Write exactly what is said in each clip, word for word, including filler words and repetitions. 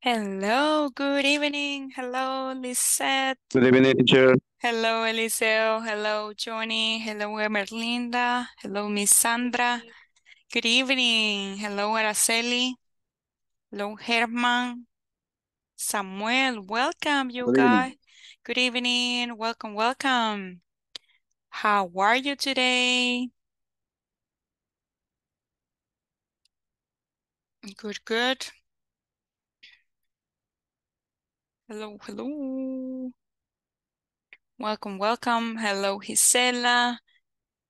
Hello, good evening. Hello, Lizeth. Good evening, teacher. Hello, Eliseo. Hello, Johnny. Hello, Merlinda. Hello, Miss Sandra. Good evening. Hello, Araceli. Hello, Herman. Samuel, welcome, you guys. Good evening. Welcome, welcome. How are you today? Good, good. Hello, hello. Welcome, welcome. Hello, Gisela.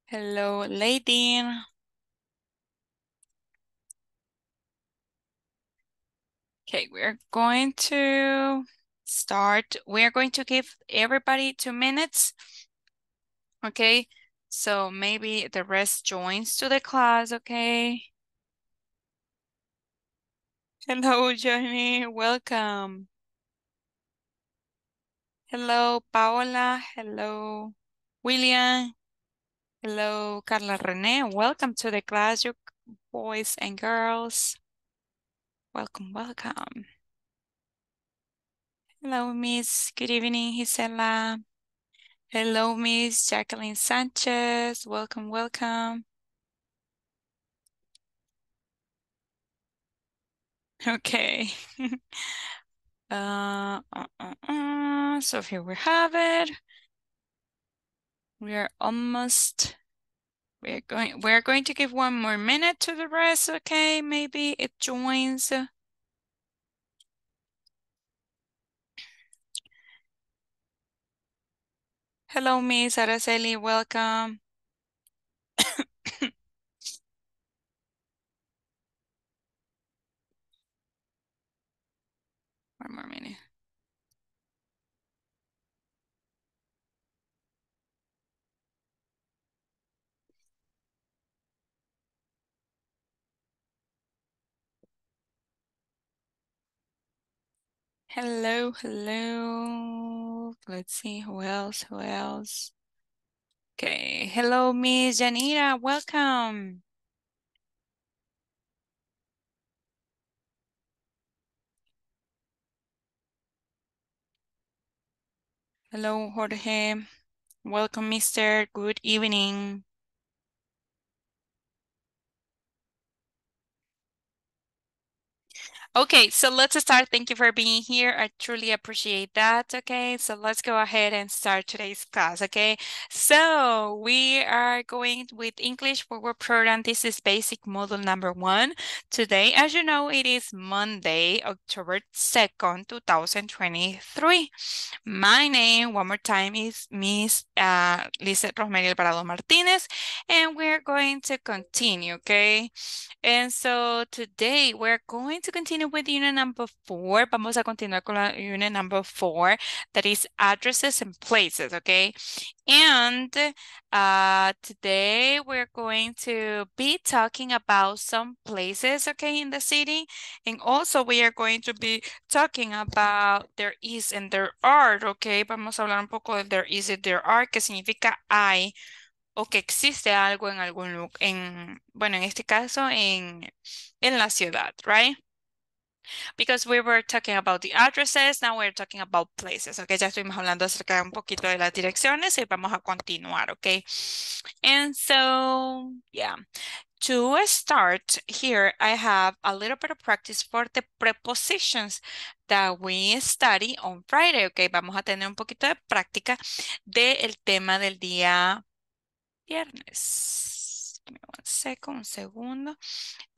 Hello, Lady. Okay, we're going to start. We're going to give everybody two minutes. Okay, so maybe the rest joins to the class, okay? Hello, Johnny. Welcome. Hello, Paola. Hello, William. Hello, Carla Renee. Welcome to the class, you boys and girls. Welcome, welcome. Hello, Miss. Good evening, Gisela. Hello, Miss Jacqueline Sanchez. Welcome, welcome. Okay. Uh, uh, uh, uh. So here we have it. We are almost. We're going. We're going to give one more minute to the rest. Okay, maybe it joins. Hello, Miss Araceli. Welcome. One more minute. Hello, hello. Let's see who else, who else. Okay. Hello, Miss Janira. Welcome. Hello, Jorge. Welcome, mister. Good evening. Okay, so let's start. Thank you for being here. I truly appreciate that. Okay, so let's go ahead and start today's class. Okay, so we are going with English for Work Program. This is basic module number one. Today, as you know, it is Monday, October second, two thousand twenty-three. My name, one more time, is Miss uh, Lizeth Rosmery Alvarado Martinez, and we're going to continue. Okay, and so today we're going to continue with unit number four. Vamos a continuar con la unit number four, that is addresses and places, okay? And uh, today we're going to be talking about some places, okay, in the city. And also we are going to be talking about there is and there are, okay? Vamos a hablar un poco de there is and there are, que significa hay o que existe algo en algún, en, bueno, en este caso, en, en la ciudad, right? Because we were talking about the addresses, now we're talking about places, okay? Ya estuvimos hablando acerca de un poquito de las direcciones y vamos a continuar, okay? And so, yeah. To start here, I have a little bit of practice for the prepositions that we study on Friday, okay? Vamos a tener un poquito de práctica del tema del día viernes. Give me one second, un segundo.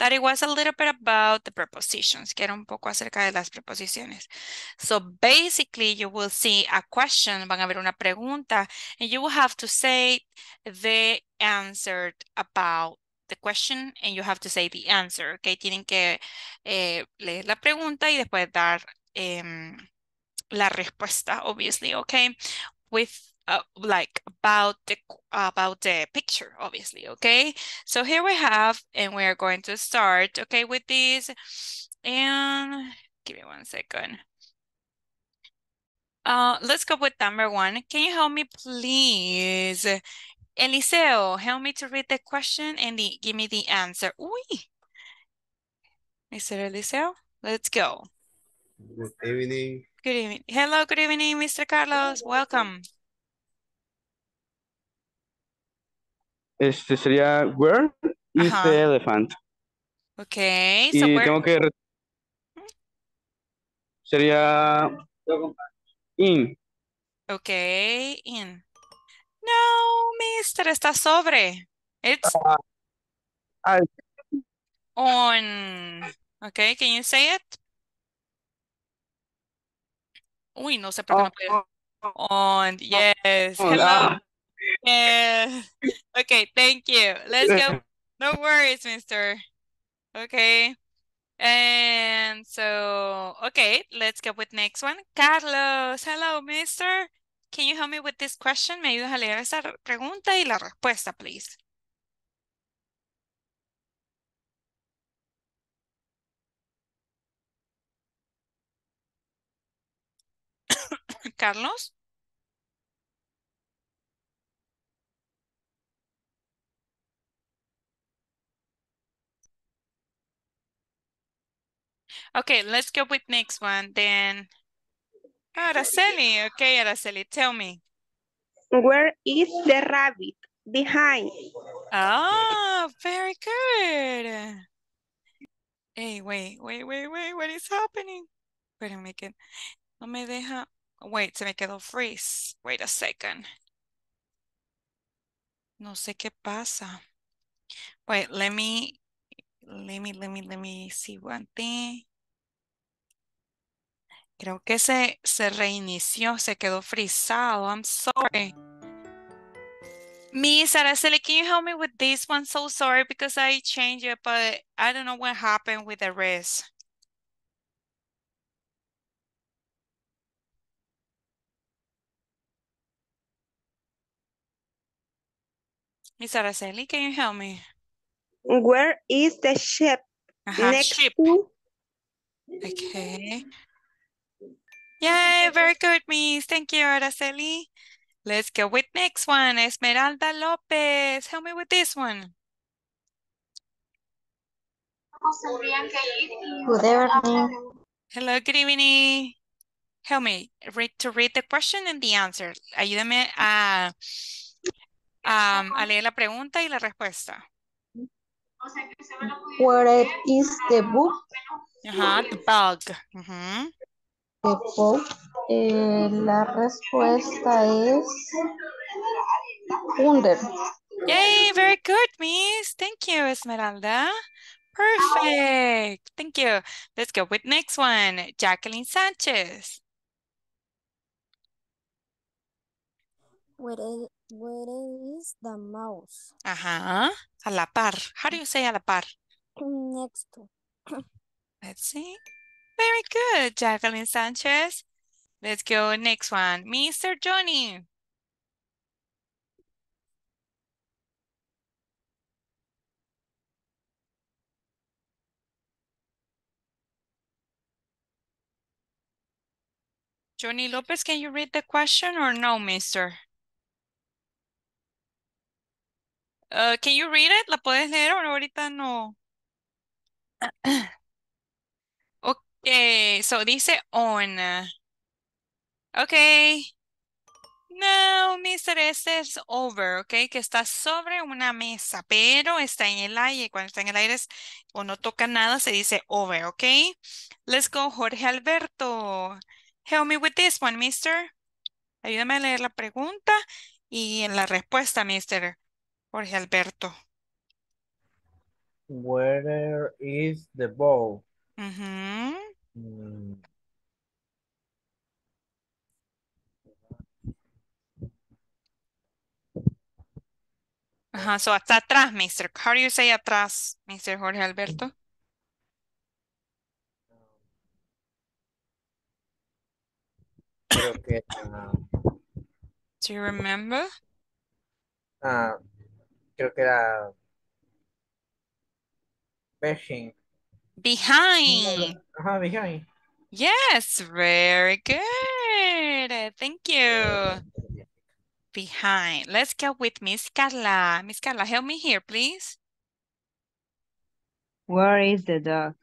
That it was a little bit about the prepositions. Que era un poco acerca de las preposiciones. So basically, you will see a question. Van a ver una pregunta. And you will have to say the answer about the question. And you have to say the answer. Okay, tienen que eh, leer la pregunta y después dar eh, la respuesta, obviously. Okay, with Uh, like about the about the picture, obviously, okay? So here we have, and we're going to start, okay, with these. And give me one second. Uh, let's go with number one. Can you help me, please? Eliseo, help me to read the question and the, give me the answer. Uy! Mister Eliseo, let's go. Good evening. Good evening. Hello, good evening, Mister Carlos. Welcome. Este sería, where is uh-huh. the elephant? Okay, so y where... tengo que... Sería... In. Okay, in. No, mister, está sobre. It's... Uh, I... On. Okay, can you say it? Uy, no sé por qué no puedo. On, yes. Hello. Yeah. Okay, thank you. Let's go. No worries, mister. Okay. And so, okay, let's go with next one. Carlos, hello, mister. Can you help me with this question? ¿Me ayudas a leer esa pregunta y la respuesta, please? Carlos? Okay, let's go with next one then. Araceli, okay, Araceli, tell me. Where is the rabbit? Behind. Oh, very good. Hey, wait, wait, wait, wait, what is happening? Wait a minute. No me deja. Wait, se me quedó freeze. Wait a second. No sé qué pasa. Wait, let me, let me, let me, let me see one thing. Creo que se, se reinició, se quedó frisado. I'm sorry. Miss Araceli, can you help me with this one? So sorry because I changed it, but I don't know what happened with the rest. Miss Araceli, can you help me? Where is the ship? Uh-huh, next ship. To... Okay. Yay, very good, Miss. Thank you, Araceli. Let's go with next one. Esmeralda Lopez, help me with this one. Good evening. Hello, good evening. Help me read to read the question and the answer. Ayúdame a, um, a leer la pregunta y la respuesta. Where is the book? Uh-huh, the bug. Uh-huh. Eh, la respuesta es under. Yay, very good, Miss. Thank you, Esmeralda. Perfect. Thank you. Let's go with next one. Jacqueline Sanchez. Where is, where is the mouse? Ajá. A la par. How do you say a la par? Next to. Let's see. Very good, Jacqueline Sanchez. Let's go next one. Mister Johnny. Johnny Lopez, can you read the question or no, mister? Uh, can you read it? ¿La puedes leer o ahorita no? Okay, so dice on. Okay. No, mister, este es over, okay, que está sobre una mesa, pero está en el aire. Cuando está en el aire es, o no toca nada, se dice over, okay? Let's go, Jorge Alberto. Help me with this one, mister. Ayúdame a leer la pregunta y en la respuesta, mister Jorge Alberto. Where is the ball? Mm-hmm. Mm. Uh-huh. So hasta atrás, mister. How do you say atrás, mister Jorge Alberto? Creo que, uh, do you remember? Uh, creo que era fishing. Behind. Uh-huh, behind. Yes, very good. Thank you. Behind. Let's go with Miss Carla. Miss Carla, help me here, please. Where is the dog?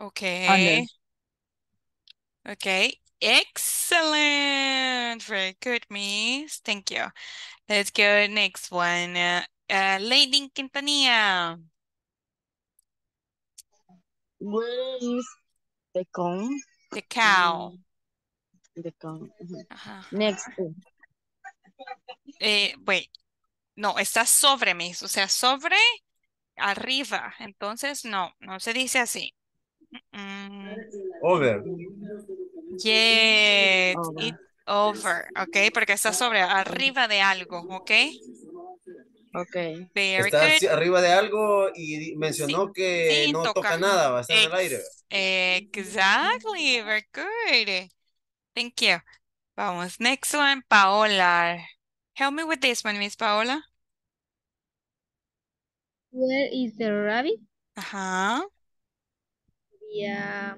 Okay. Under. Okay, excellent. Very good, Miss. Thank you. Let's go next one. Uh, uh, Lady Quintanilla. Where is the cow? The cow. The cow. Uh-huh. Next. Eh, wait. No, está sobre, Miss. O sea, sobre, arriba. Entonces, no, no se dice así. Mm-mm. Over. Yeah, over. It over. Ok, porque está sobre, arriba de algo, ok. Ok. Very está good. Arriba de algo y mencionó sí, que sí, no toca. toca nada, va a estar Ex al aire. Exactly, very good. Thank you. Vamos, next one, Paola. Help me with this one, Miss Paola. Where is the rabbit? Ajá. Uh-huh. Yeah.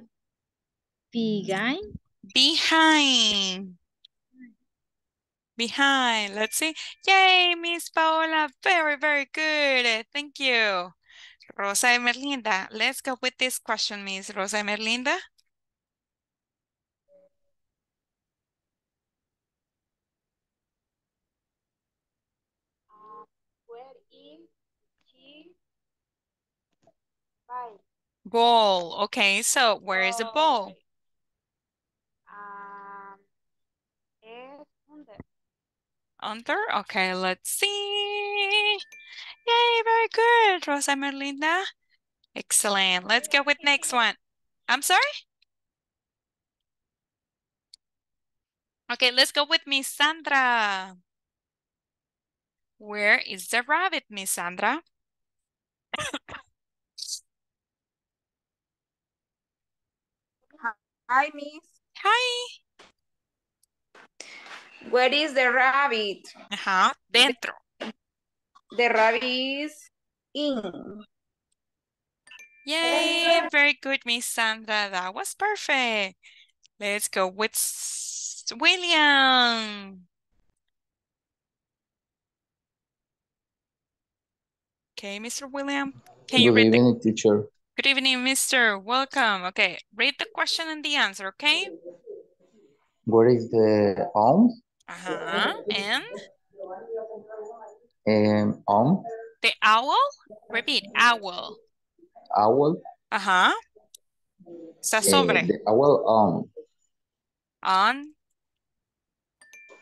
Behind. Behind. Behind. Let's see. Yay, Miss Paola. Very, very good. Thank you. Rosa Emerlinda. Let's go with this question, Miss Rosa Emerlinda. Uh, where is the bike? Ball. Okay, so where is the ball? Um, it's under. Under? Okay, let's see. Yay, very good, Rosa Merlinda. Excellent. Let's go with next one. I'm sorry? Okay, let's go with Miss Sandra. Where is the rabbit, Miss Sandra? Hi, Miss. Hi. Where is the rabbit? Ajá, dentro. The, the rabbit is in. Yay, very good, Miss Sandra. That was perfect. Let's go with William. Okay, Mister William. Can you read the- Good evening, teacher. Good evening, mister. Welcome. Okay, read the question and the answer, okay? Where is the home? Uh-huh, and? Um, home. The owl? Repeat, owl. Owl. Uh-huh. Está sobre. Uh, the owl on. On.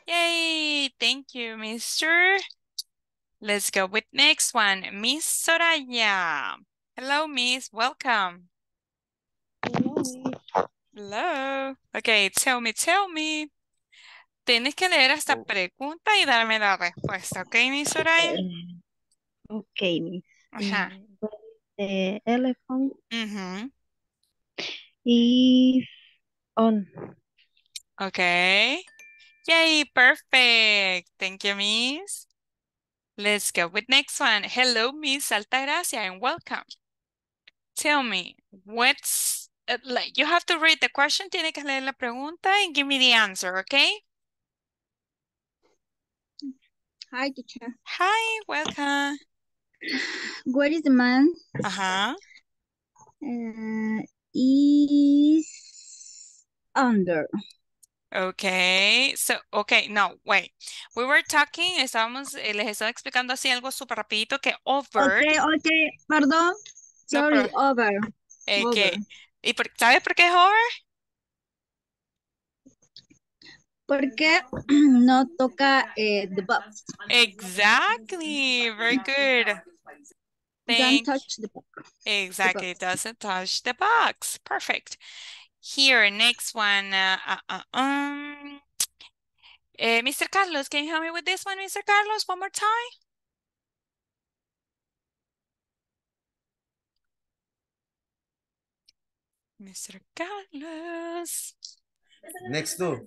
Yay, thank you, mister. Let's go with next one, Miss Soraya. Hello, Miss. Welcome. Hello. Hello. Okay, tell me, tell me. Tienes que leer esta pregunta y darme la respuesta, okay, Miss Soraya? Okay, Miss. Ajá. The elephant mm-hmm. is on. Okay. Yay, perfect. Thank you, Miss. Let's go with next one. Hello, Miss Altagracia, and welcome. Tell me, what's, uh, like, you have to read the question, tiene que leer la pregunta, and give me the answer, okay? Hi, teacher. Hi, welcome. Where is the man? Uh-huh. Uh, is under. Okay, so, okay, no, wait. We were talking, estábamos, les estaba explicando así algo súper rapidito que over. Okay, okay, perdón. Sorry, no, perdón. Over. Okay. Over. ¿Y por, sabes por qué es over? Porque no toca eh, the box. Exactly, very good. Thank, don't touch the box. Exactly, the box. Doesn't touch the box. Perfect. Here, next one, uh, uh, uh, um, uh, Mister Carlos, can you help me with this one, Mister Carlos, one more time? Mister Carlos. Next two.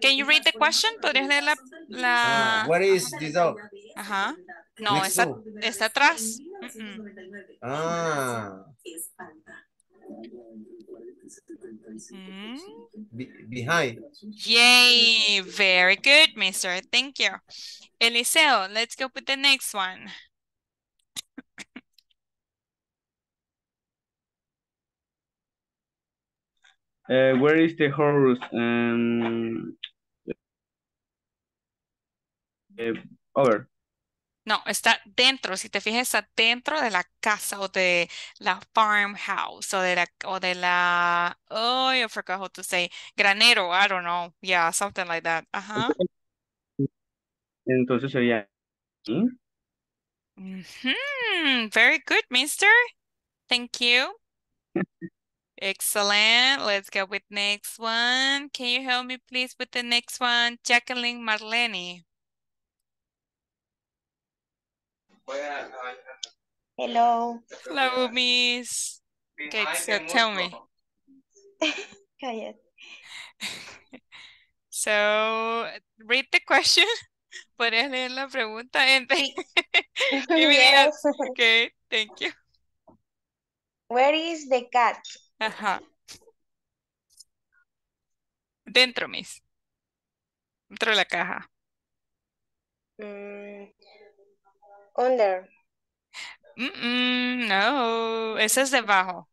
Can you read the question? ¿Podrías leer la... la... Uh, where is this dog? Ajá. No, next está, está atrás. Mm-mm. Ah. Mm. Be behind. Yay, very good, mister. Thank you. Eliseo, let's go with the next one. Uh, where is the horse? Um, uh, over. No, está dentro. Si te fijas, está dentro de la casa o de la farmhouse o de la, o de la, oh, I forgot how to say, granero, I don't know. Yeah, something like that. Ajá. Entonces sería... ¿eh? Mm-hmm. Very good, mister. Thank you. Excellent. Let's go with next one. Can you help me, please, with the next one? Jacqueline Marlene. Hello. Hello, miss. Okay, so tell me. So, read the question. Puedes leer la pregunta. Yes. Okay, thank you. Where is the cat? Ajá. Dentro, miss. Dentro de la caja. Mm, under. Mm -mm, no, ese es debajo.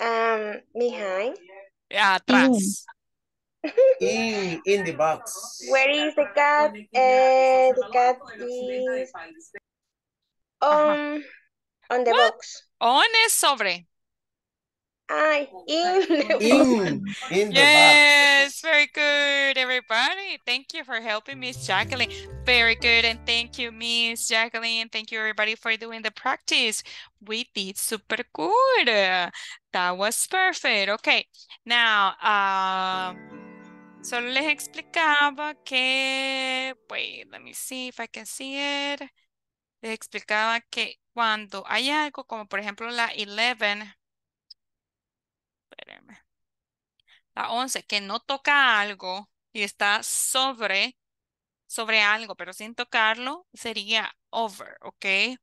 Um, behind. Atrás. In, in the box. Where is the cat? Uh, the cat is on, on the what? Box. On es sobre. I in the in, in the yes, box. Very good, everybody. Thank you for helping, Miss Jacqueline. Very good, and thank you, Miss Jacqueline. Thank you, everybody, for doing the practice. We did super good. That was perfect. Okay, now, um, solo les explicaba que, wait, let me see if I can see it. Les explicaba que cuando hay algo, como por ejemplo la once, espérenme, la once, que no toca algo y está sobre, sobre algo, pero sin tocarlo, sería over, ¿ok?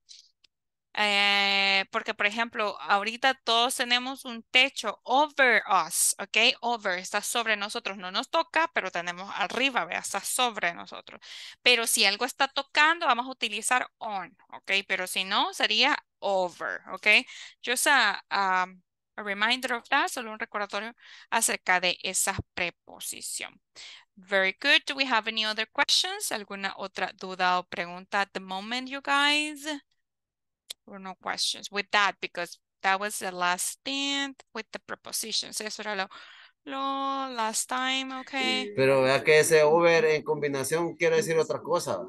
Eh, porque, por ejemplo, ahorita todos tenemos un techo over us, ¿ok? Over, está sobre nosotros, no nos toca, pero tenemos arriba, ¿ve? Está sobre nosotros. Pero si algo está tocando, vamos a utilizar on, ¿ok? Pero si no, sería over, ¿ok? Just a, a, a reminder of that, solo un recordatorio acerca de esa preposición. Very good. Do we have any other questions? ¿Alguna otra duda o pregunta at the moment, you guys? Or no questions with that, because that was the last thing with the prepositions. Eso era lo, lo last time, okay. Pero vea que ese over en combinación quiere decir otra cosa.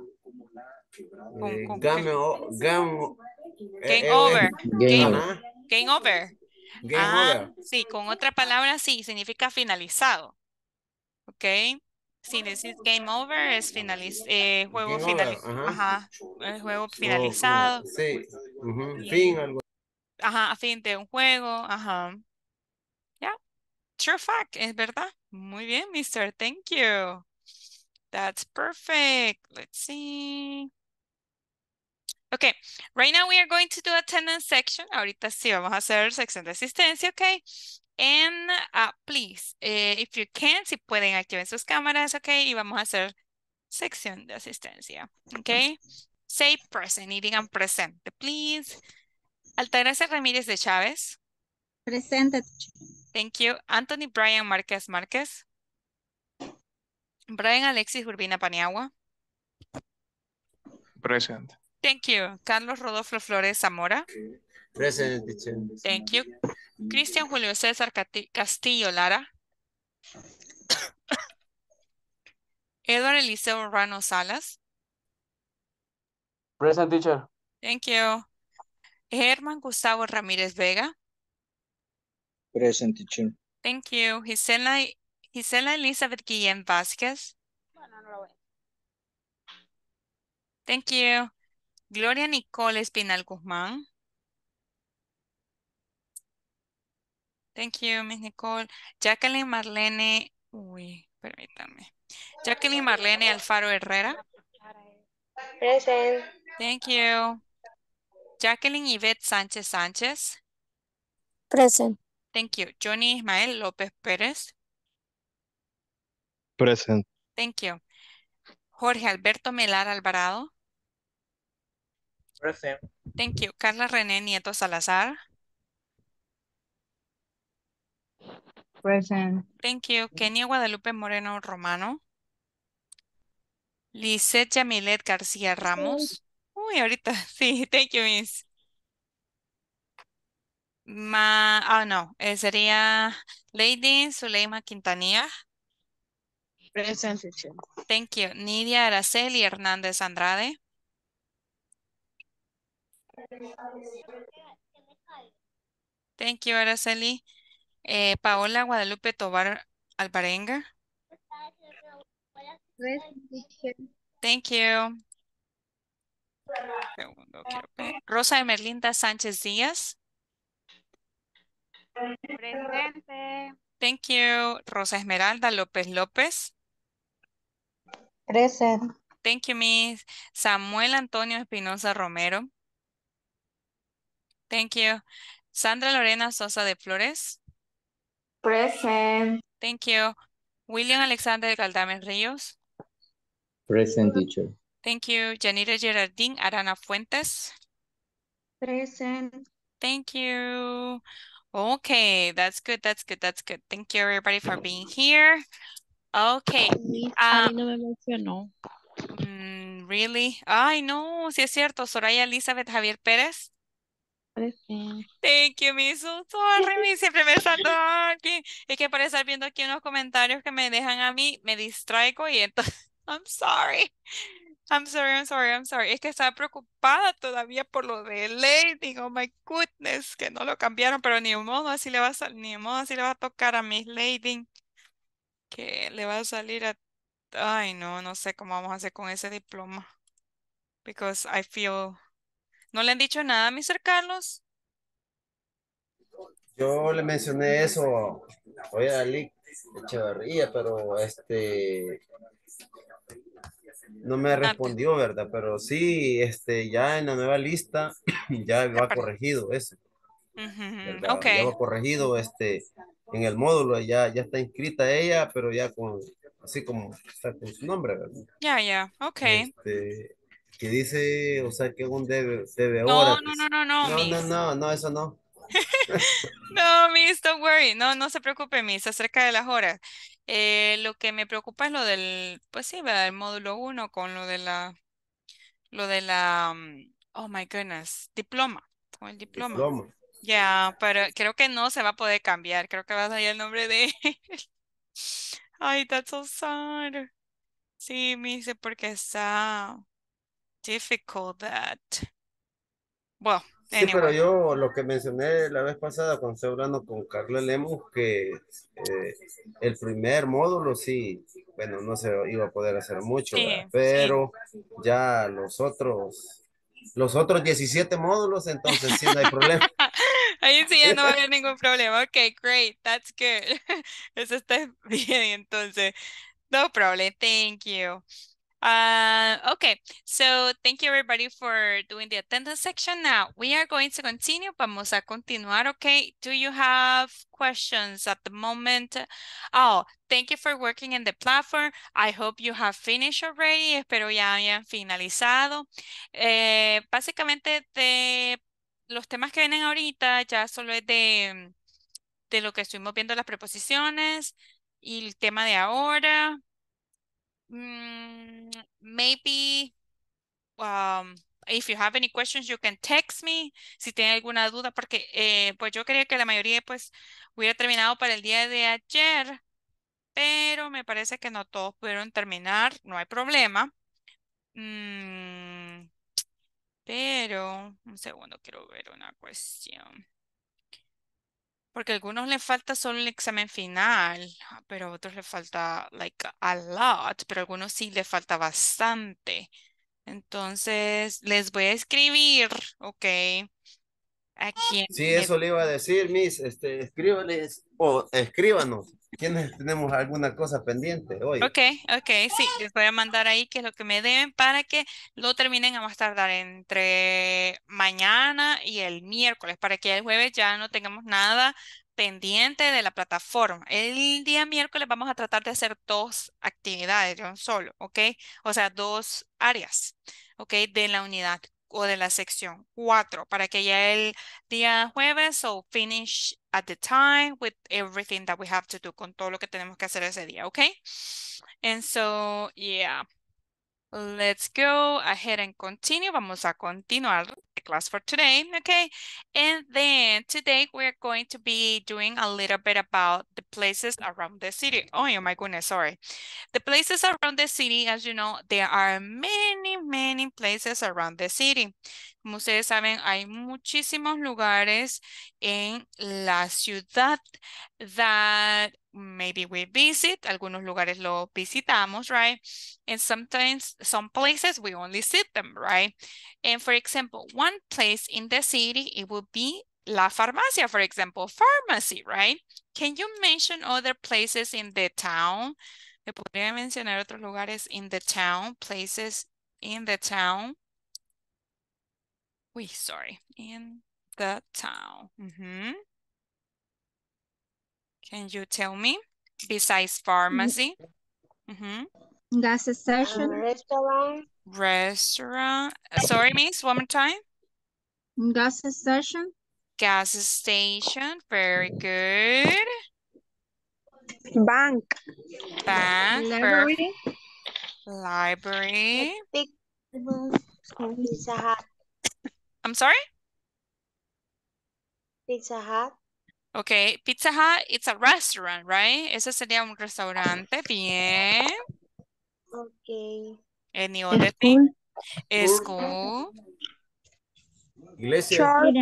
Eh, game, o, game, game eh, over. Eh, game, game, game over. Game ah, over. Sí, con otra palabra sí, significa finalizado. Okay. Si decís game over, es finaliz eh, juego finalizado. Ajá. Ajá. El juego finalizado. Oh, sí. Uh-huh. Fin, algo. Ajá, fin de un juego. Ajá. Yeah. True fact, es verdad. Muy bien, mister. Thank you. That's perfect. Let's see. Okay, right now we are going to do attendance section. Ahorita sí vamos a hacer sección de asistencia, okay? And uh, please, eh, if you can, si pueden, activen sus cámaras, okay? Y vamos a hacer sección de asistencia, okay? Say present y digan presente, please. Altagracia Ramírez de Chávez. Presente. Thank you. Anthony Brian Márquez Márquez. Brian Alexis Urbina Paniagua. Presente. Thank you. Carlos Rodolfo Flores Zamora. Present. Thank you. Cristian Julio César Castillo Lara. Eduardo Eliseo Rano Salas. Present, teacher. Thank you. Germán Gustavo Ramírez Vega. Present, teacher. Thank you. Gisela, Gisela Elizabeth Guillén Vázquez. Thank you. Gloria Nicole Espinal Guzmán. Thank you, Miss Nicole. Jacqueline Marlene. Uy, permítame. Jacqueline Marlene Alfaro Herrera. Present. Thank you. Jacqueline Yvette Sánchez Sánchez. Present. Thank you. Johnny Ismael López Pérez. Present. Thank you. Jorge Alberto Melar Alvarado. Present. Thank you. Carla René Nieto Salazar. Present. Thank you. Kenia Guadalupe Moreno Romano. Lizeth Yamilet García Ramos. Uy, ahorita sí. Thank you, Miss. Ma, oh no, eh, sería Lady Zuleima Quintanilla. Present. Thank you. Nidia Araceli Hernández Andrade. Thank you, Araceli. Eh, Paola Guadalupe Tobar Alvarenga. Thank you. Segundo, okay. Rosa Emerlinda Sánchez Díaz. Presente. Thank you. Rosa Esmeralda López López. Present. Thank you, Miss. Samuel Antonio Espinosa Romero. Thank you. Sandra Lorena Sosa de Flores. Present. Thank you. William Alexander Galdames Ríos. Present, teacher. Thank you. Yanira Gerardín Arana Fuentes. Present. Thank you. Okay, that's good, that's good, that's good. Thank you everybody for being here. Okay. Um, Ay, no me mencionó. Mm, really? Ay, no, sí es cierto. Soraya Elizabeth Javier Pérez. Present. Thank you, Miss. Sorry, Miss, siempre me salta. Es que para estar viendo aquí unos comentarios que me dejan a mí, me distraigo y entonces... I'm sorry. I'm sorry, I'm sorry, I'm sorry. Es que estaba preocupada todavía por lo de Lady. Oh my goodness, que no lo cambiaron, pero ni modo así le va a salir, ni modo así le va a tocar a Miss Lady. Que le va a salir a... Ay, no, no sé cómo vamos a hacer con ese diploma. Because I feel... ¿No le han dicho nada, mister Carlos? Yo le mencioné eso. Voy a darle Echevarría, pero este... no me respondió, ¿verdad? Pero sí, este, ya en la nueva lista ya lo ha corregido eso. Mm-hmm. Okay. Ya lo ha corregido este, en el módulo, ya, ya está inscrita ella, pero ya con, así como está con su nombre, ¿verdad? Ya, yeah, ya, yeah. Ok. Este, que dice, o sea, que un debe, debe no, horas. No, no, no, no, no, no, no, no, eso no. No, Miss, don't worry. No, no se preocupe, Miss, acerca de las horas. Eh, lo que me preocupa es lo del, pues sí, ¿verdad? El módulo uno con lo de la, lo de la, um, oh my goodness, diploma, con el diploma. Diploma. Ya, yeah, pero creo que no se va a poder cambiar. Creo que va a salir el nombre de él. Ay, that's so sad. Sí, Miss, porque está difficult that. Well. Sí, pero yo lo que mencioné la vez pasada cuando estoy hablando con Carla Lemus, que eh, el primer módulo sí, bueno, no se iba a poder hacer mucho, sí, pero sí. Ya los otros, los otros diecisiete módulos, entonces sí no hay problema. Ahí sí ya no va a haber ningún problema. Ok, great, that's good. Eso está bien, entonces, no problem, thank you. Uh, okay, so thank you everybody for doing the attendance section. Now we are going to continue. Vamos a continuar, okay? Do you have questions at the moment? Oh, thank you for working in the platform. I hope you have finished already. Espero ya hayan finalizado. Eh, básicamente de los temas que vienen ahorita ya solo es de, de lo que estuvimos viendo las preposiciones y el tema de ahora. Maybe um, if you have any questions you can text me si tienen alguna duda porque eh, pues yo creía que la mayoría pues hubiera terminado para el día de ayer, pero me parece que no todos pudieron terminar, no hay problema. Mm, pero un segundo, quiero ver una cuestión porque a algunos les falta solo el examen final, pero a otros les falta like a lot, pero a algunos sí les falta bastante. Entonces, les voy a escribir, ¿ok? ¿A quién? Sí, le... eso le iba a decir, Miss, este, escríbanles o escríbanos. ¿Quiénes tenemos alguna cosa pendiente hoy? Ok, ok, sí, les voy a mandar ahí que es lo que me deben para que lo terminen a más tardar entre mañana y el miércoles, para que el jueves ya no tengamos nada pendiente de la plataforma. El día miércoles vamos a tratar de hacer dos actividades de un solo, ok, o sea, dos áreas, ok, de la unidad o de la sección cuatro para que ya el día jueves, so finish at the time with everything that we have to do, con todo lo que tenemos que hacer ese día, okay? And so, yeah, let's go ahead and continue. Vamos a continuar the class for today, okay? And then today we're going to be doing a little bit about the places around the city. Oh, oh my goodness, sorry. The places around the city, as you know, there are many, many places around the city. Como ustedes saben, hay muchísimos lugares en la ciudad that maybe we visit. Algunos lugares lo visitamos, right? And sometimes, some places we only see them, right? And for example, one place in the city, it would be la farmacia, for example, pharmacy, right? Can you mention other places in the town? ¿Me podría mencionar otros lugares in the town? Places in the town. We sorry, in the town. Mm-hmm. Can you tell me, besides pharmacy? Mm-hmm. Gas station. Restaurant. Restaurant. Sorry, miss, one more time. Gas station. Gas station, very good. Bank. Bank. Library. Library. Pizza Hut. I'm sorry? Pizza Hut. Okay, Pizza Hut, it's a restaurant, right? Eso sería un restaurante, bien. Okay. Any other thing? School. Iglesia. Church.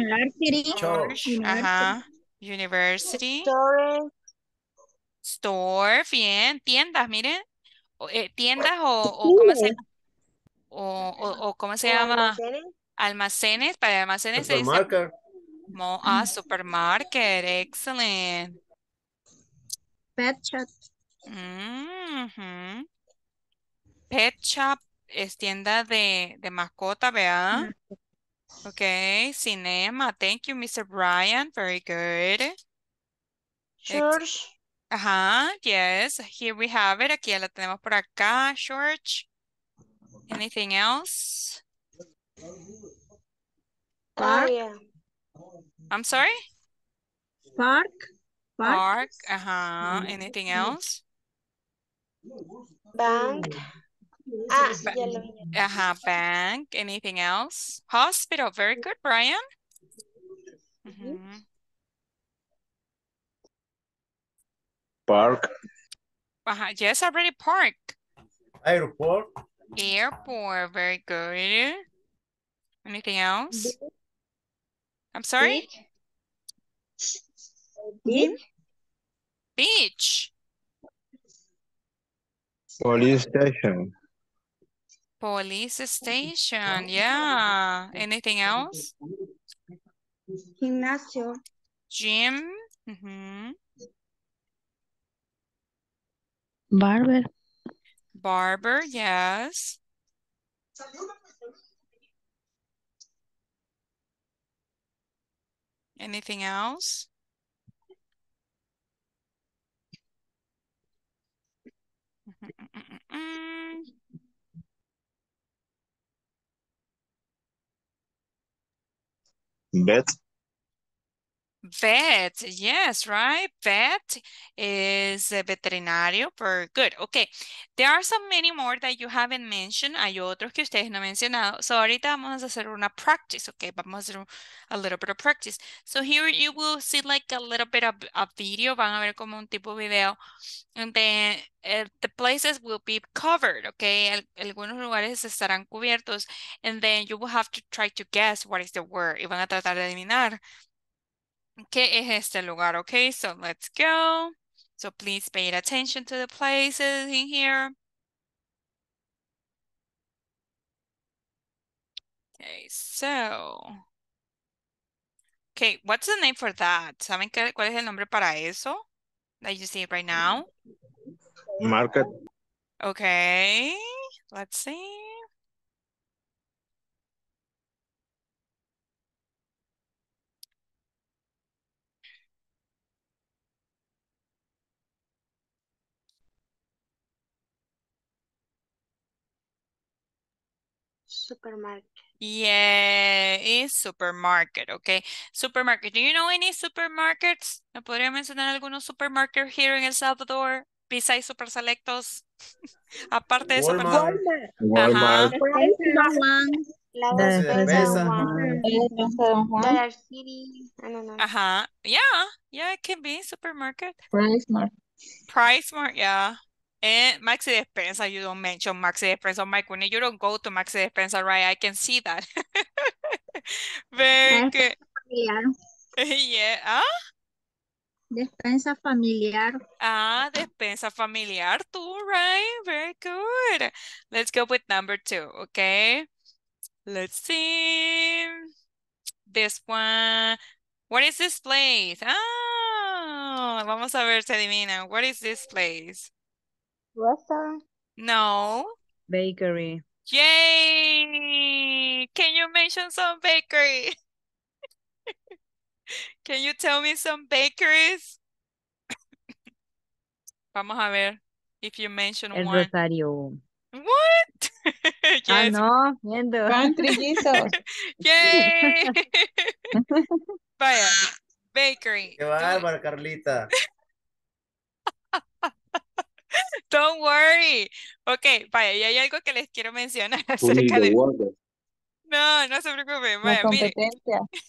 Church. Church. Uh-huh. University. Store. Store, bien. Tiendas, miren. Eh, tiendas o, o, ¿cómo se llama? O, o, o, ¿cómo se llama? Almacenes, para almacenes se dice... Mo, ah, supermarket, excellent. Pet shop. Mm-hmm. Pet shop es tienda de, de mascota, ¿verdad? Mm-hmm. Ok, cinema, thank you, Mister Brian, very good. Church. Ajá, yes, here we have it, aquí ya la tenemos por acá, church. Anything else? Park. Oh, yeah. I'm sorry? Park. Park. Park. Uh-huh. Anything else? Bank. Ah, yellow. Uh-huh. Bank. Anything else? Hospital. Very good, Brian. Mm-hmm. Park. Uh-huh. Yes, already park. Airport. Airport. Very good. Anything else? I'm sorry? Beach. Beach. Police station. Police station, yeah. Anything else? Gimnasio. Gym. Mm-hmm. Barber. Barber, yes. Anything else? Mm-hmm. Vet. Vet, yes, right? Vet is a veterinario. Very good. Okay. There are so many more that you haven't mentioned. Hay otros que ustedes no han mencionado. So, ahorita vamos a hacer una practice. Okay, vamos a hacer a little bit of practice. So, here you will see like a little bit of a video. Van a ver como un tipo de video. And then uh, the places will be covered. Okay, Al algunos lugares estarán cubiertos. And then you will have to try to guess what is the word. Y van a tratar de adivinar. ¿Qué es este lugar? Okay, so let's go. So please pay attention to the places in here. Okay, so. Okay, what's the name for that? ¿Saben qué, cuál es el nombre para eso? That you see right now? Market. Okay, let's see. Supermarket. Yeah, it's supermarket, okay? Supermarket. Do you know any supermarkets? ¿Me podría mencionar algunos supermarkets here in El Salvador? Besides super selectos. Aparte de super Walmart. Walmart. La Dollar City. I don't know. Uh-huh. Yeah. Yeah, it can be supermarket. Price Mart. Price Mart, yeah. And Maxi Despensa, you don't mention Maxi Despensa, Mike. When you don't go to Maxi Despensa, right? I can see that. Very good. Yeah. Yeah. Huh? Despensa familiar. Ah, despensa familiar too, right? Very good. Let's go with number two, okay? Let's see. This one. What is this place? Ah, vamos a ver, se adivina. What is this place? Restaurant? No. Bakery. Yay! Can you mention some bakery? Can you tell me some bakeries? Vamos a ver if you mention El one. El Rosario. What? Yes. Ah, no. Viendo. Cantrillizos. Yay! Vaya, bakery. Qué bárbaro, Carlita. Don't worry. Ok, vaya, y hay algo que les quiero mencionar acerca de... No, no se preocupen. Vaya, la competencia. Mire.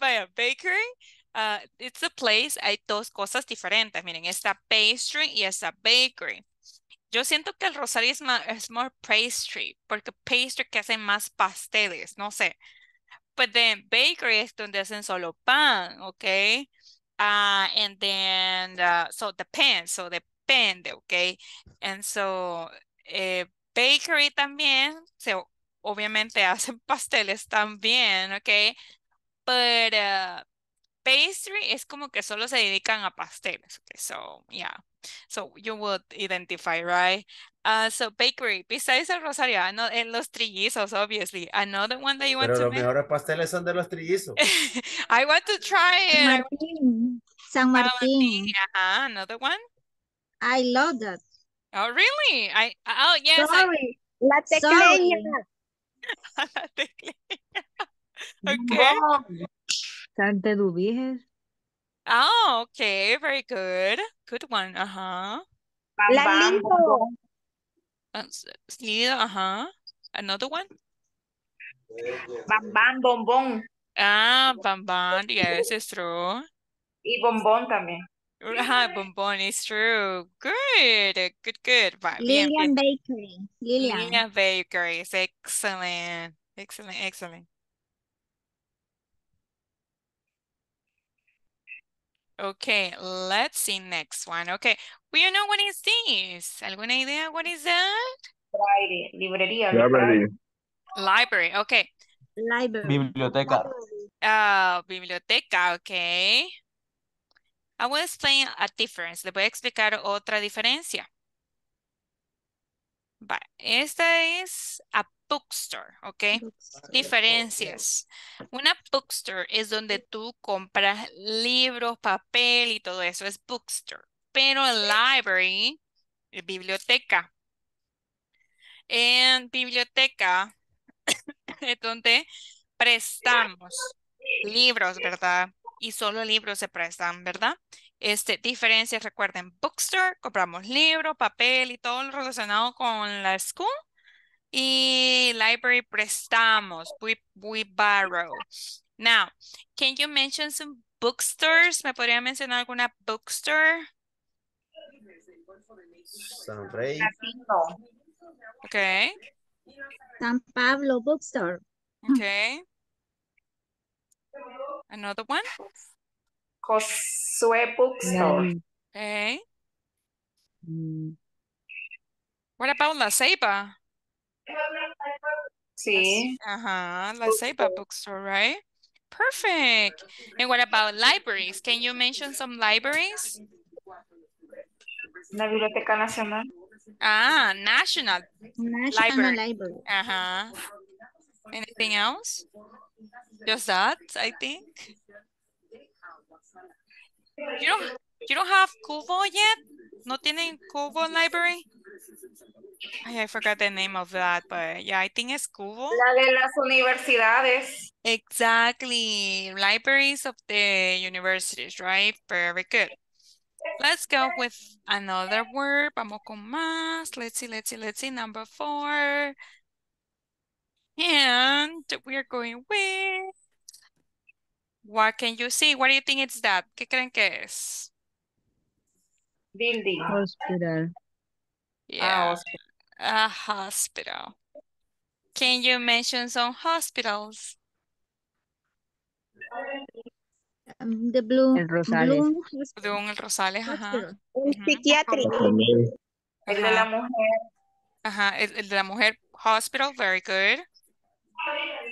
Vaya, bakery, uh, it's a place, hay dos cosas diferentes, miren, está pastry y está bakery. Yo siento que el Rosario es más, es more pastry, porque pastry que hacen más pasteles, no sé. But then bakery es donde hacen solo pan, okay? Uh, and then, uh, so depends, so depende, okay? And so, eh, bakery también, so, obviamente hacen pasteles también, okay? But uh, pastry es como que solo se dedican a pasteles. Okay, so, yeah. So, you would identify, right? Uh, so, bakery. Besides el Rosario, no, en los trillizos, obviously. Another one that you want Pero to los make. Pero los mejores pasteles son de los trillizos. I want to try it. Martín. San Martín. Uh-huh. Another one? I love that. Oh, really? I. Oh, yes. Sorry. I... La tecleña. La tecleña. Okay. Wow. Santa Dubíges. Oh, okay. Very good. Good one. Uh-huh. La Lido. Lido, uh-huh. Another one? Bam Bam Bombón. Ah, Bam Bam. Yes, it's true. Y Bombón también. Ah, Bombón is true. Good. Good, good. Lilian bien, bien. Bakery. Lilian. Lilian Bakery. Excellent. Excellent, excellent. Okay, let's see next one. Okay, we don't know what is this. ¿Alguna idea? What is that? Library. Librería. Library. Library. Okay. Library. Biblioteca. Ah, uh, biblioteca. Okay. I will explain a difference. Le voy a explicar otra diferencia. But esta es a bookstore, ¿ok? Bookstore. Diferencias. Una bookstore es donde tú compras libros, papel y todo eso. Es bookstore. Pero library es biblioteca. En biblioteca es donde prestamos libros, ¿verdad? Y solo libros se prestan, ¿verdad? Este, diferencias, recuerden, bookstore, compramos libros, papel y todo lo relacionado con la school. Y library prestamos, we, we borrow. Now, can you mention some bookstores? ¿Me podría mencionar alguna bookstore? San Rey. Okay. San Pablo Bookstore. Okay. Another one? Josué Bookstore. Okay. Mm. What about La Ceiba? Sí. Uh-huh. La Ceiba Bookstore, right? Perfect. And what about libraries? Can you mention some libraries? La Biblioteca Nacional. Ah, National, National Library. Library. Uh-huh. Anything else? Just that, I think. You don't, you don't have Cubo yet? ¿No tienen Cubo Library? I forgot the name of that, but yeah, I think it's Cubo. La de las universidades. Exactly. Libraries of the universities, right? Very good. Let's go with another word. Vamos con más. Let's see, let's see, let's see. Number four. And we're going with... What can you see? What do you think it's that? ¿Qué creen que es? Building. Hospital. Yeah. Ah, a hospital. Can you mention some hospitals? Um, the Bloom. El Rosales. Bloom, Bloom el Rosales, ajá. Un psiquiátrico. El de la mujer. Ajá, el, el de la mujer. Hospital, very good.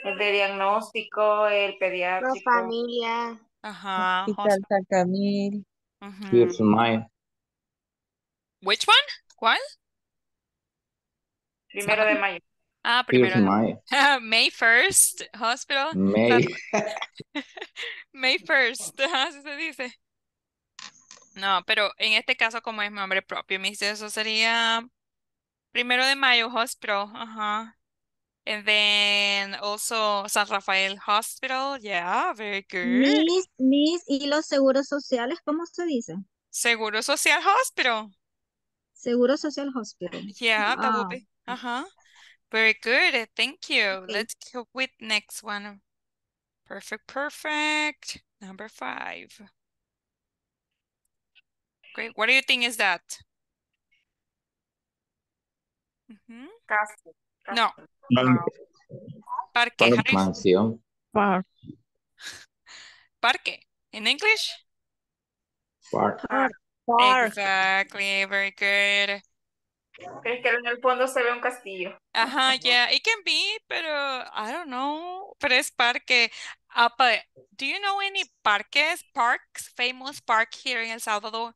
El de diagnóstico, el pediátrico. La familia. Ajá. Hospital Sacamil. Uh-huh. Which one? ¿Cuál? Primero de mayo. Ah, primero de mayo. May first, hospital. May. May first, así se dice. No, pero en este caso, como es mi nombre propio, me dice eso sería primero de mayo, hospital. Ajá. And then also San Rafael Hospital. Yeah, very good. Mis, mis y los seguros sociales, ¿cómo se dice? Seguro Social Hospital. Seguro Social Hospital. Yeah, that oh. would be. Uh-huh. Very good. Thank you. Okay. Let's go with next one. Perfect, perfect. Number five. Great. What do you think is that? Mm-hmm. Castle. No. Parque. Parque. Mansión. Park. Parque. In English? Park. Park. Park. Exactly. Very good. ¿Crees que en el fondo se ve un castillo? Ajá, uh-huh, yeah. It can be, pero I don't know. Pero es parque. Uh, but do you know any parques, parks, famous park here in El Salvador?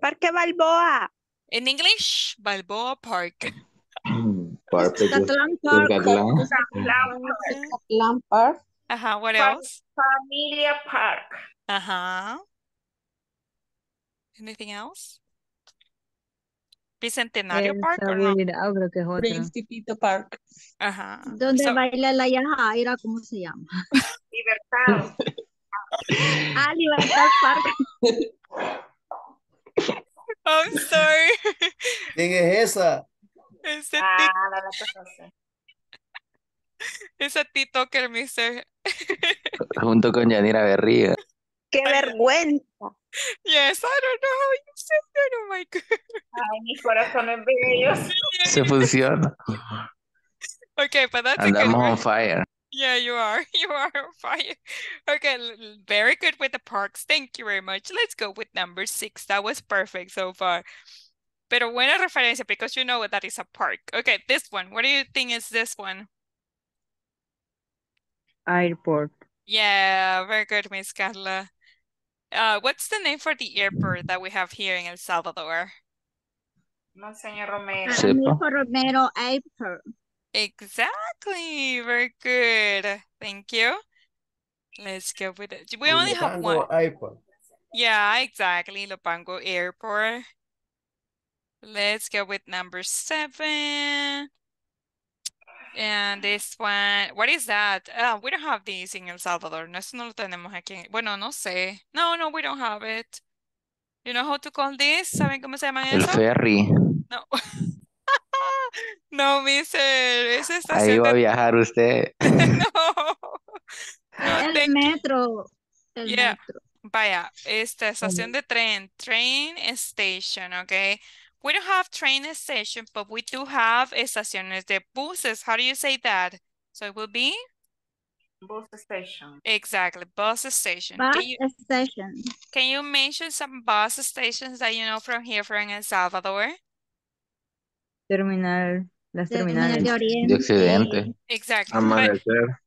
Parque Balboa. In English? Balboa Park. Cuscatlán Park. Uh-huh, what else? Familia Park. Uh-huh. Anything else? Bicentenario El Park. No? Principito Park. Ajá. Uh-huh. Donde so, baila la Yajaira, ¿cómo se llama? Libertad. Ah, Libertad Park. I'm sorry. ¿Quién es esa? It's a ah, la es a TikToker, mister. Junto con Yanira Berría. ¡Qué vergüenza! Yes, I don't know how you said that. Oh my God. Ay, mi corazón es bello. Se funciona. Okay, but that's and a good one. on fire. Yeah, you are. You are on fire. Okay, very good with the parks. Thank you very much. Let's go with number six. That was perfect so far. Pero buena referencia, because you know that is a park. Okay, this one. What do you think is this one? Airport. Yeah, very good, Miss Carla. Uh, what's the name for the airport that we have here in El Salvador? Monseñor Romero. Monseñor Romero Airport. Exactly. Very good. Thank you. Let's go with it. We only have one. Airport. Yeah, exactly. Lopango Airport. Let's go with number seven. And this one, what is that? Uh, we don't have these in El Salvador. No, eso no lo tenemos aquí. Bueno, no sé. No, no, we don't have it. You know how to call this? ¿Saben cómo se llaman eso? El ferry. No. No, mister. Es esta Ahí va a viajar usted. No. No. El thank... metro. El yeah. metro. Vaya, esta estación de tren. Train station, okay? We don't have train station, but we do have estaciones de buses. How do you say that? So it will be? Bus station. Exactly, bus station. Bus can you, station. Can you mention some bus stations that you know from here, from El Salvador? Terminal, las terminales. De Oriente. De Occidente. Exactly. Amanecer.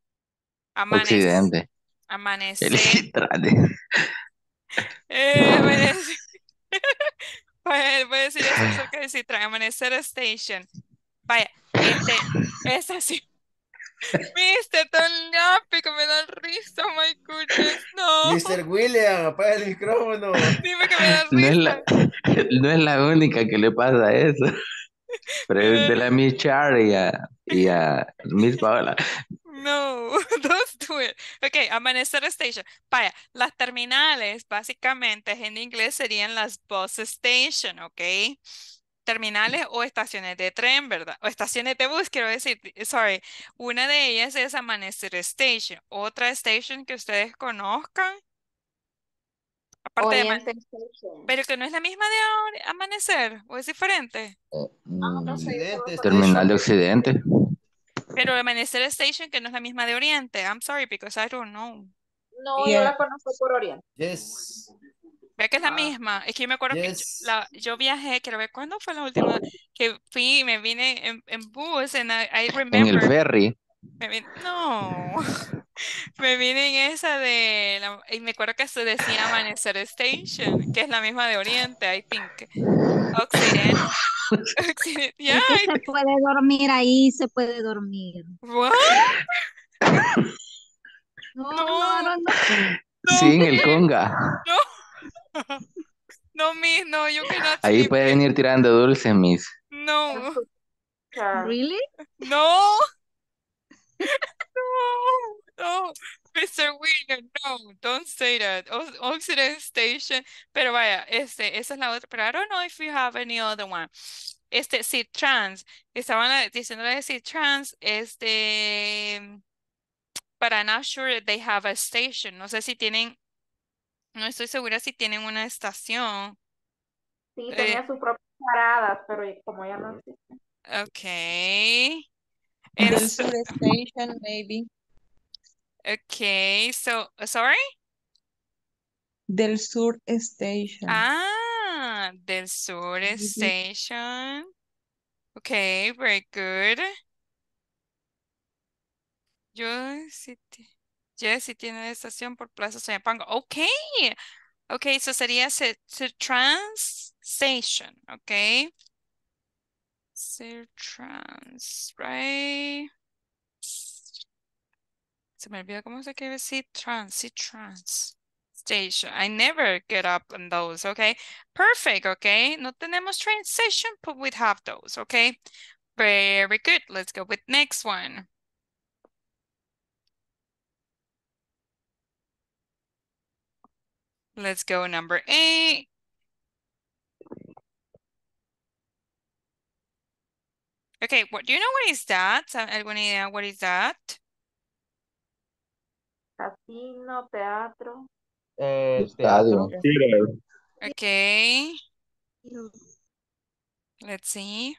Amanecer. Occidente. Amanecer. eh, amanecer. Pues voy a decir eso acerca de Citran, Amanecer Station. Vaya, este, es así. Mister, tan lápico, me da risa, oh my goodness, no. mister William, apaga el micrófono. Dime que me da risa. No es la, no es la única que le pasa eso. Pregúntale a Miss Char y a, y a Miss Paola. No, don't do it. Ok, Amanecer Station. Vaya, las terminales básicamente en inglés serían las bus station, ok. Terminales o estaciones de tren, ¿verdad? O estaciones de bus, quiero decir, sorry. Una de ellas es Amanecer Station. Otra station que ustedes conozcan. Aparte Oriente de Station. Pero que no es la misma de Amanecer, o es diferente. Eh, no, no sé. Terminal de Occidente. Pero Amanecer Station que no es la misma de Oriente. I'm sorry because I don't know. No, yeah. Yo la conozco por Oriente. Yes. Vea que es la ah, misma. Es que yo me acuerdo yes. que la, yo viajé, quiero ver cuándo fue la última que fui y me vine en, en bus and I, I remember. En el ferry. Me vine, no. Me vine en esa de la, y me acuerdo que se decía Amanecer Station, que es la misma de Oriente, I think. Occidente. Occidente. Yeah, I think. Se puede dormir ahí, se puede dormir. What? No, no, no, no. no sí, en el conga. No. No, Miss, no, you cannot. Ahí puede venir tirando dulces, Miss. No. Really? No. No. No, mister William, no, don't say that. Occident Station. Pero vaya, este, esa es la otra. Pero I don't know if you have any other one. Este, si trans, estaban diciéndole si trans, este, but I'm not sure that they have a station. No sé si tienen, no estoy segura si tienen una estación. Sí, eh, tenía sus propias paradas, pero como ya no existen. Okay. And so, station, maybe. Okay, so, sorry? Del Sur Station. Ah, Del Sur Station. Okay, very good. Yo sí, yes, sí tiene estación por Plaza Soyapango. Okay, okay, so sería Sertrans Station, okay. Sertrans, right? Se me olvidó cómo se escribe C-Trans, C-Trans Station. I never get up on those, okay? Perfect, okay? No tenemos train station, but we have those, okay? Very good. Let's go with next one. Let's go number eight. Okay, what do you know what is that? Alguna idea what is that? Casino, teatro. Eh, Estadio. Teatro. Okay. Let's see.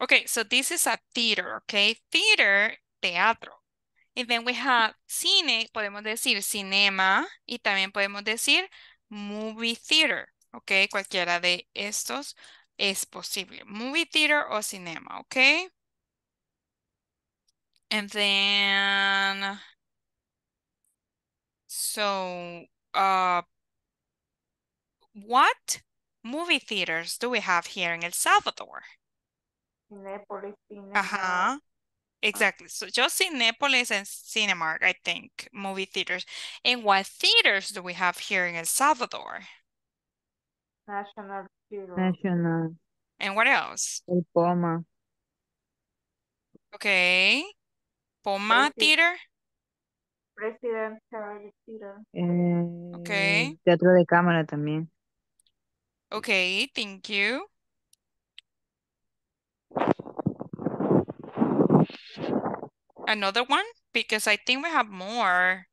Okay, so this is a theater, okay? Theater, teatro. And then we have cine, podemos decir cinema, y también podemos decir movie theater, okay? Cualquiera de estos es posible. Movie theater o cinema, okay? And then, so, uh, what movie theaters do we have here in El Salvador? Cinepolis, Cinemark. Uh-huh. Exactly. So just Cinepolis and Cinemark, I think, movie theaters. And what theaters do we have here in El Salvador? National Theater. National. And what else? El Poma. Okay. Poma Theater. President Theater. Eh, okay. Teatro de cámara también. Okay, thank you. Another one? Because I think we have more.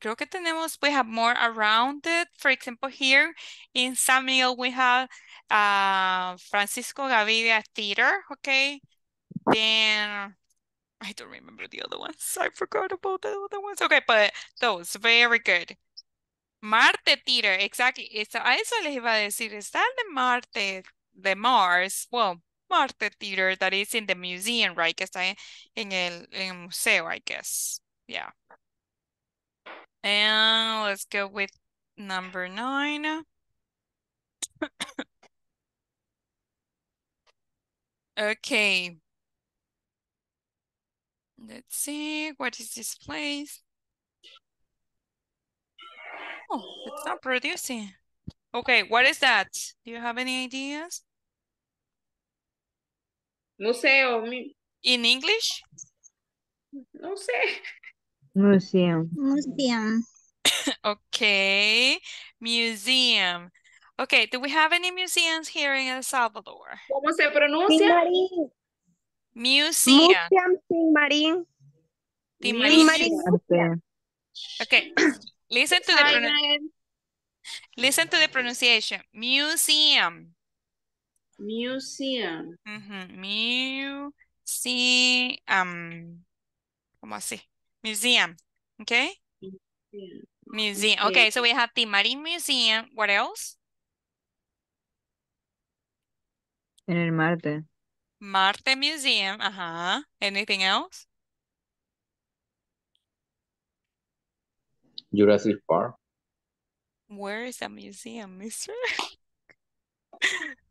Creo que tenemos, we have more around it. For example, here in San Miguel, we have uh, Francisco Gaviria Theater, okay? Then, I don't remember the other ones. I forgot about the other ones. Okay, but those, very good. Marte Theater, exactly. It's, a eso les iba a decir, está el de Marte, de Mars, well, Marte Theater that is in the museum, right? Que está en el, en el museo, I guess. Yeah. And let's go with number nine. Okay. Let's see. What is this place? Oh, it's not producing. Okay, what is that? Do you have any ideas? No sé. In English? No sé. Museum. Museum. Okay, museum. Okay, do we have any museums here in El Salvador? ¿Cómo se pronuncia? Museum. Museum. Timarín. Okay, listen to the listen to the pronunciation. Museum. Museum. Mm-hmm. Museum. ¿Cómo así? Museum. Okay. Museum. Museum. Okay, so we have Timarín Museum. What else? En el Marte. Marte Museum. Uh-huh. Anything else? Jurassic Park. Where is the museum, mister?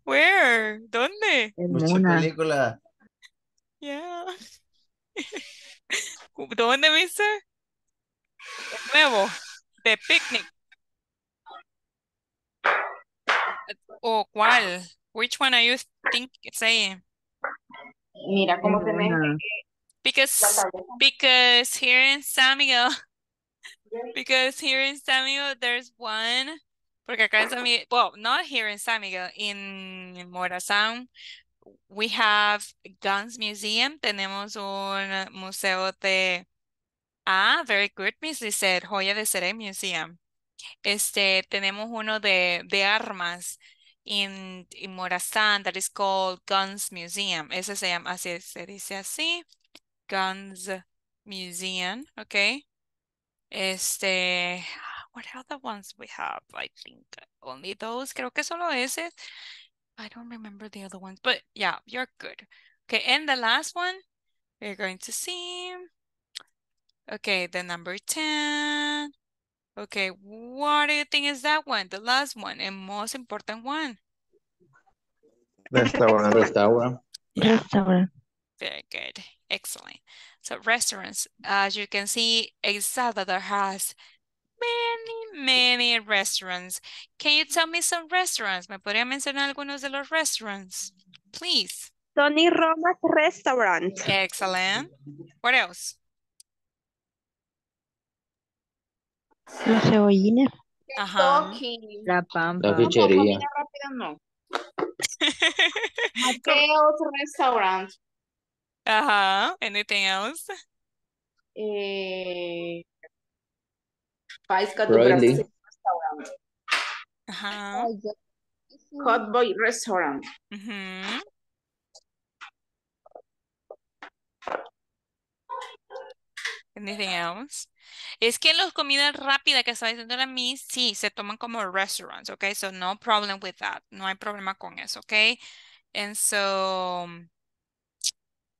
Where? ¿Dónde? En una película. Yeah. ¿Dónde, mister? De nuevo. The picnic. ¿O cuál? Which one are you think saying? Mira cómo se me... Because, because here in San Miguel... Because here in San Miguel, there's one, porque acá en San Miguel, well, not here in San Miguel, in Morazán, we have Guns Museum, tenemos un museo de, ah, very good, Miss Lizeth, Joya de Seré Museum. Este, tenemos uno de, de armas in, in Morazán, that is called Guns Museum. Ese se llama, así se dice así, Guns Museum, okay. Este, what are the ones we have? I think only those. Creo que solo ese. I don't remember the other ones, but yeah, you're good. Okay, and the last one we're going to see. Okay, the number ten. Okay, what do you think is that one? The last one and most important one. Restaurant, restaurant. Yeah. Restaurant. Very good. Excellent. So restaurants, as you can see, El Salvador has many, many restaurants. Can you tell me some restaurants? ¿Me podría mencionar algunos de los restaurants? Please. Tony Roma's restaurant. Excellent. What else? Los Cebollines. Uh-huh. La Pampa. La Fichería. Mateo's restaurant. Uh-huh. Anything else? Eh, Paisca do Brasil restaurant. Uh-huh. Hot Boy restaurant. Mm-hmm. Anything else? Es que los comidas rápidas que estaba diciendo a mí, sí, se toman como restaurants, okay? So no problem with that. No hay problema con eso, okay? And so...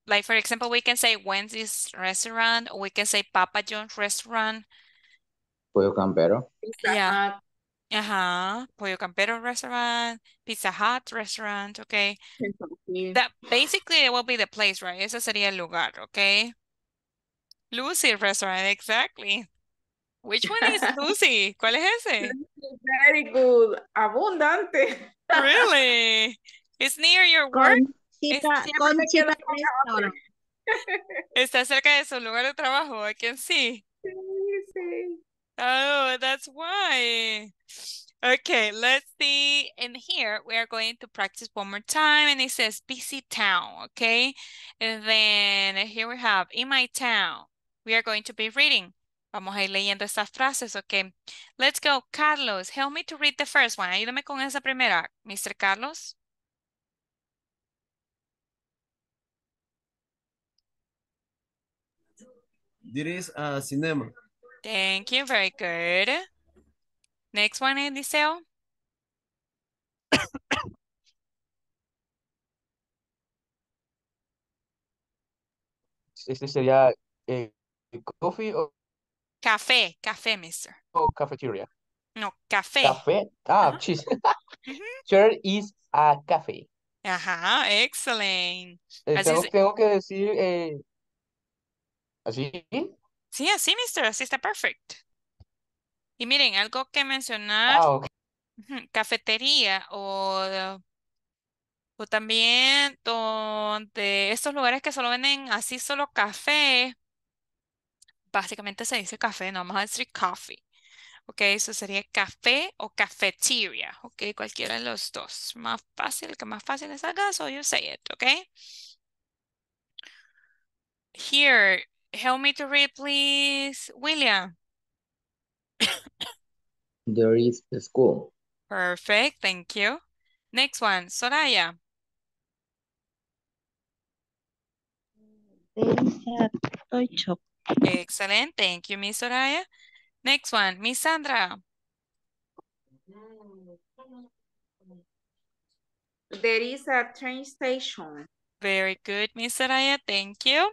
Like, for example, we can say Wendy's restaurant, or we can say Papa John's restaurant. Pollo Campero. Yeah. Uh-huh. Pollo Campero restaurant, Pizza Hut restaurant, okay? Yeah. That basically, it will be the place, right? Ese sería el lugar, okay? Lucy restaurant, exactly. Which one is Lucy? ¿Cuál es ese? Very good. Abundante. Really? It's near your work? Chica, Conchita restaurant. Está cerca de su lugar de trabajo. I can see. Oh, that's why. Okay, let's see. And here we are going to practice one more time. And it says busy town. Okay. And then here we have in my town. We are going to be reading. Vamos a ir leyendo estas frases. Okay. Let's go. Carlos, help me to read the first one. Ayúdame con esa primera, Mister Carlos. There is a cinema. Thank you. Very good. Next one, Eliseo. Este sería eh, coffee or... Café. Café, mister. Oh, cafeteria. No, café. Café. Ah, cheese. There is a café. Ajá, excellent. Eh, tengo, is... tengo que decir... Eh, ¿Así? Sí, así, mister. Así está perfect. Y miren, algo que mencionar, oh, okay. Cafetería o, o también donde estos lugares que solo venden así solo café, básicamente se dice café, no vamos a decir coffee. Ok, eso sería café o cafetería. Ok, cualquiera de los dos. Más fácil, que más fácil es acá, so you say it, ok? Here, help me to read, please, William. There is the school. Perfect, thank you. Next one, Soraya. There is a toy shop. Excellent, thank you, Miss Soraya. Next one, Miss Sandra. There is a train station. Very good, Miss Soraya, thank you.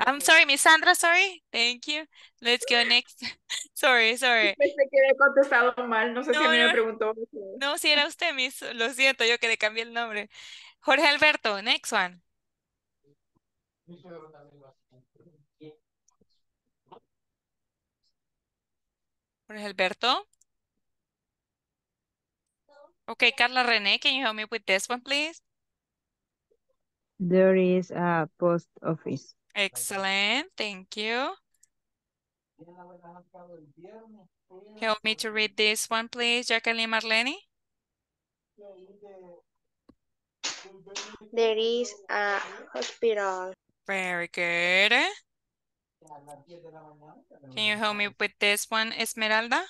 I'm sorry, Miss Sandra, sorry. Thank you. Let's go next. Sorry, sorry. Pensé que había contestado mal. No sé no, si a mí no, me preguntó. No, si era usted, Miss. Lo siento, yo que le cambié el nombre. Jorge Alberto, next one. Jorge Alberto. Okay, Carla René, can you help me with this one, please? There is a post office. Excellent, thank you. Help me to read this one, please, Jacqueline Marlene. There is a hospital. Very good. Can you help me with this one, Esmeralda?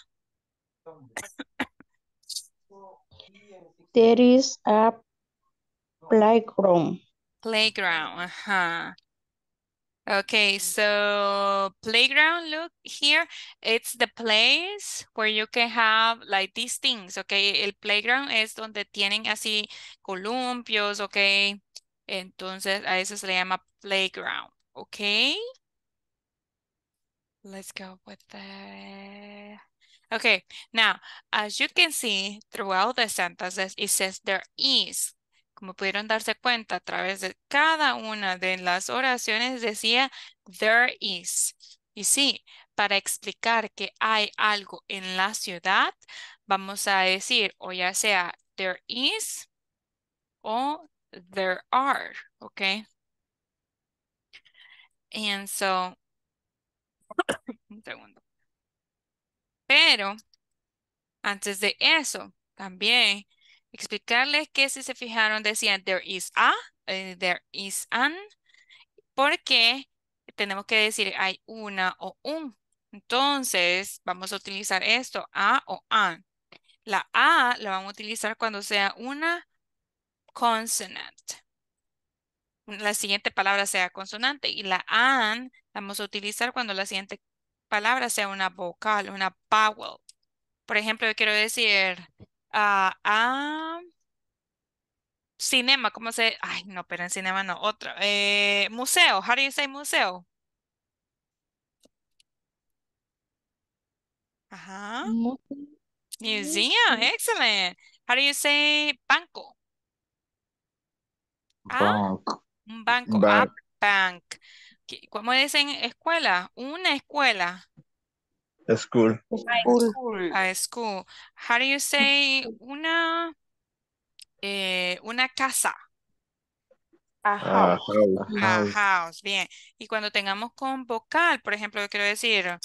There is a playground. Playground, uh-huh. Okay, so playground, look here, it's the place where you can have like these things, okay? El playground es donde tienen así columpios, okay? Entonces a eso se le llama playground, okay? Let's go with the... Okay, now, as you can see, throughout the sentences, it says there is. Como pudieron darse cuenta, a través de cada una de las oraciones decía there is. Y sí, para explicar que hay algo en la ciudad, vamos a decir o ya sea there is o there are, okay? And so, un segundo. Pero, antes de eso, también... Explicarles que si se fijaron decían there is a, eh, there is an, porque tenemos que decir hay una o un. Entonces vamos a utilizar esto, a o an. La a la vamos a utilizar cuando sea una consonant. La siguiente palabra sea consonante y la an la vamos a utilizar cuando la siguiente palabra sea una vocal, una vowel. Por ejemplo, yo quiero decir... Uh, a cinema, ¿cómo se? Ay, no, pero en cinema no, otra. Eh, museo, how do you say museo? Ajá. Museum, excellent. How do you say banco? Bank. Ah, un banco, bank. A bank. ¿Cómo dicen escuela? Una escuela. A school. A school. A school. How do you say una eh, una casa? A house. A house. A house. Bien. Y cuando tengamos con vocal, por ejemplo, yo quiero decir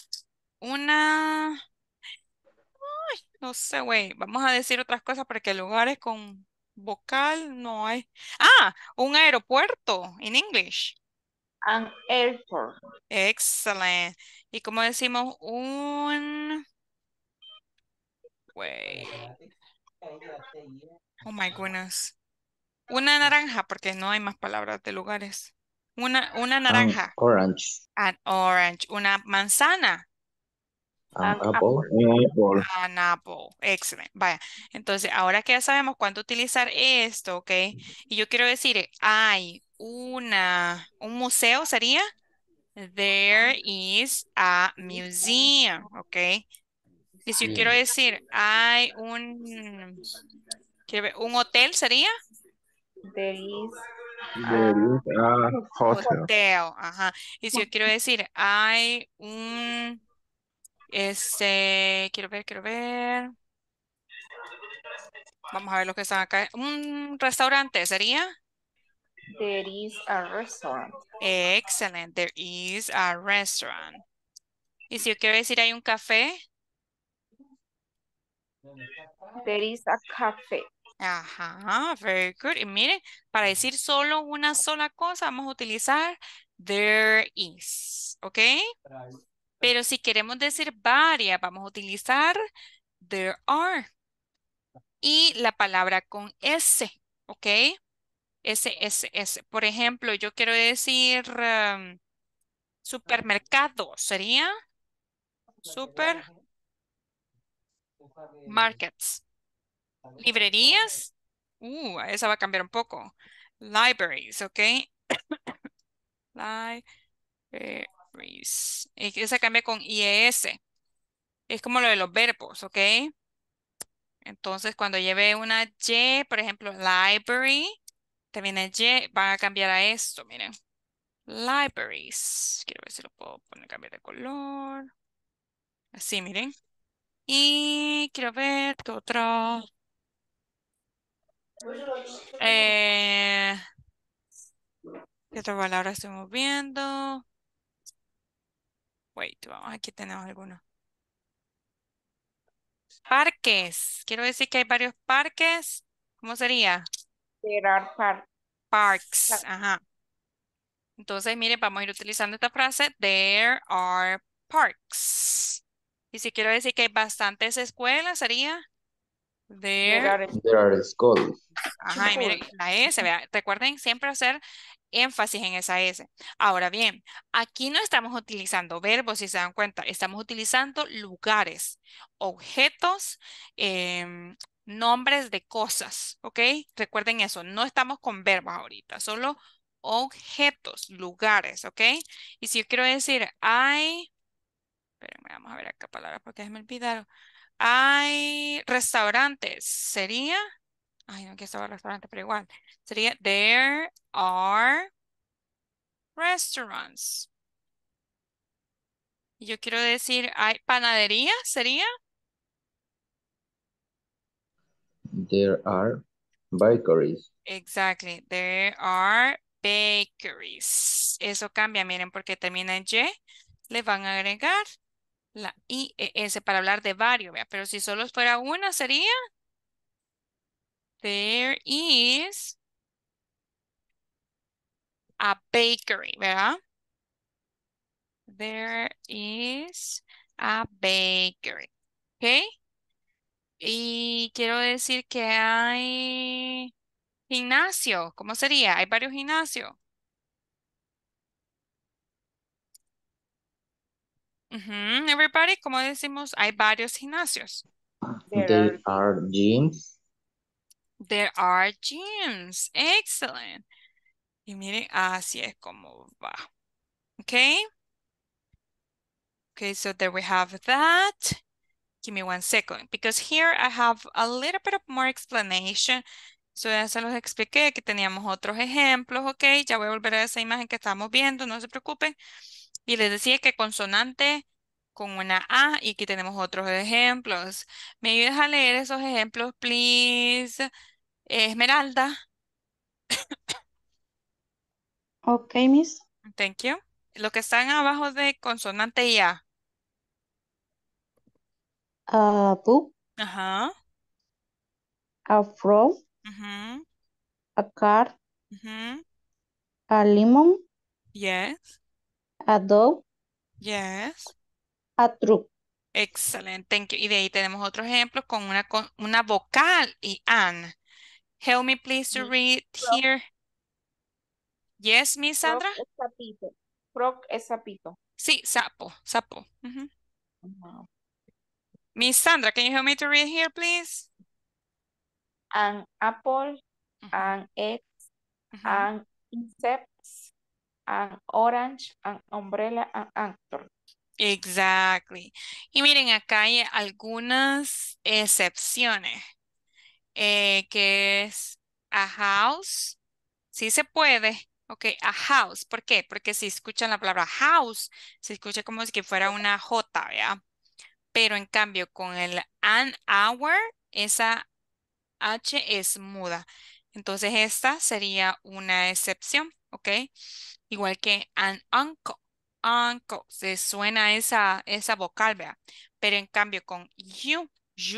una... Ay, no sé, güey. Vamos a decir otras cosas porque lugares con vocal no hay. Ah, un aeropuerto en English. An airport. Excellent. Y como decimos un... Wait. Oh my goodness. Una naranja, porque no hay más palabras de lugares. Una, una naranja. An orange. An orange. Una manzana. An, An apple. apple. An apple. Excellent. Vaya. Entonces, ahora que ya sabemos cuándo utilizar esto, ¿ok? Y yo quiero decir, hay... Una, un museo sería there is a museum, ok. Y si yo quiero decir hay un, un hotel sería there is a, a hotel. hotel. Ajá. Y si yo quiero decir hay un Este, quiero ver, quiero ver. Vamos a ver los que están acá. ¿Un restaurante sería? There is a restaurant. Excellent. There is a restaurant. Y si yo quiero decir hay un café. There is a café. Ajá, very good. Y miren, para decir solo una sola cosa, vamos a utilizar there is, ¿ok? Pero si queremos decir varias, vamos a utilizar there are. Y la palabra con S, ¿ok? S, S, S. Por ejemplo, yo quiero decir um, supermercado, ¿sería? Super. Markets. Librerías. Uh, esa va a cambiar un poco. Libraries, ¿ok? Libraries. Esa cambia con I E S. Es como lo de los verbos, ¿ok? Entonces, cuando lleve una Y, por ejemplo, library, también es Y, van a cambiar a esto, miren. Libraries. Quiero ver si lo puedo poner, cambiar de color. Así, miren. Y quiero ver qué otro. Eh, ¿Qué otra palabra estamos viendo? Wait, vamos, aquí tenemos algunos. Parques. Quiero decir que hay varios parques. ¿Cómo sería? There are park. Parks. Parks. Ajá. Entonces, miren, vamos a ir utilizando esta frase. There are parks. Y si quiero decir que hay bastantes escuelas, sería there, there, are, there are schools. Ajá, y miren, la S, ¿verdad? Recuerden siempre hacer énfasis en esa S. Ahora bien, aquí no estamos utilizando verbos, si se dan cuenta. Estamos utilizando lugares, objetos, eh, nombres de cosas, ¿ok? Recuerden eso, no estamos con verbos ahorita, solo objetos, lugares, ¿ok? Y si yo quiero decir, hay... Espérenme, vamos a ver acá palabras porque me olvidaron. Hay restaurantes. Sería. Ay, no, que estaba el restaurante, pero igual. Sería. There are restaurants. Y yo quiero decir. Hay panadería. Sería. There are bakeries. Exactly. There are bakeries. Eso cambia, miren, porque termina en Y. Le van a agregar la I E S para hablar de varios, ¿vea? Pero si solo fuera una sería there is a bakery, ¿verdad? There is a bakery, ¿ok? Y quiero decir que hay gimnasio, ¿cómo sería? Hay varios gimnasios. Uh-huh. Everybody, como decimos, hay varios gimnasios. There, there are, are gyms. There are gyms. Excellent. Y miren, así es como va. Okay. Okay, so there we have that. Give me one second. Because here I have a little bit of more explanation. So ya se los expliqué que teníamos otros ejemplos. Okay, ya voy a volver a esa imagen que estábamos viendo. No se preocupen. Y les decía que consonante con una A. Y aquí tenemos otros ejemplos. ¿Me ayudas a leer esos ejemplos, please? Esmeralda. Ok, miss. Thank you. Los que están abajo de consonante y A. Uh, boo. Ajá. A fro. Uh-huh. A car. Uh-huh. A limón. Yes. A dog. Yes. A truck. Excellent. Thank you. Y de ahí tenemos otros ejemplos con una, con una vocal y an. Help me please to read here. Yes, Miss Sandra. Frog es sapito. Sí, sapo, sapo. Uh-huh. Wow. Miss Sandra, can you help me to read here, please? An apple, uh-huh. an egg, uh-huh. an insect. An orange, an umbrella, an actor. Exactly. Y miren, acá hay algunas excepciones. Eh, que es a house. Sí se puede. Ok, a house. ¿Por qué? Porque si escuchan la palabra house, se escucha como si fuera una J, ¿verdad? Pero en cambio con el an hour, esa H es muda. Entonces esta sería una excepción, ¿ok? Igual que an uncle. Uncle, se suena esa, esa vocal, ¿verdad? Pero en cambio con you,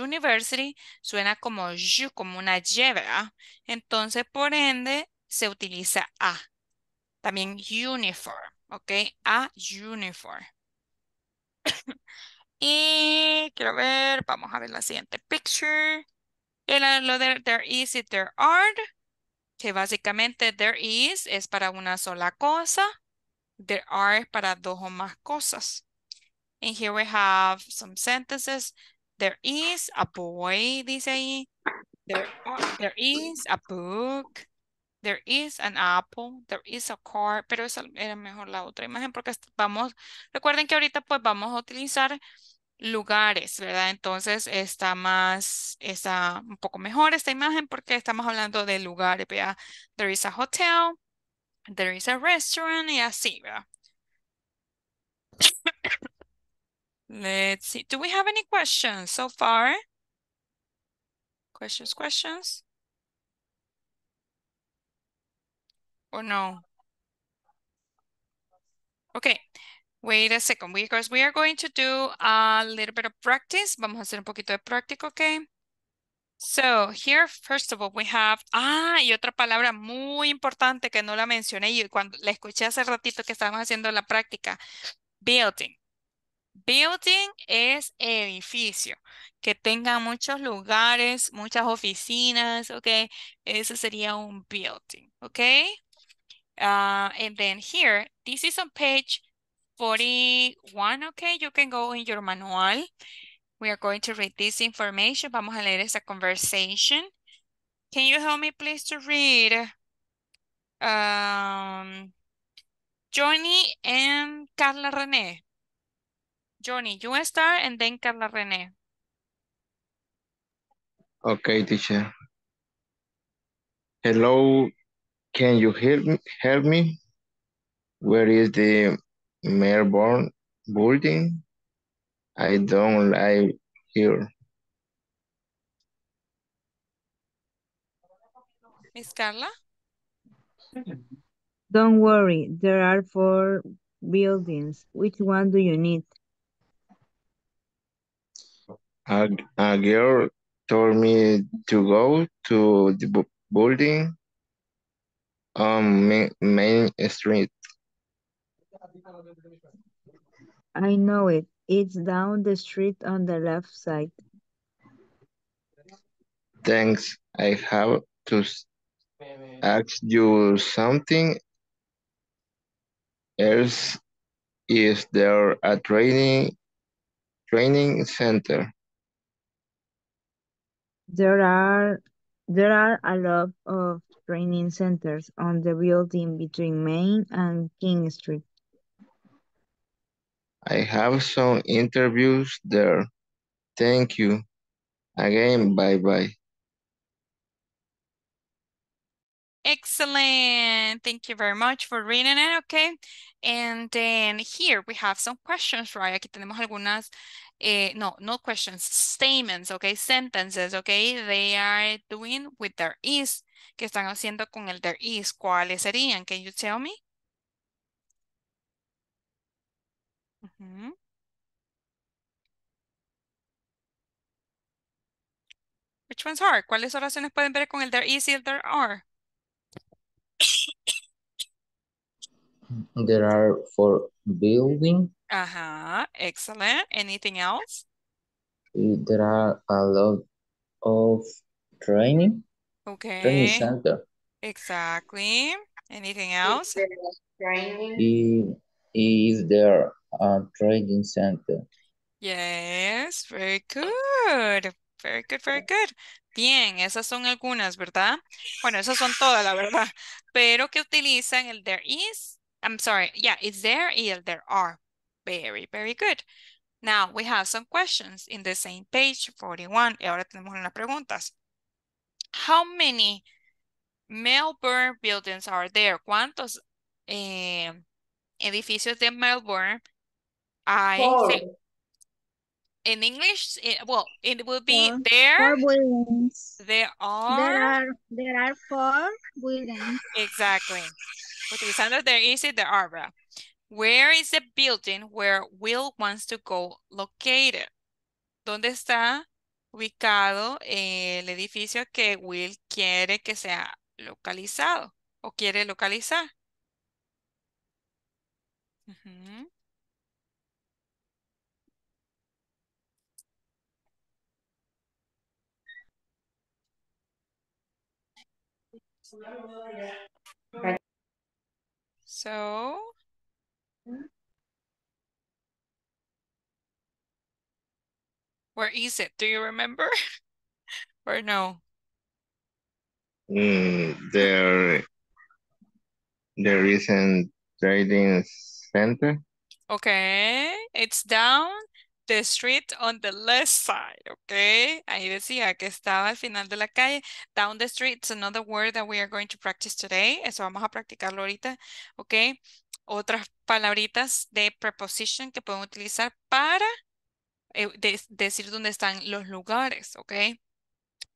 university, suena como you, como una Y, ¿verdad? Entonces, por ende, se utiliza A. También uniform, ¿ok? A uniform. Y quiero ver, vamos a ver la siguiente picture. El, lo de there is y there are, que básicamente there is es para una sola cosa. There are es para dos o más cosas. And here we have some sentences. There is a boy, dice ahí. There, are, there is a book. There is an apple. There is a car. Pero esa era mejor la otra imagen porque vamos... Recuerden que ahorita pues vamos a utilizar lugares, ¿verdad? Entonces está más... Está un poco mejor esta imagen porque estamos hablando de lugares, ¿verdad? There is a hotel. There is a restaurant. Y así, ¿verdad? Let's see. Do we have any questions so far? Questions, questions? Or no? Okay. Wait a second. Because we are going to do a little bit of practice. Vamos a hacer un poquito de práctica, okay? So, here, first of all, we have... Ah, y otra palabra muy importante que no la mencioné y cuando la escuché hace ratito que estábamos haciendo la práctica. Building. Building es edificio, que tenga muchos lugares, muchas oficinas, ok, eso sería un building, ok. Uh, and then here, this is on page forty-one, ok, you can go in your manual. We are going to read this information, vamos a leer esta conversation. Can you help me please to read? Um, Johnny and Carla René. Johnny, you start and then Carla René. Okay, teacher. Hello, can you help me? Help me? Where is the Melbourne building? I don't live here. Miss Carla? Don't worry, there are four buildings. Which one do you need? A, a girl told me to go to the building on Main, Main Street. I know it. It's down the street on the left side. Thanks. I have to ask you something else. Is there a training training center? There are there are a lot of training centers on the building between Main and King Street. I have some interviews there. Thank you. Again, bye-bye. Excellent. Thank you very much for reading it, okay? And then here we have some questions, right? Aquí tenemos algunas... Eh, no, no questions, statements, okay, sentences, okay, they are doing with their is, que están haciendo con el their is, ¿cuáles serían? Can you tell me? Uh-huh. Which ones are? ¿Cuáles oraciones pueden ver con el there is y el there are? There are for building. Uh-huh, excellent. Anything else? There are a lot of training. Okay. Training center. Exactly. Anything else? Is there training? Is, is there a training center? Yes, very good. Very good, very good. Bien, esas son algunas, ¿verdad? Bueno, esas son todas, la verdad. Pero que utilizan el there is, I'm sorry, yeah, it's there y el there are. Very, very good. Now, we have some questions in the same page, forty-one. Y ahora tenemos unas preguntas. How many Melbourne buildings are there? ¿Cuántos eh, edificios de Melbourne hay? Four. in English, it, well, it will be four, there. Four buildings. There are. There are. There are four buildings. Exactly. Utilizando there is it, there are, bro. Where is the building where Will wants to go located? ¿Dónde está ubicado el edificio que Will quiere que sea localizado o quiere localizar? Uh-huh. So, where is it? Do you remember? Or no? Mm, there, there isn't trading center. Okay, it's down the street on the left side, okay? Ahí decía que estaba al final de la calle. Down the street is another word that we are going to practice today. Eso vamos a practicarlo ahorita, okay? Otras palabritas de preposition que pueden utilizar para eh, de, decir dónde están los lugares, okay?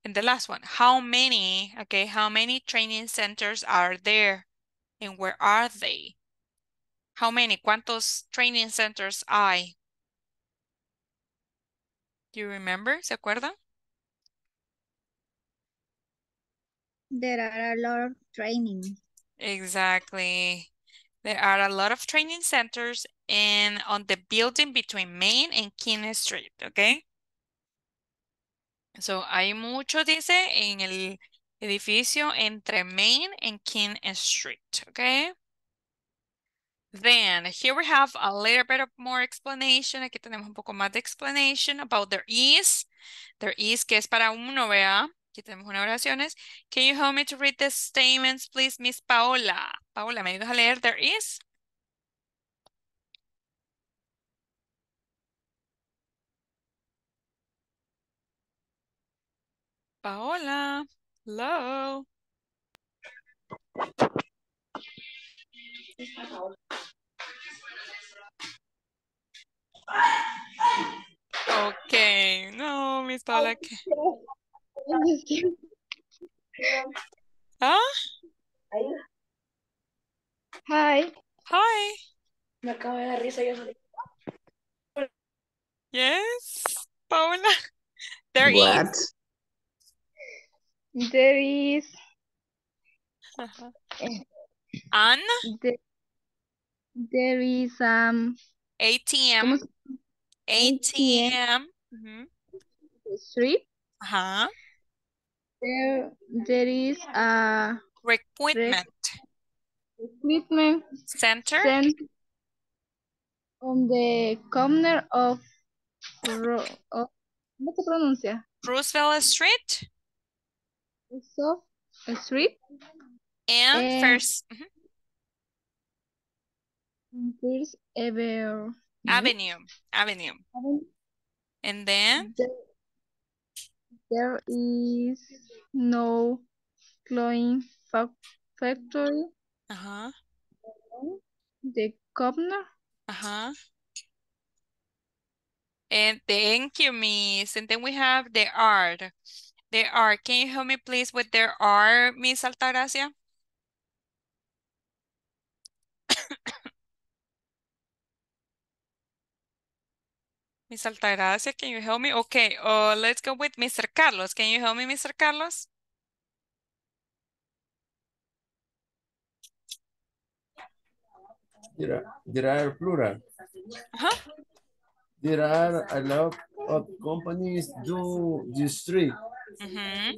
And the last one, how many, okay? How many training centers are there? And where are they? How many? ¿Cuántos training centers hay? Do you remember? ¿Se acuerdan? There are a lot of training. Exactly. There are a lot of training centers and on the building between Main and King Street, okay? So, hay muchos, dice, en el edificio entre Main and King Street, okay? Then, here we have a little bit of more explanation. Aquí tenemos un poco más de explanation about there is. There is, que es para uno, ¿verdad? Aquí tenemos unas oraciones. Can you help me to read the statements, please, Miss Paola? Paola, ¿me ayudas a leer there is? Paola, hello. Okay, no, Miss Paula. Huh? Hi. Hi. Me acabo de dar risa yo sola. Yes, Paula. There what? Is. There is. Uh-huh. An. The There is um A T M A T M mm-hmm. Street. Uh-huh. There there is a recruitment recruitment center. center on the corner of Ro of ¿cómo se pronuncia? Roosevelt Street. Roosevelt Street. And, and first. Mm-hmm. First ever avenue, avenue, avenue, and then there, there is no clothing factory. Uh huh. The governor. Uh huh. And thank you, Miss. And then we have the art. The art. Can you help me, please, with the art, Miss Altagracia? Miss Altagracia, can you help me? Okay, uh, let's go with Mister Carlos. Can you help me, Mister Carlos? There are, there are plural. Huh? There are a lot of companies do this street. Mm-hmm.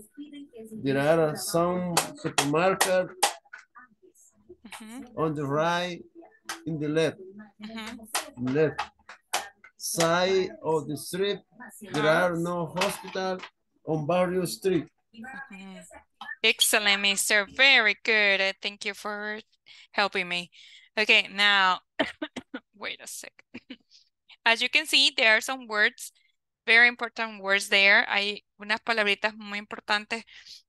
There are some supermarket mm-hmm. on the right, in the left. Mm-hmm. Left. Side of the street, there are no hospitals on various streets. Mm-hmm. Excellent, Mister Very good. Thank you for helping me. Okay, now, wait a sec. As you can see, there are some words, very important words there. Hay unas palabritas muy importantes.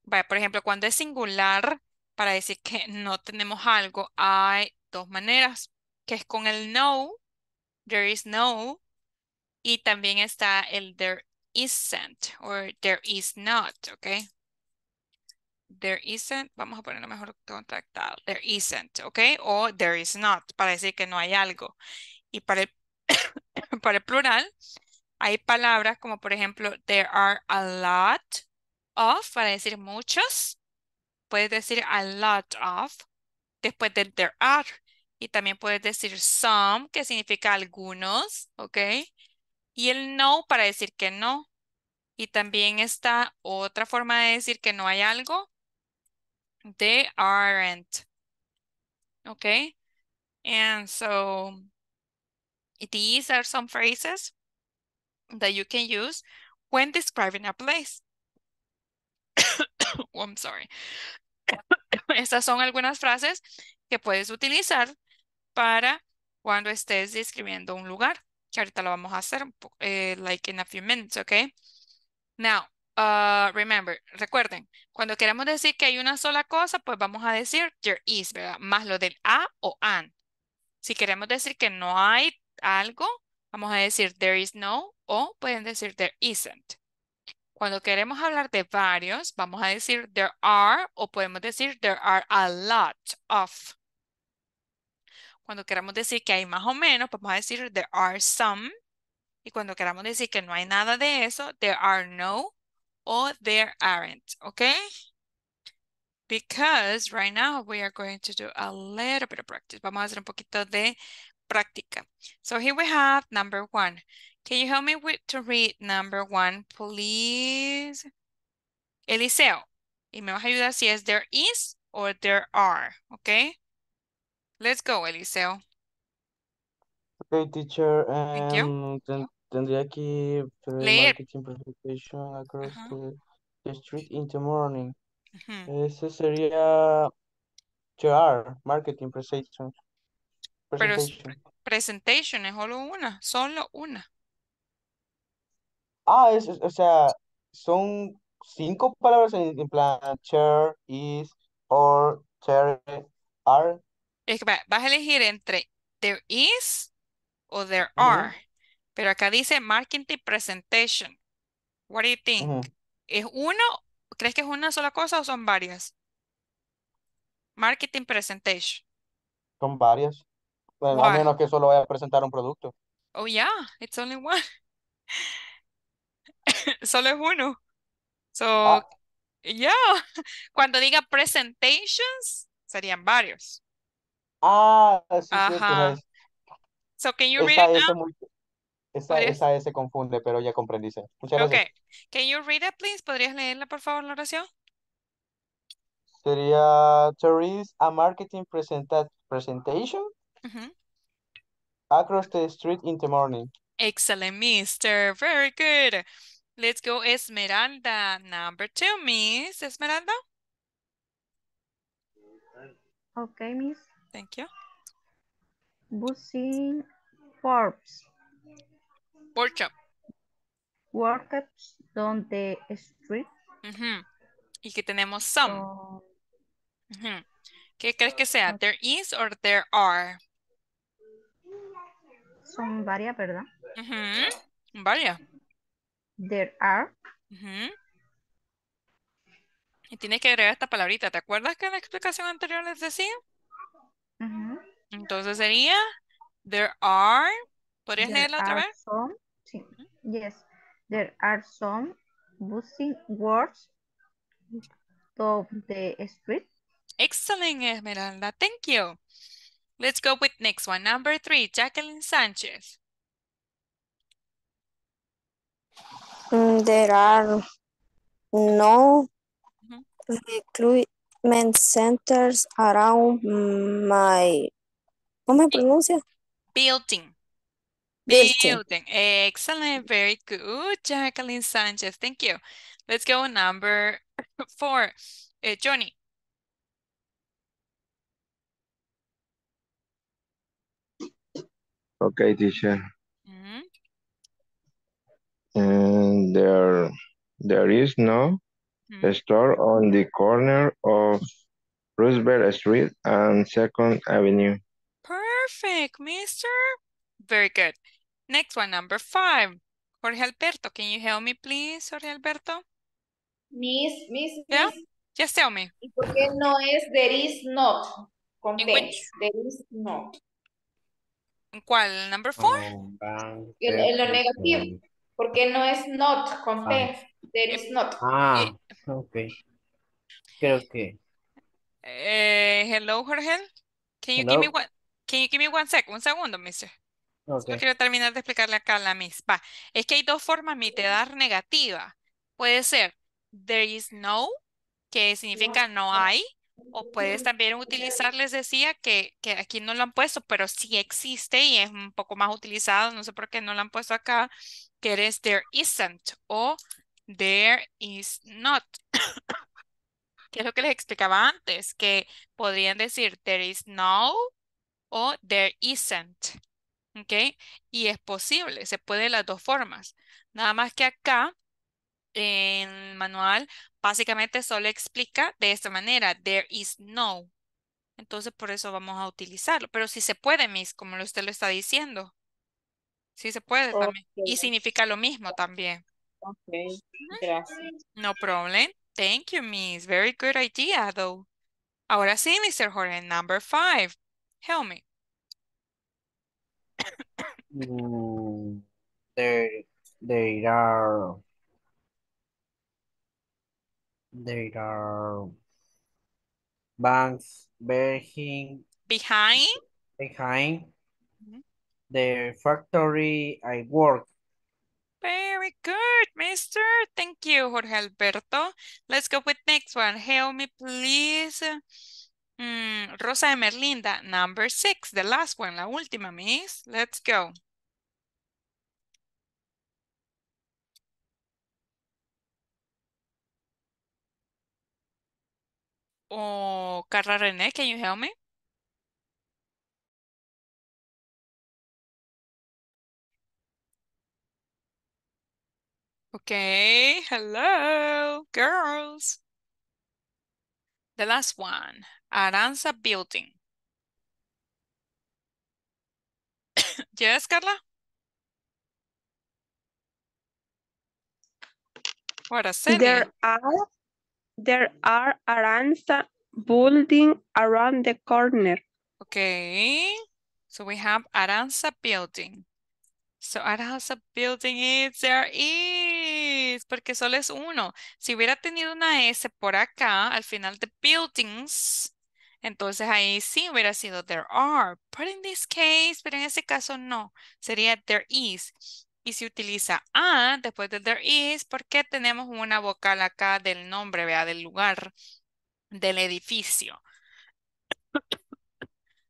Vaya, por ejemplo, cuando es singular, para decir que no tenemos algo, hay dos maneras, que es con el no, there is no. Y también está el there isn't or there is not, ¿ok? There isn't, vamos a ponerlo mejor contractado. There isn't, ¿ok? O there is not, para decir que no hay algo. Y para el, para el plural, hay palabras como por ejemplo, there are a lot of, para decir muchos. Puedes decir a lot of, después del there are. Y también puedes decir some, que significa algunos, ¿ok? Y el no para decir que no. Y también está otra forma de decir que no hay algo. They aren't. Okay. And so these are some phrases that you can use when describing a place. Oh, I'm sorry. Estas son algunas frases que puedes utilizar para cuando estés describiendo un lugar. Que ahorita lo vamos a hacer, eh, like in a few minutes, okay? Now, uh, remember, recuerden, cuando queremos decir que hay una sola cosa, pues vamos a decir there is, ¿verdad? Más lo del a o an. Si queremos decir que no hay algo, vamos a decir there is no o pueden decir there isn't. Cuando queremos hablar de varios, vamos a decir there are o podemos decir there are a lot of. Cuando queramos decir que hay más o menos, vamos a decir there are some. Y cuando queramos decir que no hay nada de eso, there are no o there aren't, okay? Because right now we are going to do a little bit of practice. Vamos a hacer un poquito de práctica. So here we have number one. Can you help me with to read number one, please? Eliseo. Y me vas a ayudar si es there is or there are, okay? Let's go, Eliseo. Okay, teacher. Um, ten, tendría que leer presentation across uh -huh. the street in the morning. Uh -huh. Ese sería J R, marketing presentation. Presentation. Pero presentation es solo una, solo una. Ah, es, es, o sea, son cinco palabras en, en plan chair, is, or, chair, are. Es que vas a elegir entre there is o there are. Uh-huh. Pero acá dice marketing presentation. What do you think? Uh-huh. ¿Es uno? ¿Crees que es una sola cosa o son varias? Marketing presentation. Son varias. Bueno, a menos que solo vaya a presentar un producto. Oh, yeah. It's only one. Solo es uno. So, ah. yeah. Cuando diga presentations, serían varios. Ah, sí, ajá. Sí, so can you esa, read it now? Muy, esa, esa S se confunde, pero ya comprendí. Muchas okay. gracias. Can you read it, please? ¿Podrías leerla, por favor, la oración? Sería, there is a marketing presenta presentation uh-huh. across the street in the morning. Excellent, mister. Very good. Let's go, Esmeralda. Number two, Miss Esmeralda. Okay, Miss. Thank you. Busing Forbes. Workshop. Workshops down the street. Uh-huh. Y que tenemos some. Uh, uh-huh. ¿Qué crees que sea? Uh, there is or there are? Son varias, ¿verdad? Uh-huh. Varias. There are. Uh-huh. Y tienes que agregar esta palabrita. ¿Te acuerdas que en la explicación anterior les decía? Uh-huh. Entonces sería there are. ¿Podrías leerla otra vez? Some, sí. uh-huh. Yes. There are some busy words of the street. Excellent, Esmeralda. Thank you. Let's go with next one. Number three, Jacqueline Sanchez. Mm, there are no uh-huh. recruit centers around my, ¿cómo me pronuncia? Building. Building. Building. Excellent. Very good, Jacqueline Sanchez. Thank you. Let's go number four. Uh, Johnny. Okay, teacher. Mm-hmm. And there, there is no a store on the corner of Roosevelt Street and Second Avenue. Perfect, mister. Very good. Next one, number five. Jorge Alberto, can you help me please, Jorge Alberto? Miss, miss, yeah? miss. Just tell me. ¿Y por qué no es there is not? Con there is not. ¿En cuál? ¿Number four? Um, um, en, en lo negativo. ¿Por qué no es not? Con P. Um, there is not. Ah, ok. Creo que. Uh, hello, Jorge. Can you hello? give me one? Can you give me one sec? Un segundo, mister. Okay. Yo quiero terminar de explicarle acá a la miss. Va. Es que hay dos formas mi, de dar negativa. Puede ser there is no, que significa no hay, o puedes también utilizar, les decía que, que aquí no lo han puesto, pero sí existe y es un poco más utilizado, no sé por qué no lo han puesto acá, que eres there isn't o there is not. Que es lo que les explicaba antes, que podrían decir there is no o there isn't. ¿Ok? Y es posible, se puede de las dos formas. Nada más que acá, en el manual, básicamente solo explica de esta manera, there is no. Entonces, por eso vamos a utilizarlo. Pero sí se puede, Miss, como usted lo está diciendo. Sí se puede también. Okay. Y significa lo mismo también. Ok, gracias. No problem. Thank you, Miss. Very good idea, though. Ahora sí, mister Jorge, number five. Help me. Mm, there, there are... There are banks behind behind behind mm-hmm. the factory I work. Very good, mister. Thank you, Jorge Alberto. Let's go with next one. Help me, please. Mm, Rosa de Merlinda, number six, the last one, la última, miss. Let's go. Oh, Carla René, can you help me? Okay, hello, girls. The last one, Aranza Building. Yes, Carla? What a city. There are... There are Aranza building around the corner. Okay. So we have Aranza building. So Aranza building is there is. Porque solo es uno. Si hubiera tenido una S por acá, al final de buildings, entonces ahí sí hubiera sido there are. But in this case, pero en ese caso no. Sería there is. Y se utiliza a después del there is porque tenemos una vocal acá del nombre, vea, del lugar, del edificio.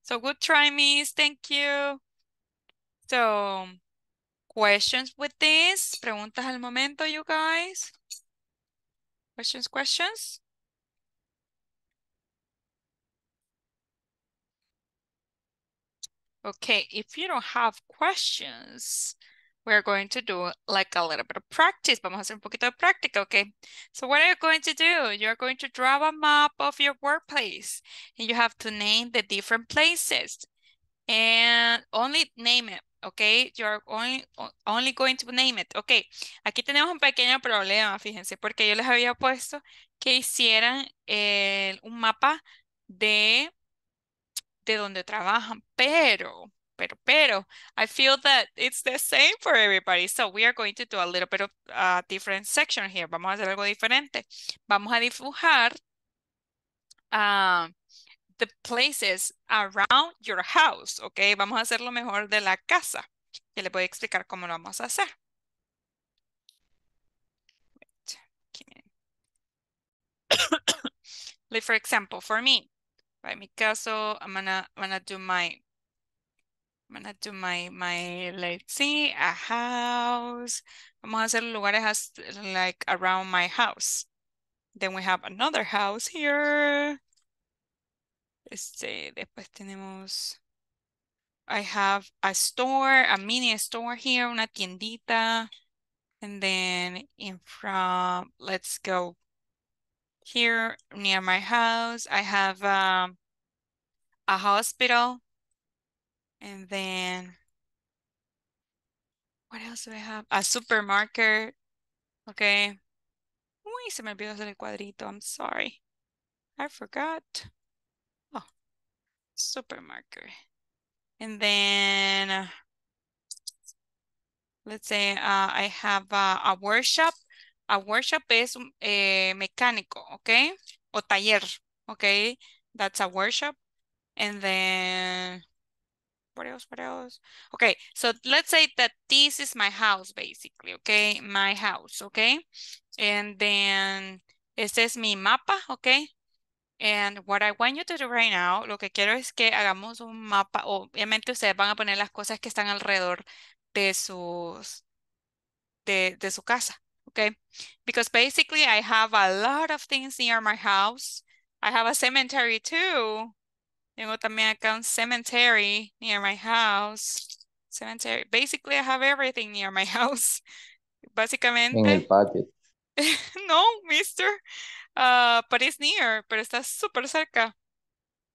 So good try, miss. Thank you. So, questions with this? Preguntas al momento, you guys. Questions, questions? Okay, if you don't have questions... We're going to do like a little bit of practice. Vamos a hacer un poquito de práctica, okay? So what are you going to do? You're going to draw a map of your workplace. And you have to name the different places. And only name it, okay? You're only, only going to name it, okay? Aquí tenemos un pequeño problema, fíjense. Porque yo les había puesto que hicieran el, un mapa de, de donde trabajan. Pero... Pero, pero, I feel that it's the same for everybody. So we are going to do a little bit of a uh, different section here. Vamos a hacer algo diferente. Vamos a dibujar uh, the places around your house, ¿ok? Vamos a hacer lo mejor de la casa. Ya les voy a explicar cómo lo vamos a hacer. Like for example, for me, right? En mi caso, I'm gonna, I'm gonna do my... I'm going to do my, my, let's see, a house. Vamos a hacer lugares like around my house. Then we have another house here. Este, después tenemos, I have a store, a mini store here, una tiendita. And then in from, let's go here near my house. I have um, a hospital. And then else do I have? A supermarket. Okay. Uy, se me olvidó hacer el cuadrito. I'm sorry. I forgot. Oh, supermarket. And then uh, let's say uh, I have uh, a workshop. A workshop es eh, mecánico, okay? O taller, okay? That's a workshop. And then what else, what else? Okay, so let's say that this is my house, basically, okay? My house, okay? And then it says mi mapa, okay? And what I want you to do right now, lo que quiero es que hagamos un mapa. Obviamente ustedes van a poner las cosas que están alrededor de sus, de, de su casa, okay? Because basically I have a lot of things near my house. I have a cemetery too. Tengo también acá un cemetery near my house. Cemetery. Basically, I have everything near my house. Básicamente. En el patio. No, mister. Uh, but it's near. Pero está súper cerca.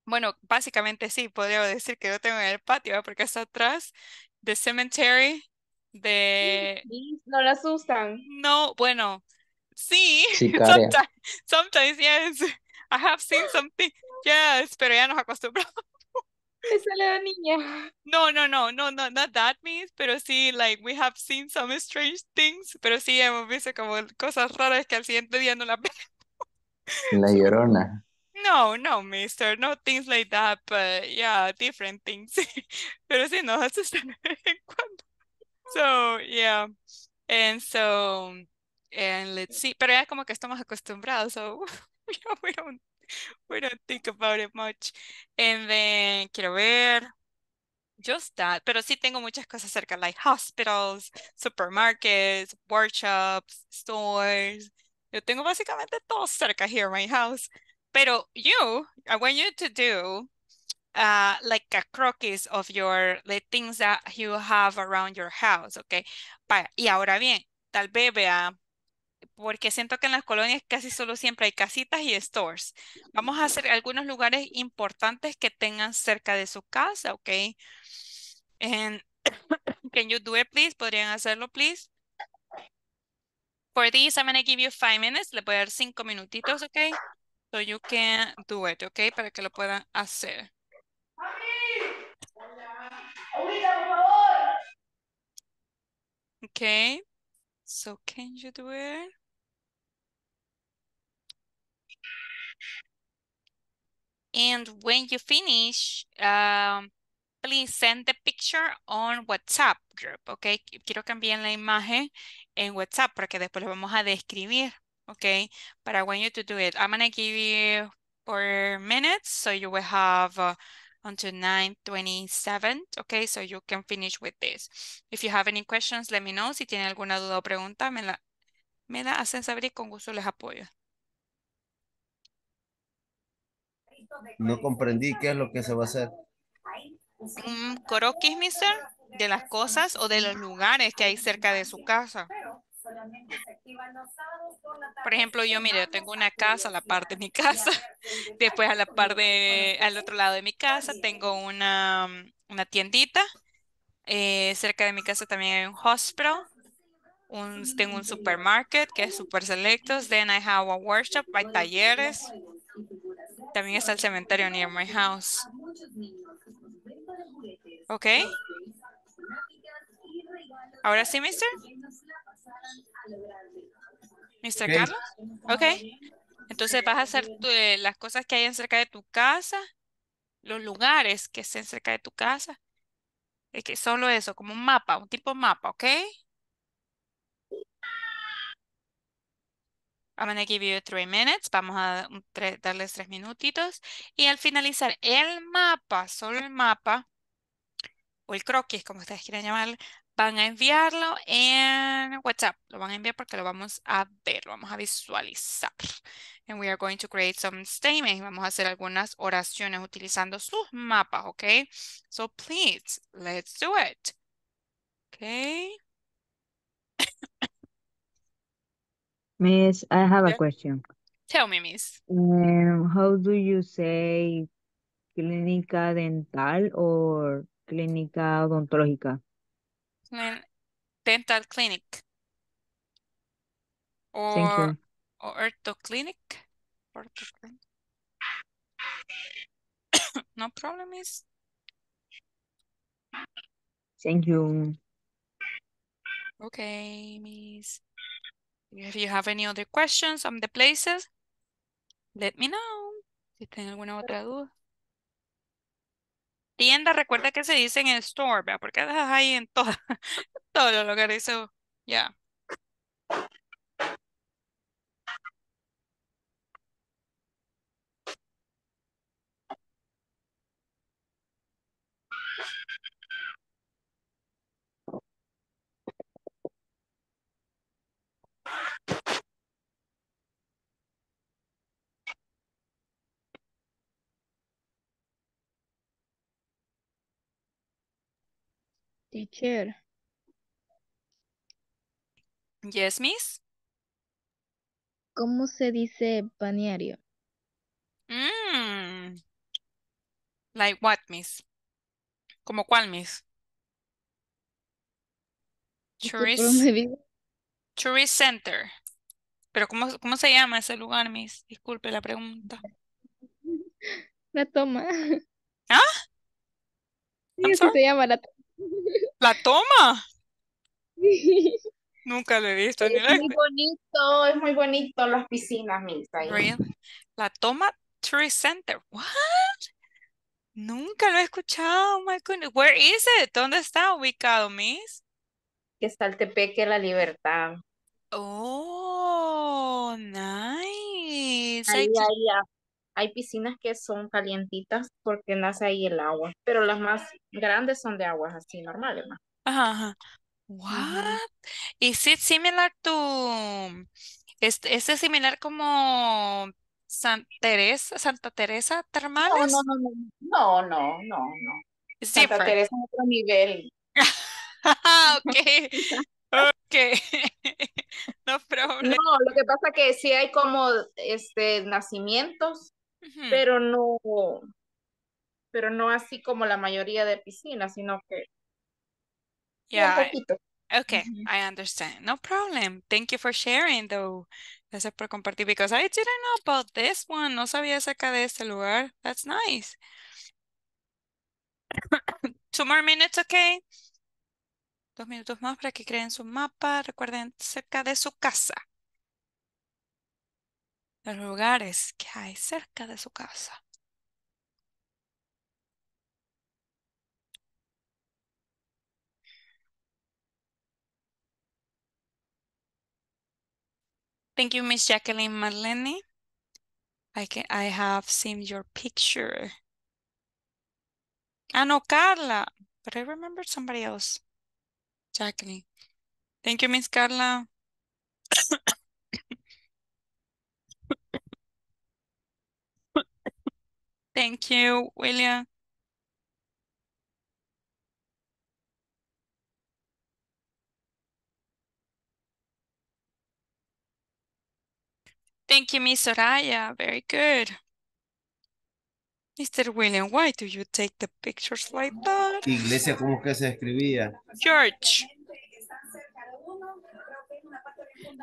Bueno, básicamente sí. Podría decir que yo tengo en el patio. ¿eh? Porque está atrás de cemetery. De... No la asustan. No, bueno. Sí. Sometimes, sometimes, yes. I have seen something. Yes, pero ya nos acostumbramos. Esa es la niña. No, no, no, no, no, not that means, pero sí, like, we have seen some strange things, pero sí hemos visto como cosas raras que al siguiente día no las vemos. La llorona. No, no, mister, no things like that, but yeah, different things. Pero sí nos asustan de vez en cuando. So, yeah, and so, and let's see, pero ya como que estamos acostumbrados, so yeah, we don't. We don't think about it much. And then, quiero ver. Just that. Pero sí tengo muchas cosas cerca, like hospitals, supermarkets, workshops, stores. Yo tengo básicamente todo cerca here in my house. Pero you, I want you to do uh, like a croquis of your, the things that you have around your house, okay? Para, y ahora bien, tal vez vea. Porque siento que en las colonias casi solo siempre hay casitas y stores. Vamos a hacer algunos lugares importantes que tengan cerca de su casa, ¿ok? And can you do it, please? ¿Podrían hacerlo, please? For this, I'm going to give you five minutes. Le voy a dar cinco minutitos, ¿ok? So you can do it, ¿ok? Para que lo puedan hacer. Ok. So can you do it? And when you finish, um, please send the picture on WhatsApp group, okay? Quiero que envíen la imagen en WhatsApp porque después lo vamos a describir, okay? But I want you to do it. I'm gonna give you four minutes, so you will have uh, until nine twenty-seven, okay? So you can finish with this. If you have any questions, let me know. Si tienen alguna duda o pregunta, me la, me la hacen saber y con gusto les apoyo. No comprendí qué es lo que se va a hacer. Un croquis, mister, de las cosas o de los lugares que hay cerca de su casa. Por ejemplo, yo, mire, yo tengo una casa a la par de mi casa. Después a la par de, al otro lado de mi casa, tengo una, una tiendita. Eh, cerca de mi casa también hay un hospital. Un, tengo un supermarket que es super selectos. Then I have a workshop, hay talleres. También está el cementerio near my house. Ok. Ahora sí, mister. mister Okay. Carlos, ok, entonces vas a hacer tu, eh, las cosas que hay cerca de tu casa, los lugares que estén cerca de tu casa, es que solo eso, como un mapa, un tipo de mapa, ok? I'm gonna give you three minutes, vamos a tre darles tres minutitos, y al finalizar el mapa, solo el mapa, o el croquis, como ustedes quieran llamarlo, van a enviarlo en WhatsApp. Lo van a enviar porque lo vamos a ver, lo vamos a visualizar. And we are going to create some statements. Vamos a hacer algunas oraciones utilizando sus mapas, ¿ok? So please, let's do it. ¿Ok? Miss, I have a question. Tell me, Miss. Um, how do you say clínica dental or clínica odontológica? dental clinic or Thank you. or ortho clinic. Ortho clinic. No problem is. Thank you. Okay, Miss. If you have any other questions on the places, let me know. Si tienen alguna otra duda. Tienda, recuerda que se dice en el store, ¿verdad? Porque dejas ahí en todo, todos los lugares. So, yeah. Teacher. Yes, miss. ¿Cómo se dice balneario? Mm. Like what, miss? ¿Cómo cuál, miss? Tourist, tourist center. Pero ¿cómo, cómo se llama ese lugar, miss? Disculpe la pregunta. La toma. ¿Ah? Sí, eso se llama la toma. ¿La toma? Sí. Nunca lo he visto. Es ni muy la... bonito, es muy bonito las piscinas, miss. Really? La toma Tourist Center. What? Nunca lo he escuchado. Oh my goodness. Where is it? ¿Dónde está ubicado, miss? Que está el Tepeque La Libertad. Oh, nice. Ahí, ahí, hay piscinas que son calientitas porque nace ahí el agua, pero las más grandes son de aguas así normales. ¿No? Ajá, ajá. What? Mm-hmm. Is it similar to... ¿Es, es similar como San Teresa, Santa Teresa Termales? No, no, no, no, no, no, no. It's Santa different. Teresa es otro nivel. Okay, okay. No problem. No, lo que pasa que sí hay como este nacimientos, uh-huh. pero no, pero no así como la mayoría de piscinas, sino que yeah, un poquito. I, okay, uh-huh. I understand. No problem. Thank you for sharing, though. Gracias por compartir, because I didn't know about this one. No sabía acerca de este lugar. That's nice. Two more minutes, okay. Dos minutos más para que creen su mapa. Recuerden cerca de su casa. Los lugares que hay cerca de su casa. Thank you, Miss Jacqueline Marlene. I can, I have seen your picture. Ah, no, Carla. But I remember somebody else. Jacqueline. Thank you, Miss Carla. Thank you, William. Thank you, Miss Soraya. Very good. Mister William, why do you take the pictures like that? Iglesia, ¿cómo que se escribía? Church.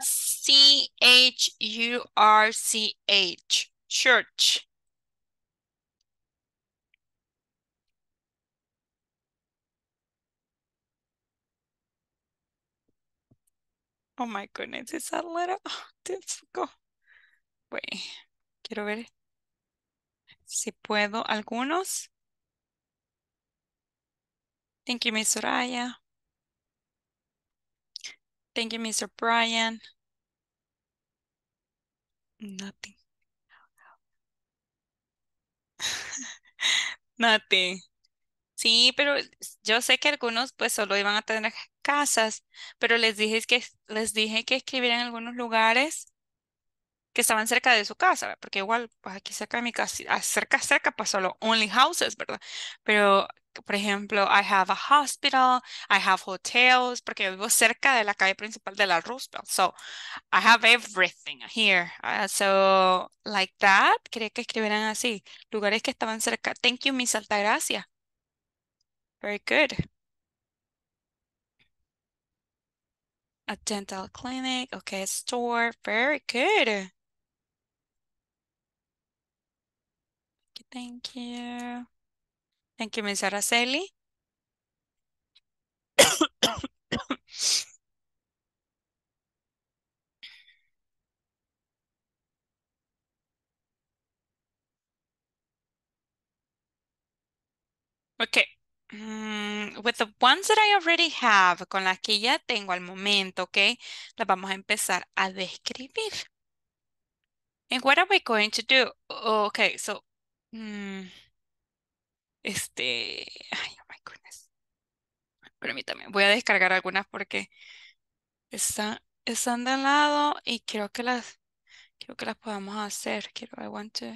C H U R C H. Church. Oh my goodness, is that letter? Oh, let's go. Wait, quiero ver. Si puedo, algunos. Thank you, Miss Soraya. Thank you, Mister Brian. Nothing. Nothing. Sí, pero yo sé que algunos pues solo iban a tener casas, pero les dije que les dije que escribieran en algunos lugares que estaban cerca de su casa, porque igual pues aquí cerca de mi casa, cerca, cerca, pues solo only houses, ¿verdad? Pero, por ejemplo, I have a hospital, I have hotels, porque yo vivo cerca de la calle principal de la Roosevelt, so I have everything here. Uh, so, like that, quería que escribieran así, lugares que estaban cerca. Thank you, Miss Altagracia. Very good. a dental clinic, okay, store, very good. Thank you. Thank you, Miz Araceli. Okay. Mm, with the ones that I already have, con las que ya tengo al momento, okay, las vamos a empezar a describir. And what are we going to do? Okay, so, mm, este, ay, oh my goodness. Permítame, voy a descargar algunas porque están, están de al lado y creo que las, creo que las podamos hacer. Quiero, I want to,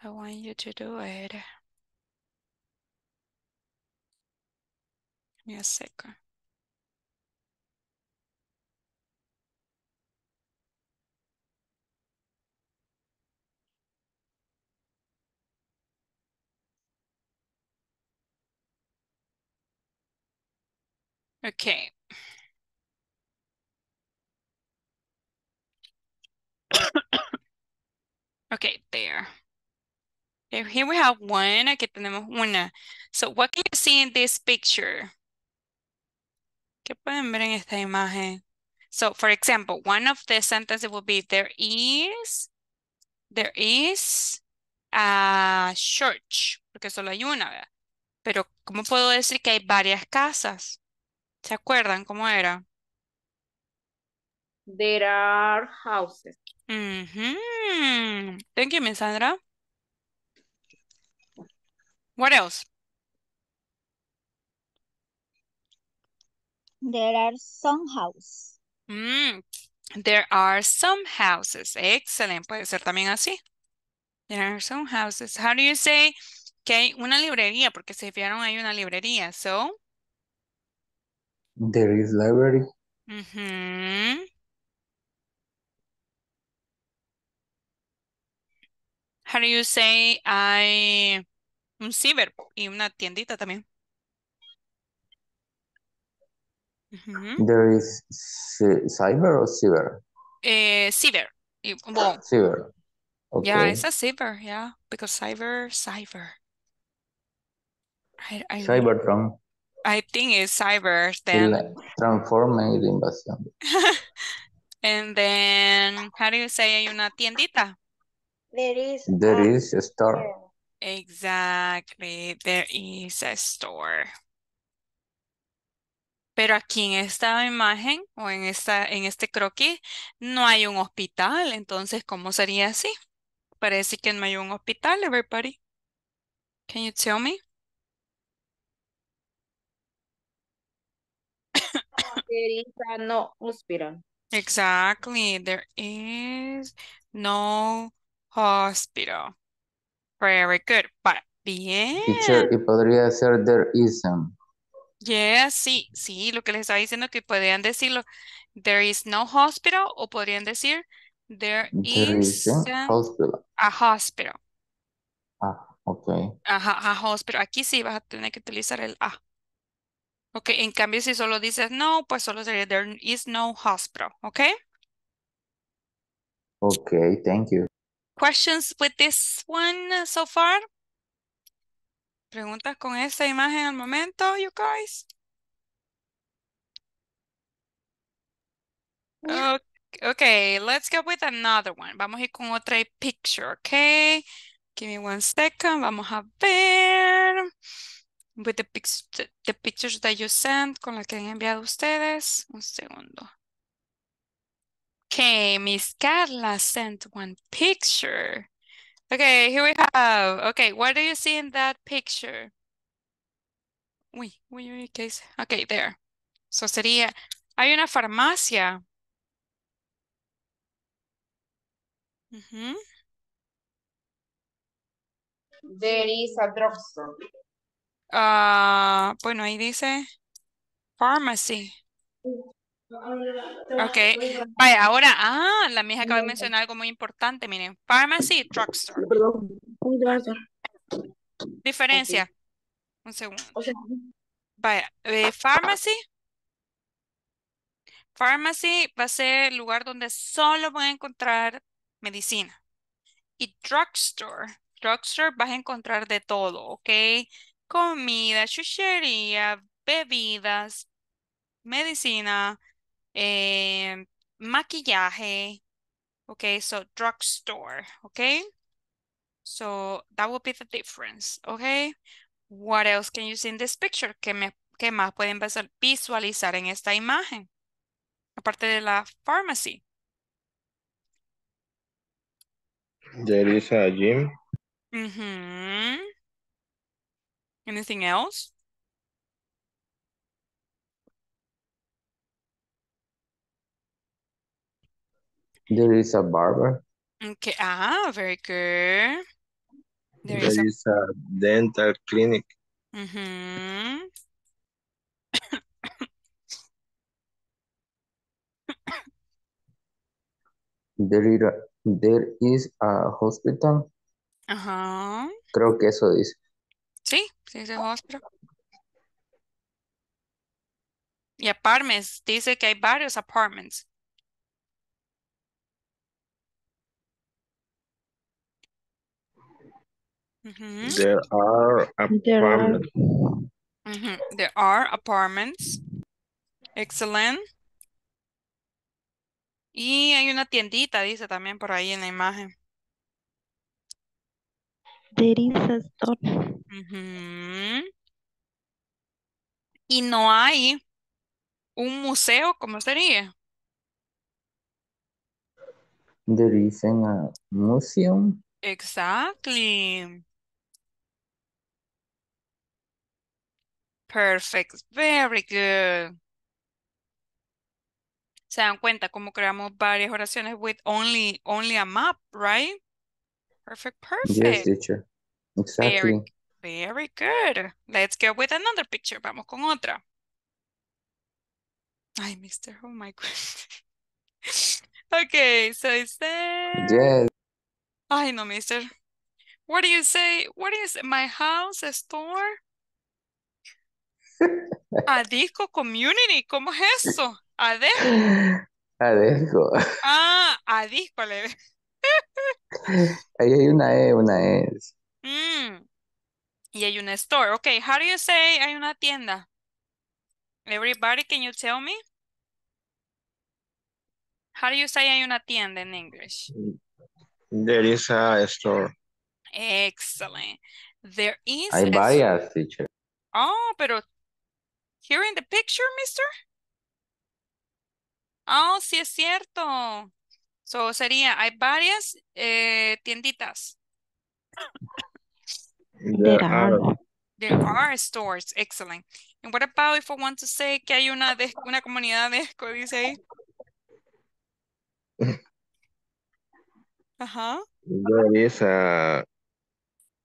I want you to do it. Give me a second. Okay. Okay, there. Okay, here we have one. Aquí tenemos una. So what can you see in this picture? ¿Qué pueden ver en esta imagen? So, for example, one of the sentences will be, there is, there is a church, porque solo hay una, ¿verdad? Pero, ¿cómo puedo decir que hay varias casas? ¿Se acuerdan cómo era? There are houses. Mm-hmm. Thank you, Miss Sandra. What else? There are some houses. Mm, there are some houses. Excellent. Puede ser también así. There are some houses. How do you say que hay una librería? Porque se fijaron, hay una librería. So. There is library. Mm-hmm. How do you say hay un ciber y una tiendita también? Mm-hmm. There is cyber or cyber? Eh, cyber. Well, cyber. Okay. Yeah, it's a cyber, yeah. Because cyber, cyber. I, I, Cybertron. I think it's cyber. Then. Transforma y la invasión. And then, how do you say hay una tiendita? There is. There a is a store. store. Exactly. There is a store. Pero aquí en esta imagen o en, esta, en este croquis no hay un hospital. Entonces, ¿cómo sería así? Parece que no hay un hospital, everybody. Can you tell me? There is no hospital. Exactly. There is no hospital. Very good. But bien. Teacher, y podría ser there isn't. Yes, sí, sí, lo que les estaba diciendo que podrían decirlo, there is no hospital, o podrían decir, there, there is a hospital. A hospital. Ah, ok. Ajá, a hospital. Aquí sí vas a tener que utilizar el A. Ok, en cambio si solo dices no, pues solo sería there is no hospital, ok? Ok, thank you. Questions with this one so far? ¿Preguntas con esta imagen al momento, you guys? Yeah. Okay, okay, let's go with another one. Vamos a ir con otra picture, okay? Give me one second. Vamos a ver. With the, pic- the pictures that you sent, con las que han enviado ustedes. Un segundo. Okay, Miss Carla sent one picture. Okay, here we have. Okay, what do you see in that picture? Uy, uy, uy, ¿qué dice? Okay, there. So sería, hay una farmacia. Uh-huh. There is a drugstore. Uh, bueno, ahí dice pharmacy. Ok, vaya, ahora, ah, la mija acaba de mencionar algo muy importante, miren, pharmacy, drugstore. Diferencia. Un segundo. Vaya, eh, pharmacy Pharmacy va a ser el lugar donde solo van a encontrar medicina. Y drugstore. Drugstore vas a encontrar de todo, ¿ok? Comida, chuchería, bebidas, medicina, eh, maquillaje. Okay, so drugstore, okay? So that will be the difference, okay? What else can you see in this picture? ¿Qué, me, qué más pueden visualizar en esta imagen? Aparte de la pharmacy. There is a gym. Mm-hmm. Anything else? There is a barber. Okay, ah, very good. There, there is, a... is a dental clinic. Mm-hmm. there, is a, there is a hospital. Ajá. Uh-huh. Creo que eso dice. Sí, sí dice hospital. Y apartments, dice que hay varios apartments. Mm-hmm. There are apartments. Mm-hmm. There are apartments. Excellent. Y hay una tiendita, dice también por ahí en la imagen. There is a store. Mm-hmm. Y no hay un museo, ¿cómo sería? There isn't a museum. Exactly. Perfect. Very good. Se dan cuenta cómo creamos varias oraciones with only only a map, right? Perfect, perfect. Yes, teacher. Exactly. Very, very good. Let's go with another picture. Vamos con otra. Ay, mister, oh my goodness. Okay, so it's there. Yes. Ay, no, mister. What do you say? What is my house, a store? Adisco community, ¿cómo es eso? Adesco. Adesco. Ah, Adisco. Ahí hay una E, una E. Mm. Y hay una store. Okay, how do you say hay una tienda? Everybody, can you tell me? How do you say hay una tienda in English? There is a store. Excellent. There is I a buy store. A teacher. Oh, pero here in the picture, mister? Oh, sí es cierto. So sería, hay varias eh, tienditas. There, there are. are. There are stores. Excellent. And what about if I want to say que hay una, de, una comunidad de esco, dice ahí? Uh-huh. There is a,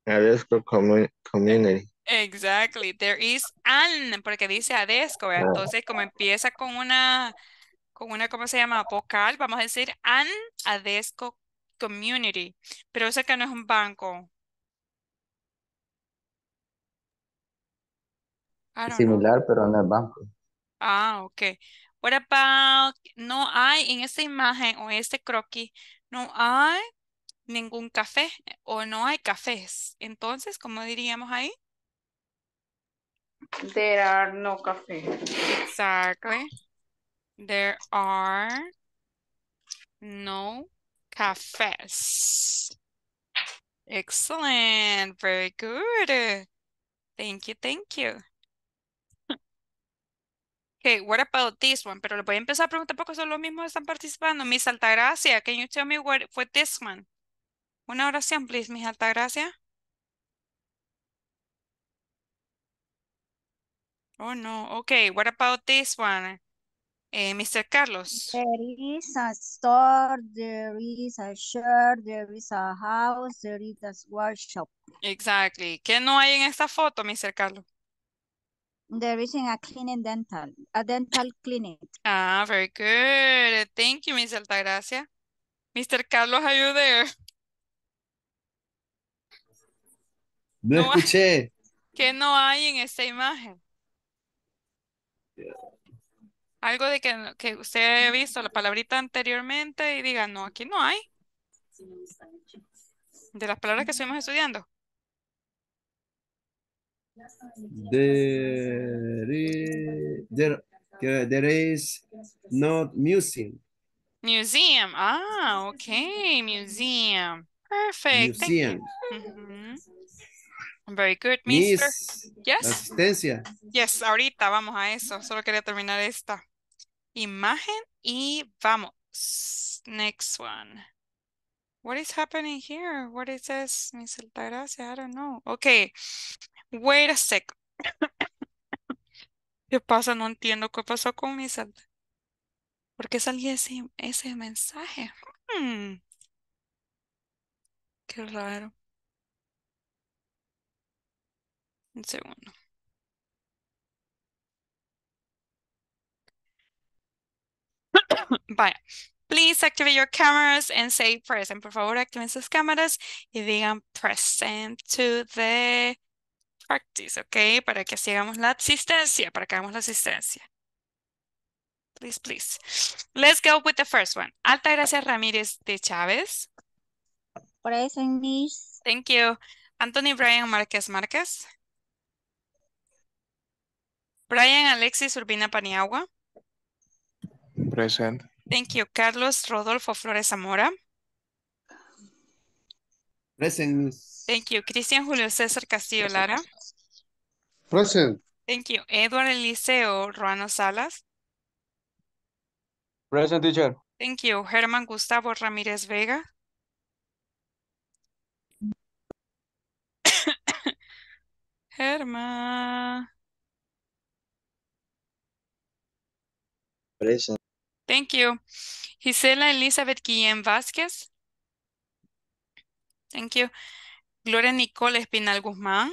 a Adesco commun community. Exactly. There is an, porque dice Adesco. ¿eh? Entonces, como empieza con una, con una, ¿cómo se llama? Vocal, vamos a decir an Adesco community. Pero eso que no es un banco. Similar, know. Pero no es banco. Ah, ok. What about, no hay en esta imagen o este croquis, no hay ningún café o no hay cafés. Entonces, ¿cómo diríamos ahí? There are no cafés. Exactly. There are no cafés. Excellent. Very good. Thank you, thank you. Okay, what about this one? Pero le voy a empezar a preguntar porque son los mismos que están participando. Miss Altagracia, can you tell me what fue this one? Una oración, please, Miss Altagracia. Oh, no. Okay, what about this one? Eh, mister Carlos. There is a store, there is a shirt, there is a house, there is a workshop. Exactly. ¿Qué no hay en esta foto, mister Carlos? There isn't a cleaning dental, a dental clinic. Ah, very good. Thank you, miss Altagracia. mister Carlos, are you there? No escuché. ¿Qué no hay en esta imagen? Algo de que, que usted haya visto la palabrita anteriormente y diga, no, aquí no hay. De las palabras que estuvimos estudiando. There is, there, there is not museum. Museum. Ah, okay. Museum. Perfect. Museum. Thank you. Mm-hmm. Very good, mister. Miss, yes. Asistencia. Yes, ahorita vamos a eso. Solo quería terminar esta imagen y vamos. Next one. What is happening here? What is this? Miss Altagracia, I don't know. Okay. Wait a sec. ¿Qué pasa? No entiendo qué pasó con mi sal. ¿Por qué salía ese, ese mensaje? Hmm. Qué raro. Un segundo. Vaya. Please activate your cameras and say present. Por favor, activen sus cámaras y digan present to the practice, ok, para que así hagamos la asistencia, para que hagamos la asistencia. Please, please. Let's go with the first one. Altagracia Ramírez de Chávez. Present, Miss. Thank you. Anthony Brian Márquez Márquez. Brian Alexis Urbina Paniagua. Present. Thank you. Carlos Rodolfo Flores Zamora. Present, Miss. Thank you. Cristian Julio César Castillo Lara. Present. Thank you. Edward Eliseo Ruano Salas. Present, teacher. Thank you. Germán Gustavo Ramírez Vega. Germán. Present. Thank you. Gisela Elizabeth Guillén Vázquez. Thank you. Gloria Nicole Espinal Guzmán.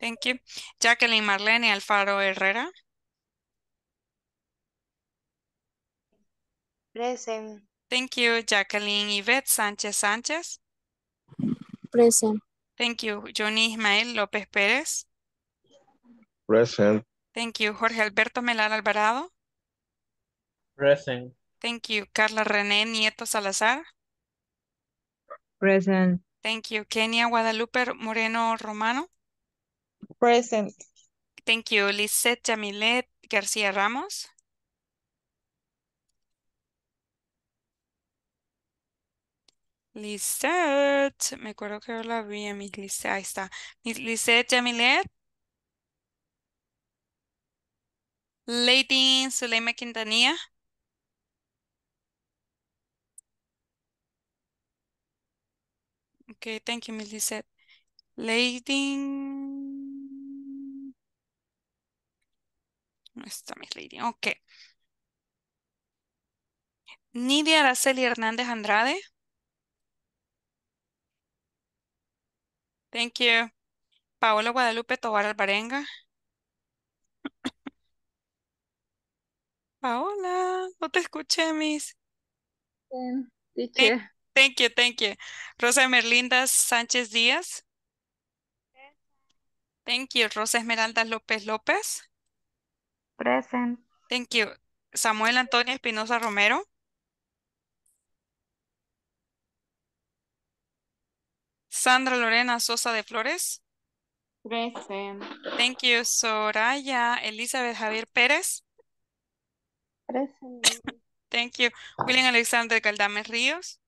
Thank you. Jacqueline Marlene Alfaro Herrera. Present. Thank you. Jacqueline Yvette Sánchez Sánchez. Present. Thank you. Johnny Ismael López Pérez. Present. Thank you. Jorge Alberto Melar Alvarado. Present. Thank you. Carla René Nieto Salazar. Present. Thank you. Kenia Guadalupe Moreno Romano. Present. Thank you. Lizeth Yamilet García Ramos. Lizeth. Me acuerdo que la vi a mi Lizeth. Ahí está. Lizeth Yamilet. Lady Zuleima Quintanilla. Okay, thank you, Miss Lizeth. Lady. No está Miss Lady. Okay. Nidia Araceli Hernández Andrade. Thank you. Paola Guadalupe Tobar Alvarenga. Paola, no te escuché, Miss. Bien, teacher. Thank you, thank you. Rosa Merlinda Sánchez Díaz. Present. Thank you. Rosa Esmeralda López López. Present. Thank you. Samuel Antonio Espinosa Romero. Sandra Lorena Sosa de Flores. Present. Thank you. Soraya Elizabeth Javier Pérez. Present. Thank you. William Alexander Galdames Ríos.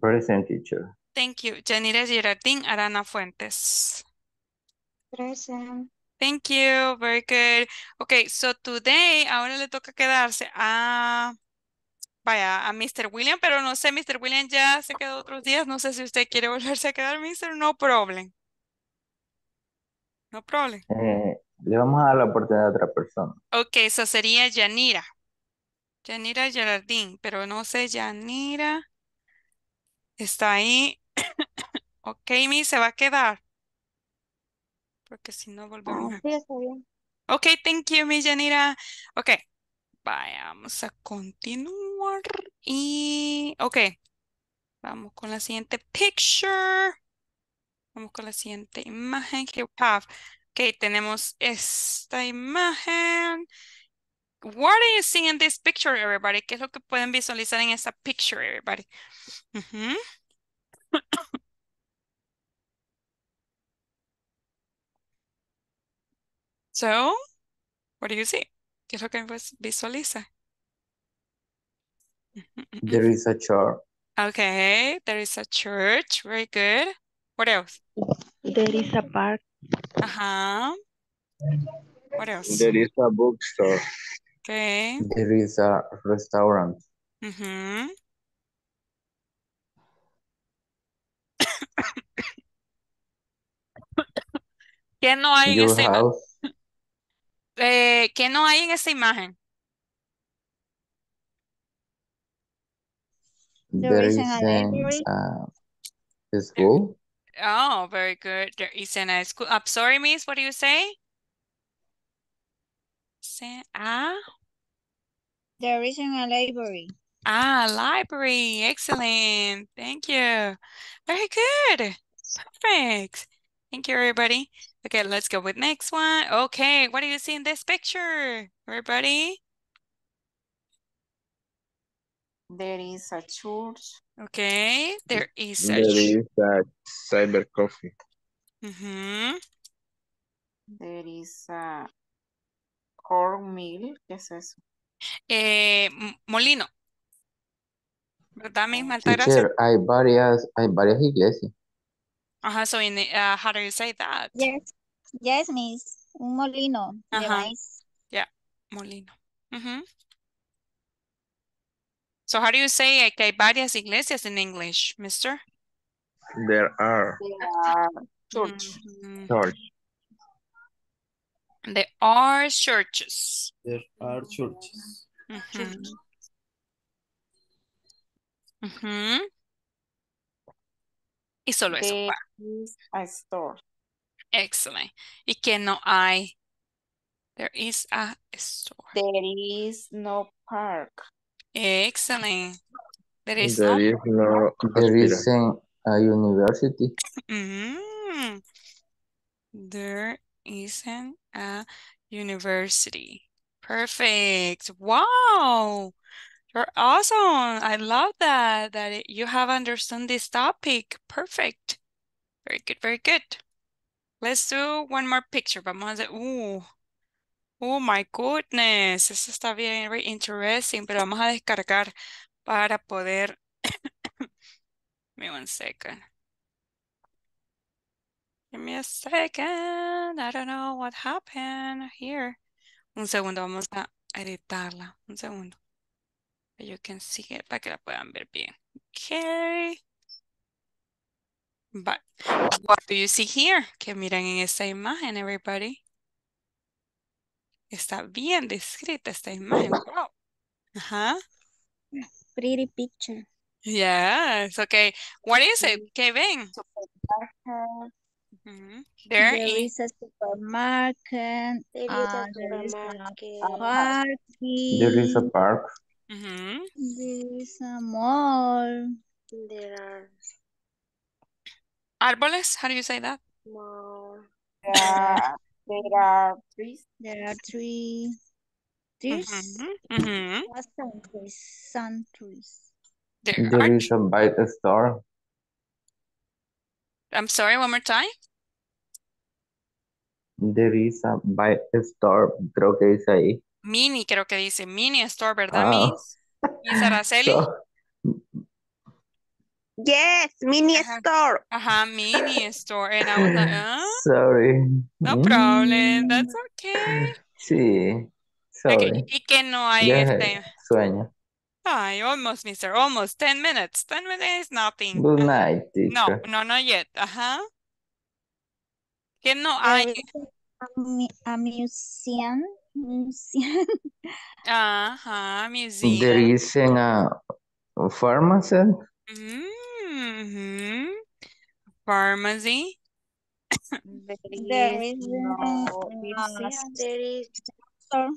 Present, teacher. Thank you. Janira Gerardín Arana Fuentes. Present. Thank you. Very good. Okay, so today, ahora le toca quedarse a, vaya, a mister William, pero no sé, mister William ya se quedó otros días. No sé si usted quiere volverse a quedar, mister. No problem. No problem. Eh, le vamos a dar la oportunidad a otra persona. Okay, eso sería Janira. Janira Gerardín, pero no sé, Janira... Está ahí. Ok, Miss, se va a quedar. Porque si no volvemos. Ah, sí, está bien. Ok, thank you, Miss Janira. Ok, vamos a continuar. Y, ok, vamos con la siguiente picture. Vamos con la siguiente imagen. Here we have Ok, tenemos esta imagen. What are you seeing in this picture, everybody? ¿Qué es lo que pueden visualizar en esta picture, everybody? Uh-huh. So, what do you see? ¿Qué es lo que visualiza? There is a church. Okay, there is a church. Very good. What else? There is a park. Uh-huh. What else? There is a bookstore. Okay. There is a restaurant. Mm-hmm. ¿Qué no hay en esta imagen? Eh, ¿Qué no hay en esta imagen? There, there is an uh, school. Oh, very good. There is an school. I'm sorry, miss. What do you say? Say ah. There is a library. Ah, library. Excellent. Thank you. Very good. Perfect. Thank you, everybody. Okay, let's go with next one. Okay, what do you see in this picture, everybody? There is a church. Okay, there is a there is a cyber coffee. Mm-hmm. There is a cornmeal. ¿Qué es eso? Eh, molino. ¿Verdad, misma Altagracia? Teacher, hay varias, hay varias iglesias. Uh-huh, so in the, uh, how do you say that? Yes, yes, miss. Un molino. Uh-huh. Yeah, molino. Mm-hmm. So how do you say que hay varias iglesias in English, mister? There are. There are churches. Mm-hmm. Church. There are churches. There are churches. Mm-hmm. Church. Mm-hmm. Y solo eso. There is a store. Excellent. Y que no hay. There is a store. There is no park. Excellent. There is there no, is no there is a university. Mm-hmm. There isn't a university. Perfect. Wow. You're awesome. I love that, that you have understood this topic. Perfect. Very good, very good. Let's do one more picture. Vamos a hacer, uh, oh my goodness, eso está bien, very interesting, pero vamos a descargar para poder, give me one second, give me a second, I don't know what happened here, un segundo, vamos a editarla, un segundo, you can see it, para que la puedan ver bien, okay, but what do you see here, que miran en esta imagen, everybody? Está bien descrita esta imagen. Wow. Ajá. Uh-huh. Pretty picture. Yes. Okay. What is it? ¿Qué ven? Supermarket. Mm-hmm. There, there is, is a supermarket. There uh, is a supermarket. Park. There is a park. Mm-hmm. There is a mall. There are árboles. How do you say that? Mall. Yeah. There are trees. There are three trees. Mm-hmm. Mm-hmm. Sun trees. Sun trees. There, there are... is a bite a star. I'm sorry, one more time. There is a bite a star, creo que dice ahí. Mini, creo que dice mini store, ¿verdad, oh. Miss Araceli? So... Yes, mini uh-huh. store. Ajá, uh-huh, mini store. And I was like, oh. Sorry. No problem, that's okay. Sí, sorry. Okay. Y que no hay yes, este... Sueño. Ay, almost, mister, almost. Ten minutes. Ten minutes is nothing. Good night, teacher. No, no, not yet. Ajá. Uh-huh. Que no hay... A museum. Museum. Ajá, uh-huh, museum. There is a pharmacy. Mm-hmm. Mm-hmm. Pharmacy. There is, there is no museum. There is doctor.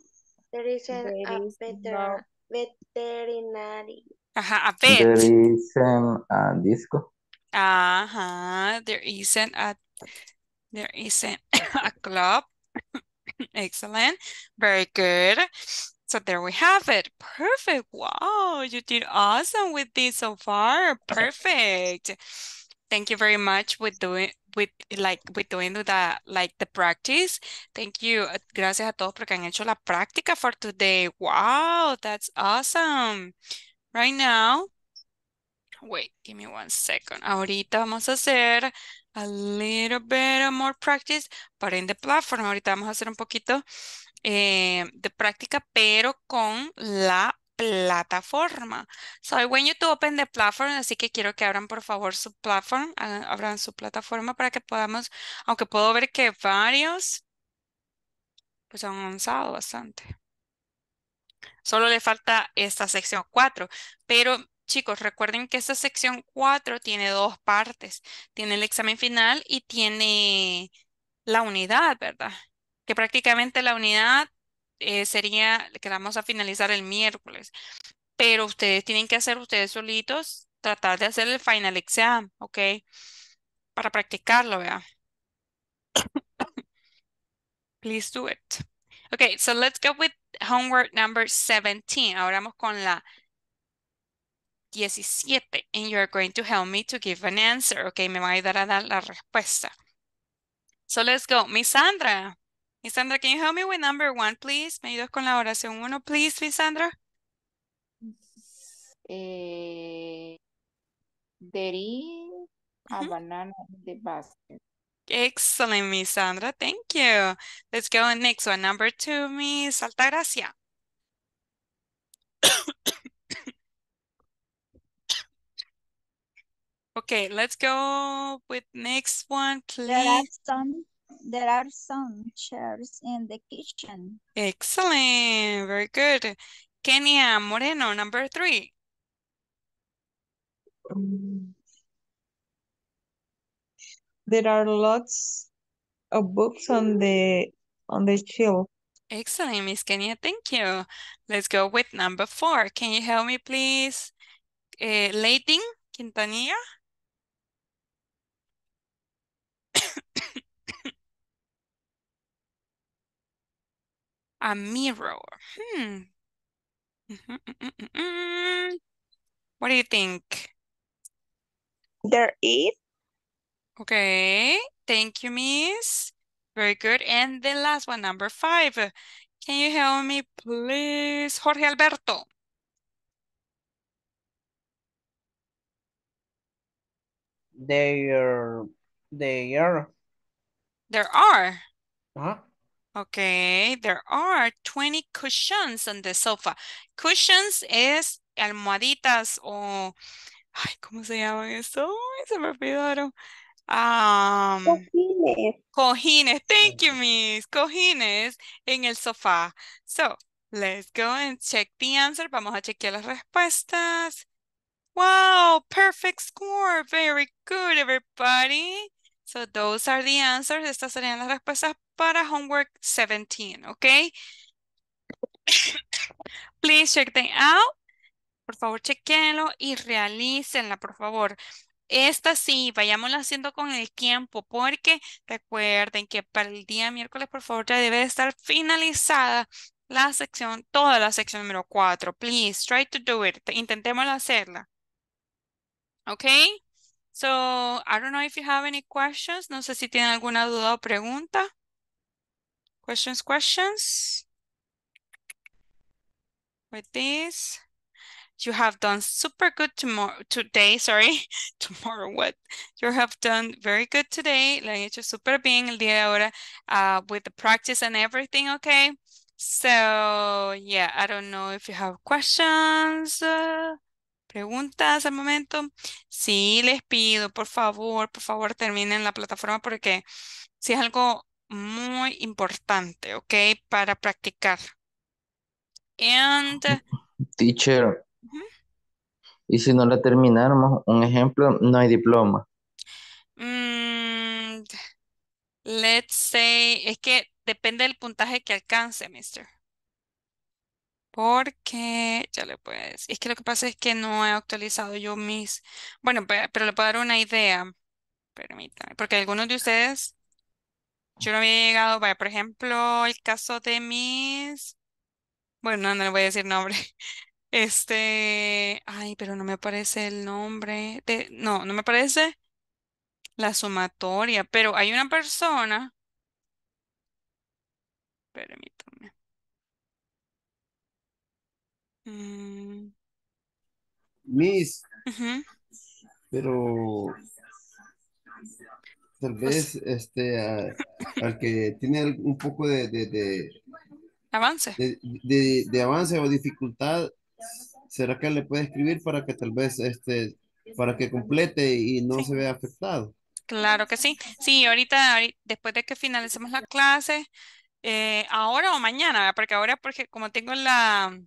There is a, there a is veter no. veterinary. Aha, a vet. There is an, a disco. Aha, there isn't a There isn't a club. Excellent. Very good. So there we have it. Perfect. Wow, you did awesome with this so far. Perfect. Thank you very much with doing with like with doing the like the practice. Thank you. Gracias a todos porque han hecho la práctica for today. Wow, that's awesome. Right now, wait, give me one second. Ahorita vamos a hacer a little bit more practice, but in the platform. Ahorita vamos a hacer un poquito eh, de práctica, pero con la plataforma. So I want you to open the platform, así que quiero que abran por favor su platform, abran su plataforma para que podamos, aunque puedo ver que varios pues han avanzado bastante. Solo le falta esta sección cuatro, pero chicos, recuerden que esta sección cuatro tiene dos partes. Tiene el examen final y tiene la unidad, ¿verdad? Que prácticamente la unidad eh, sería que la vamos a finalizar el miércoles. Pero ustedes tienen que hacer ustedes solitos, tratar de hacer el final exam, ¿ok? Para practicarlo, ¿verdad? Please do it. Ok, so let's go with homework number seventeen. Ahora vamos con la seventeen, and you're going to help me to give an answer. Okay, me va a ayudar a dar la respuesta. So let's go. Miss Sandra. Miss Sandra, can you help me with number one, please? ¿Me ayudas con la oración uno, please, Miss Sandra? Eh, there is a mm-hmm. banana in the basket. Excellent, Miss Sandra. Thank you. Let's go on next one. Number two, Miss Altagracia. Okay, let's go with next one, please. There are some, there are some chairs in the kitchen. Excellent, very good. Kenia Moreno, number three. There are lots of books on the on the shelf. Excellent, Miss Kenia, thank you. Let's go with number four. Can you help me, please, uh, Leighton Quintanilla? A mirror. Hmm. Mm-hmm, mm-hmm, mm-hmm. What do you think? There is. Okay. Thank you, Miss. Very good. And the last one, number five. Can you help me, please, Jorge Alberto? There, there are. There are. Huh? Okay, there are twenty cushions on the sofa. Cushions es almohaditas o... Ay, ¿cómo se llaman eso? Se me olvidaron. Um, cojines. Cojines. Thank you, Miss. Cojines en el sofá. So, let's go and check the answer. Vamos a chequear las respuestas. Wow, perfect score. Very good, everybody. So, those are the answers. Estas serían las respuestas para homework seventeen, okay? Please check them out. Por favor, chequenlo y realícenla, por favor. Esta sí, vayámosla haciendo con el tiempo, porque recuerden que para el día miércoles, por favor, ya debe estar finalizada la sección, toda la sección número cuatro. Please, try to do it. Intentémoslo hacerla. Okay? So, I don't know if you have any questions. No sé si tienen alguna duda o pregunta. Questions, questions? With this. You have done super good tomorrow, today, sorry. Tomorrow, what? You have done very good today. Lo han hecho super bien el día de ahora uh, with the practice and everything, okay? So, yeah, I don't know if you have questions. Uh, Preguntas al momento. Sí, les pido, por favor, por favor, terminen la plataforma porque sí es algo muy importante, ¿ok? Para practicar. And... Teacher, uh-huh. ¿Y si no la terminamos? Un ejemplo, no hay diploma. Mm, let's say, es que depende del puntaje que alcance, mister. Porque, ya le puedo decir, es que lo que pasa es que no he actualizado yo mis, bueno, pero le puedo dar una idea, permítame, porque algunos de ustedes Yo no había llegado, vaya, por ejemplo, el caso de mis... Bueno, no, no le voy a decir nombre. Este... Ay, pero no me aparece el nombre. De... No, no me aparece la sumatoria. Pero hay una persona... Permítame. Mm. Miss. Uh-huh. Pero... Tal vez este a, al que tiene un poco de, de, de avance de, de, de avance o dificultad, ¿será que le puede escribir para que tal vez este para que complete y no sí. se vea afectado? Claro que sí. Sí, ahorita, después de que finalicemos la clase, eh, ahora o mañana, porque ahora porque como tengo la...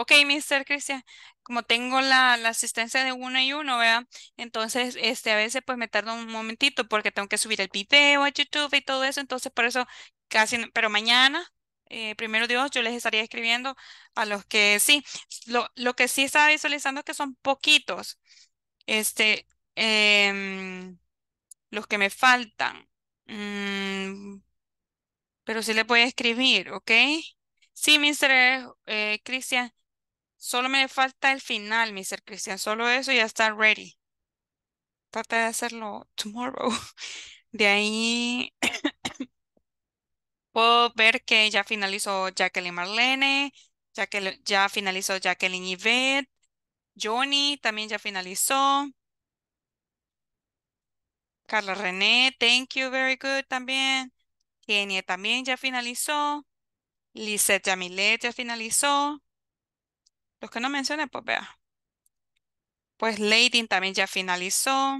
Ok, mister Cristian, como tengo la, la asistencia de uno y uno, ¿verdad? Entonces, este, a veces pues me tardo un momentito porque tengo que subir el video a YouTube y todo eso. Entonces, por eso casi, pero mañana, eh, primero Dios, yo les estaría escribiendo a los que sí. Lo, lo que sí estaba visualizando es que son poquitos, este, eh, los que me faltan. Mm, pero sí les voy a escribir, ¿ok? Sí, mister Eh, Cristian. Solo me falta el final, mister Cristian. Solo eso ya está ready. Trata de hacerlo tomorrow. De ahí puedo ver que ya finalizó Jacqueline Marlene. Jacqueline, ya finalizó Jacqueline Yvette. Johnny también ya finalizó. Carla René, thank you, very good también. Kenia también ya finalizó. Lizeth Yamilet ya finalizó. Los que no mencioné, pues vea. Pues Lady también ya finalizó.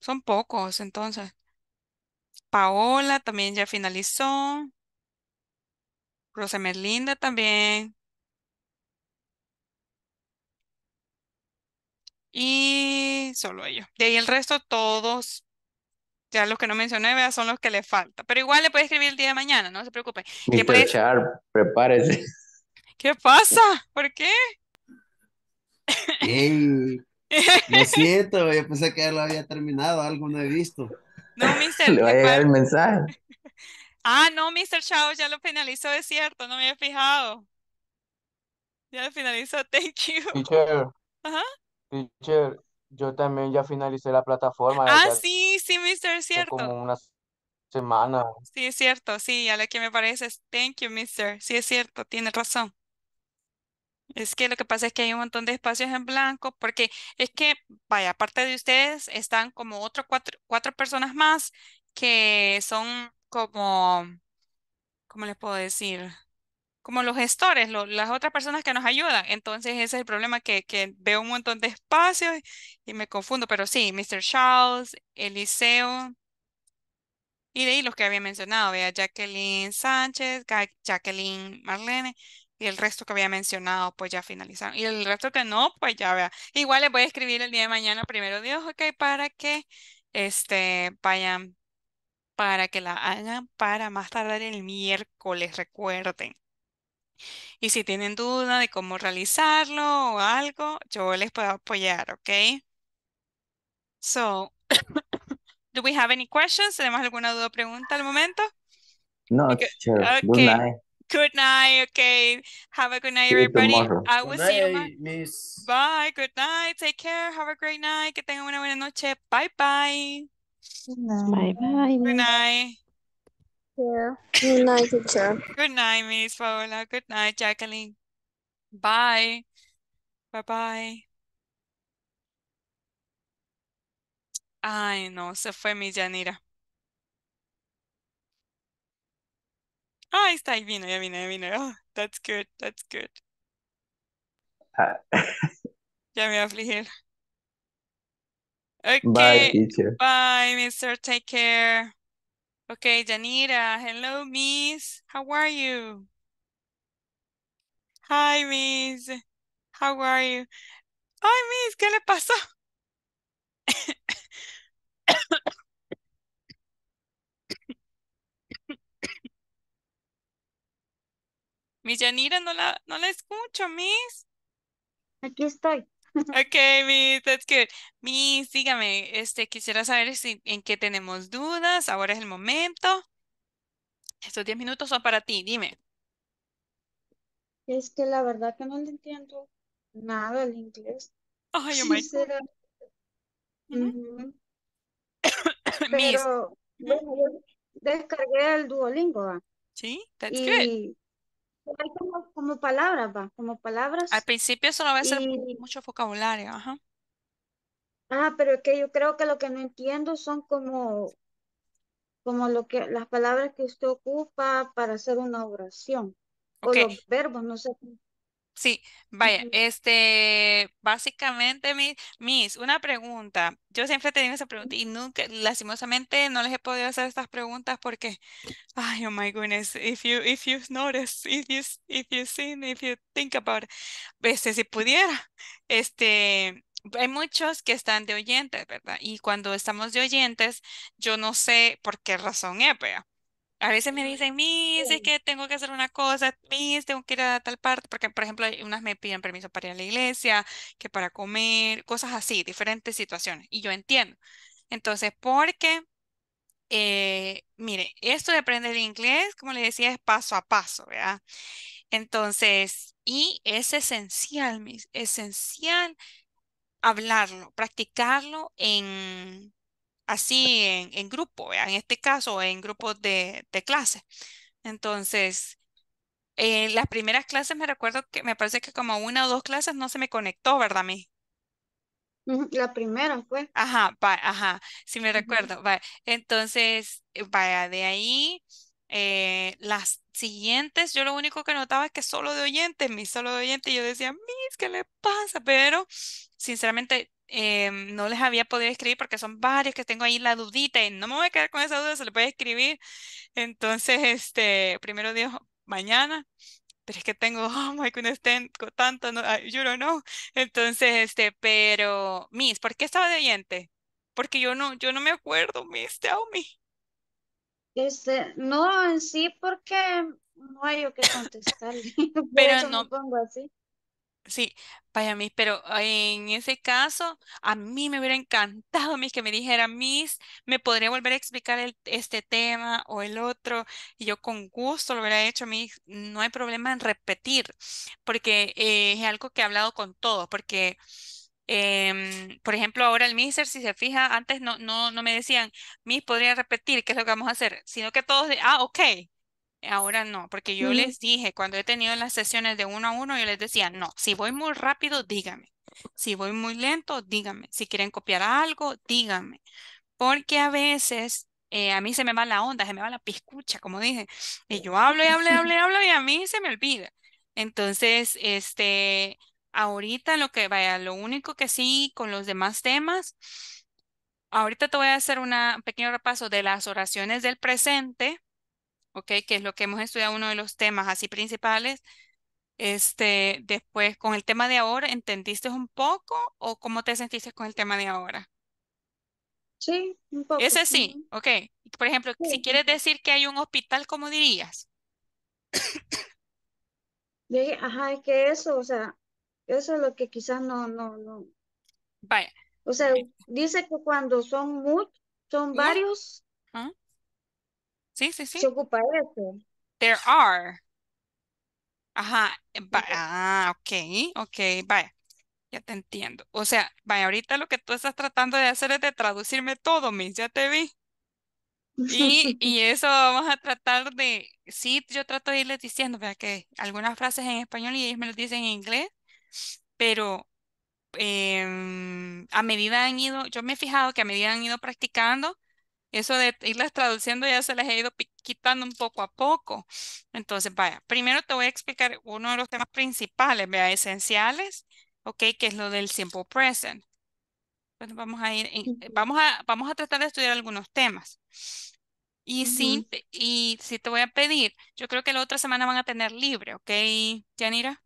Son pocos, entonces. Paola también ya finalizó. Rosemelinda también. Y solo ellos. De ahí el resto, todos. Ya los que no mencioné, vea, son los que le falta. Pero igual le puede escribir el día de mañana, no se preocupe. Le puede... Char, prepárese. ¿Qué pasa? ¿Por qué? Hey, lo siento, yo pensé que ya lo había terminado, algo no he visto. No, mister Le va a llegar el mensaje. Ah, no, mister Chao, ya lo finalizó, es cierto, no me había fijado. Ya lo finalizó, thank you. Teacher, ajá. Teacher, yo también ya finalicé la plataforma. Ah, ya, sí, sí, mister, es cierto. Como una semana. Sí, es cierto, sí, a la que me parece es, thank you, mister. Sí, es cierto, tiene razón. Es que lo que pasa es que hay un montón de espacios en blanco, porque es que, vaya, aparte de ustedes, están como otros cuatro, cuatro personas más que son como, ¿cómo les puedo decir? Como los gestores, lo, las otras personas que nos ayudan. Entonces ese es el problema, que, que veo un montón de espacios y me confundo. Pero sí, mister Charles, Eliseo, y de ahí los que había mencionado, vea, Jacqueline Sánchez, Jacqueline Marlene. Y el resto que había mencionado, pues ya finalizaron. Y el resto que no, pues ya vea. Igual les voy a escribir el día de mañana, primero Dios, ok, para que este, vayan, para que la hagan para más tardar el miércoles, recuerden. Y si tienen duda de cómo realizarlo o algo, yo les puedo apoyar, ok. So, do we have any questions? ¿Tenemos alguna duda o pregunta al momento? No, sure. Okay. Good night, okay. Have a good night, everybody. Tomorrow. I will good see night, you. Miss. Bye, good night. Take care. Have a great night. Que tengan una buena noche. Bye-bye. Good night. Bye-bye. Good night. Yeah. Good night, teacher. Good night, Miss Paola. Good night, Jacqueline. Bye. Bye-bye. Ay, no, se fue mi Yanira. Ahí está, ahí vino, ya vino, ya vino. Oh, that's good, that's good. Uh, ya me voy a afligir. Okay. Bye, teacher. Bye, mister Take care. Okay, Janira. Hello, miss. How are you? Hi, miss. How are you? Ay, miss, ¿qué le pasó? Miss Yanira, no la, no la escucho, Miss. Aquí estoy. Ok, Miss, that's good. Miss, dígame, este, quisiera saber si en qué tenemos dudas. Ahora es el momento. Estos diez minutos son para ti, dime. Es que la verdad que no le entiendo nada al inglés. Oh, yo me... Pero, bueno, yo descargué el Duolingo, ¿va? Sí, that's y... good. Hay como, como palabras, va, como palabras. Al principio solo va a ser y... mucho vocabulario, ajá. Ah, pero es que yo creo que lo que no entiendo son como, como lo que, las palabras que usted ocupa para hacer una oración. Okay. O los verbos, no sé. Sí, vaya, uh-huh. este, básicamente, Miss, mis, una pregunta. Yo siempre he tenido esa pregunta y nunca, lastimosamente, no les he podido hacer estas preguntas porque, ay, oh my goodness, if you, if you notice, if you, if you seen, if you think about it, este, si pudiera, este, hay muchos que están de oyentes, ¿verdad? Y cuando estamos de oyentes, yo no sé por qué razón es, ¿verdad? A veces me dicen, Miss, es que tengo que hacer una cosa, Miss, tengo que ir a tal parte, porque por ejemplo unas me piden permiso para ir a la iglesia, que para comer, cosas así, diferentes situaciones, y yo entiendo. Entonces, porque, eh, mire, esto de aprender inglés, como les decía, es paso a paso, ¿verdad? Entonces, y es esencial, Miss, esencial hablarlo, practicarlo en... así en, en grupo, en este caso en grupos de, de clases. Entonces, eh, las primeras clases me recuerdo que me parece que como una o dos clases no se me conectó, ¿verdad, mi? La primera fue. Ajá, va, ajá, sí me uh-huh. recuerdo. Va. Entonces, vaya, de ahí, eh, las siguientes, yo lo único que notaba es que solo de oyentes, mi solo de oyentes, yo decía, Miss, ¿qué le pasa? Pero, sinceramente, Eh, no les había podido escribir porque son varios que tengo ahí la dudita y no me voy a quedar con esa duda, se les voy a escribir. Entonces, este, primero Dios, mañana, pero es que tengo, oh my goodness, tengo tanto, no, yo no know. Entonces, este, pero, Miss, ¿por qué estaba de oyente? Porque yo no, yo no me acuerdo, Miss, tell me. Este, no, en sí, porque no hay yo que contestarle. Pero no. Me pongo así. Sí, vaya, Miss, pero en ese caso, a mí me hubiera encantado, Miss, que me dijera, Miss, ¿me podría volver a explicar el, este tema o el otro? Y yo con gusto lo hubiera hecho, Miss, no hay problema en repetir, porque eh, es algo que he hablado con todos, porque, eh, por ejemplo, ahora el Mister, si se fija, antes no, no, no me decían, Miss, ¿podría repetir qué es lo que vamos a hacer? Sino que todos, ah, ok. Ahora no, porque yo les dije, cuando he tenido las sesiones de uno a uno, yo les decía, no, si voy muy rápido, dígame. Si voy muy lento, dígame. Si quieren copiar algo, dígame. Porque a veces eh, a mí se me va la onda, se me va la piscucha, como dije. Y yo hablo y hablo y hablo y hablo y a mí se me olvida. Entonces, este, ahorita lo que vaya, lo único que sí con los demás temas, ahorita te voy a hacer una, un pequeño repaso de las oraciones del presente. Ok, que es lo que hemos estudiado, uno de los temas así principales. Este, después, con el tema de ahora, ¿entendiste un poco o cómo te sentiste con el tema de ahora? Sí, un poco. Ese sí, ok. Por ejemplo, sí. Si quieres decir que hay un hospital, ¿cómo dirías? Ajá, es que eso, o sea, eso es lo que quizás no, no, no. Vaya. O sea, dice que cuando son muchos, son varios. ¿Ah? Sí, sí, sí. Se ocupa eso. There are. Ajá. Va, ah, ok, ok, vaya. Ya te entiendo. O sea, vaya, ahorita lo que tú estás tratando de hacer es de traducirme todo, Miss, ya te vi. Y, y eso vamos a tratar de, sí, yo trato de irles diciendo, vea que algunas frases en español y ellos me lo dicen en inglés, pero eh, a medida han ido, yo me he fijado que a medida han ido practicando, eso de irlas traduciendo ya se las he ido quitando un poco a poco. Entonces, vaya, primero te voy a explicar uno de los temas principales, vea, esenciales, ok, que es lo del simple present. Bueno, vamos a ir, en, vamos, a, vamos a tratar de estudiar algunos temas. Y, uh-huh. sí, y sí te voy a pedir, yo creo que la otra semana van a tener libre, ok, Yanira.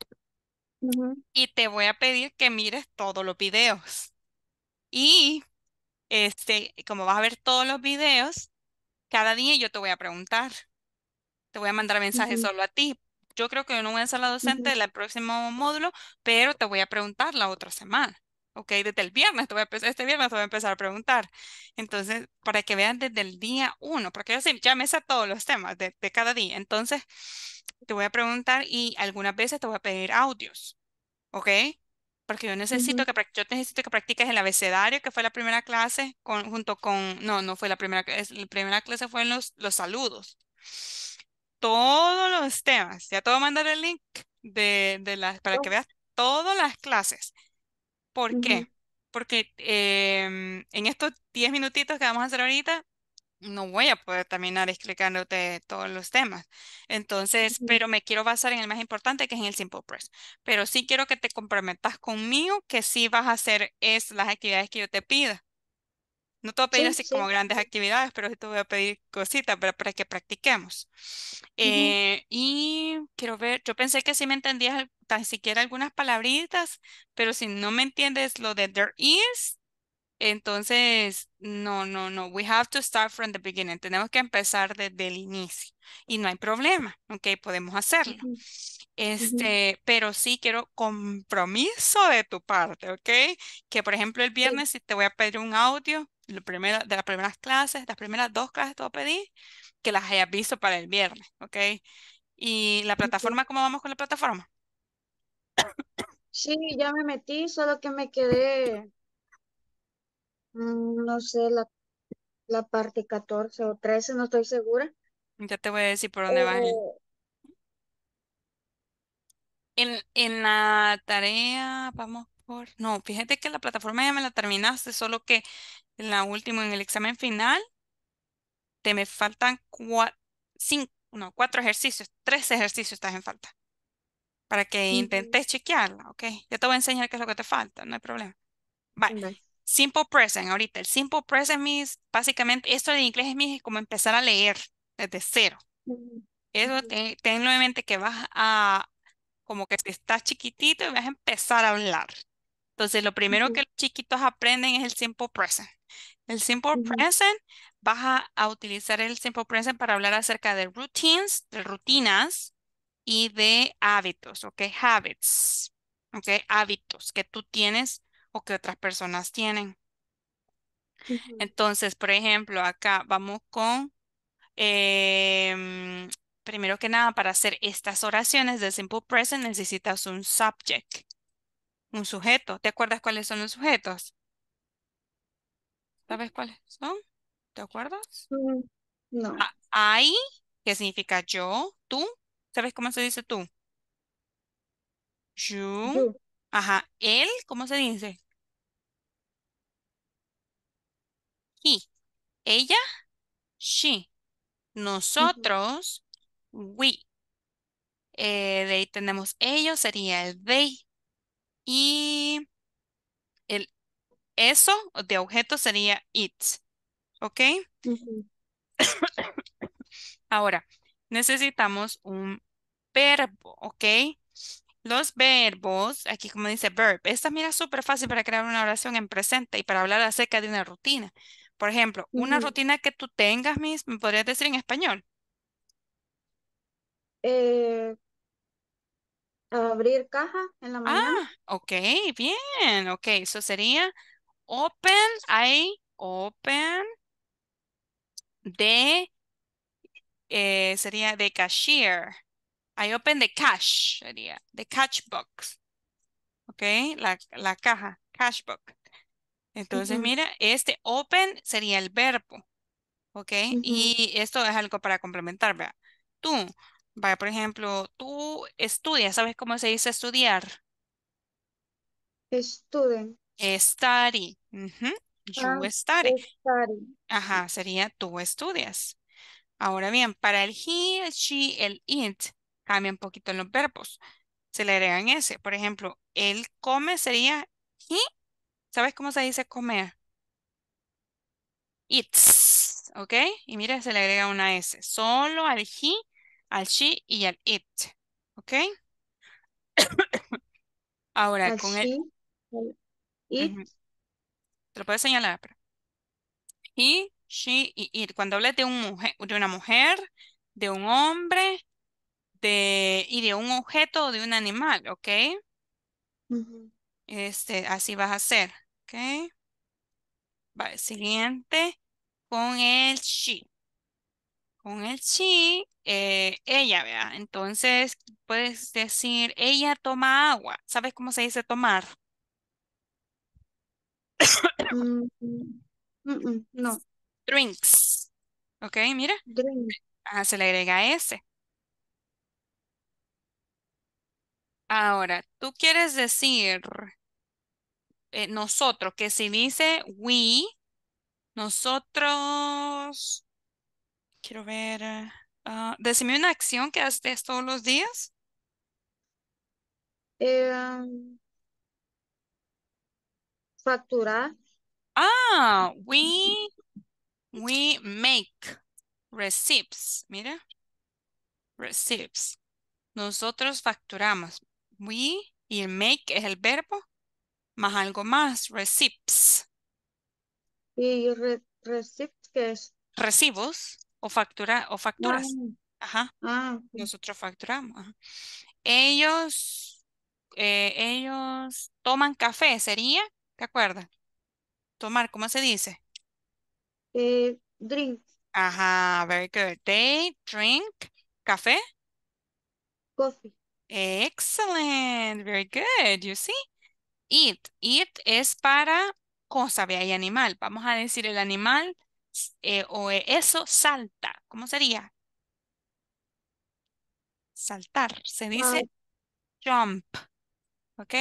Uh-huh. Y te voy a pedir que mires todos los videos. Y... Este, como vas a ver todos los videos, cada día yo te voy a preguntar. Te voy a mandar mensajes uh-huh. solo a ti. yo creo que yo no voy a ser la docente del próximo módulo, pero te voy a preguntar la otra semana. Ok, desde el viernes, te voy a empezar, este viernes te voy a empezar a preguntar. Entonces, para que vean desde el día uno, porque yo sí, ya me sé todos los temas de, de cada día. Entonces, te voy a preguntar y algunas veces te voy a pedir audios. Ok, porque yo necesito, uh-huh. que, yo necesito que practiques el abecedario, que fue la primera clase, con, junto con, no, no fue la primera clase, la primera clase fue en los, los saludos. Todos los temas, ya te voy a mandar el link de, de las, para que veas todas las clases. ¿Por uh-huh. qué? Porque eh, en estos diez minutitos que vamos a hacer ahorita, no voy a poder terminar explicándote todos los temas. Entonces, uh-huh. pero me quiero basar en el más importante, que es en el Simple Press. Pero sí quiero que te comprometas conmigo, que sí vas a hacer es, las actividades que yo te pida. No te voy a pedir sí, así sí. como grandes actividades, pero sí te voy a pedir cositas para, para que practiquemos. Uh-huh. eh, y quiero ver, yo pensé que sí me entendías tan siquiera algunas palabritas, pero si no me entiendes lo de there is, entonces no, no, no, we have to start from the beginning. Tenemos que empezar desde el inicio y no hay problema, ok, podemos hacerlo. Uh-huh. Este, uh-huh. pero sí quiero compromiso de tu parte, ok, que por ejemplo el viernes sí. si te voy a pedir un audio lo primero, de las primeras clases, las primeras dos clases te voy a pedir que las hayas visto para el viernes, ok. Y la plataforma, uh-huh. ¿cómo vamos con la plataforma? Sí, ya me metí, solo que me quedé, no sé, la, la parte catorce o trece, no estoy segura. Ya te voy a decir por dónde eh, vas. En, en la tarea, vamos por... No, fíjate que la plataforma ya me la terminaste, solo que en la última, en el examen final, te me faltan cuatro, cinco, no, cuatro ejercicios, tres ejercicios estás en falta. Para que intentes chequearla, ok. Yo te voy a enseñar qué es lo que te falta, no hay problema. Vale. Okay. Simple present, ahorita. El simple present means, básicamente, esto de inglés es means, como empezar a leer desde cero. Mm-hmm. Eso, te, tenlo en mente que vas a, como que estás chiquitito y vas a empezar a hablar. Entonces, lo primero mm-hmm. que los chiquitos aprenden es el simple present. El simple mm-hmm. present, vas a, a utilizar el simple present para hablar acerca de routines, de rutinas, y de hábitos, ok, habits, ok, hábitos que tú tienes o que otras personas tienen. Uh-huh. Entonces, por ejemplo, acá vamos con, eh, primero que nada, para hacer estas oraciones del simple present necesitas un subject, un sujeto. ¿Te acuerdas cuáles son los sujetos? ¿Sabes cuáles son? ¿Te acuerdas? Uh-huh. No. Ah, I, que significa yo, tú. ¿Sabes cómo se dice tú? You. You. Ajá. Él, ¿cómo se dice? He. Ella. She. Nosotros. Uh-huh. We. Eh, de ahí tenemos ellos, sería el they. Y el eso de objeto sería it. ¿Ok? Uh-huh. Ahora. Necesitamos un verbo, ¿ok? Los verbos, aquí como dice verb, esta mira es súper fácil para crear una oración en presente y para hablar acerca de una rutina. Por ejemplo, uh-huh. una rutina que tú tengas, Miss, ¿me podrías decir en español? Eh, abrir caja en la mañana. Ah, ok, bien, ok. Eso sería open, I open, de... Eh, sería de cashier. I open the cash. Sería the cash box. Ok. La, la caja. Cash box. Entonces, uh-huh. mira, este open sería el verbo. Ok. Uh-huh. Y esto es algo para complementar, ¿verdad? Tú. Vaya, por ejemplo, tú estudias. ¿Sabes cómo se dice estudiar? Student. Study. Uh-huh. You study. Study. Ajá. Sería tú estudias. Ahora bien, para el he, el she, el it, cambia un poquito en los verbos. Se le agregan ese. Por ejemplo, él come sería he. ¿Sabes cómo se dice comer? Eats. ¿Ok? Y mira, se le agrega una S. Solo al he, al she y al it. ¿Ok? Ahora, al con she, el... el it. Uh-huh. Te lo puedes señalar, pero... He... she y it. Cuando hables de, un mujer, de una mujer, de un hombre, de, y de un objeto o de un animal, ¿ok? Uh-huh. Este, así vas a hacer, ¿ok? Vale, siguiente, con el she. Con el she, eh, ella, ¿verdad? Entonces, puedes decir, ella toma agua. ¿Sabes cómo se dice tomar? Mm, mm, no. Drinks. Ok, mira. Drink. Ah, se le agrega ese. Ahora, tú quieres decir eh, nosotros, que si dice we, nosotros, quiero ver, uh, decime una acción que haces todos los días. Eh, facturar. Ah, we, we make receipts, mira, receipts. Nosotros facturamos. We y el make es el verbo, más algo más, receipts. ¿Y re, receipts qué es? Recibos o, factura, o facturas. No. Ajá. Ah, sí. Nosotros facturamos. Ajá. Ellos, eh, ellos toman café, ¿sería? ¿Te acuerdas? Tomar, ¿cómo se dice? Eh, drink. Ajá, very good. They drink café. Coffee. Excellent, very good, you see. Eat, eat es para cosa, vea, y animal. Vamos a decir el animal eh, o eso salta. ¿Cómo sería? Saltar, se dice uh, jump, ¿ok?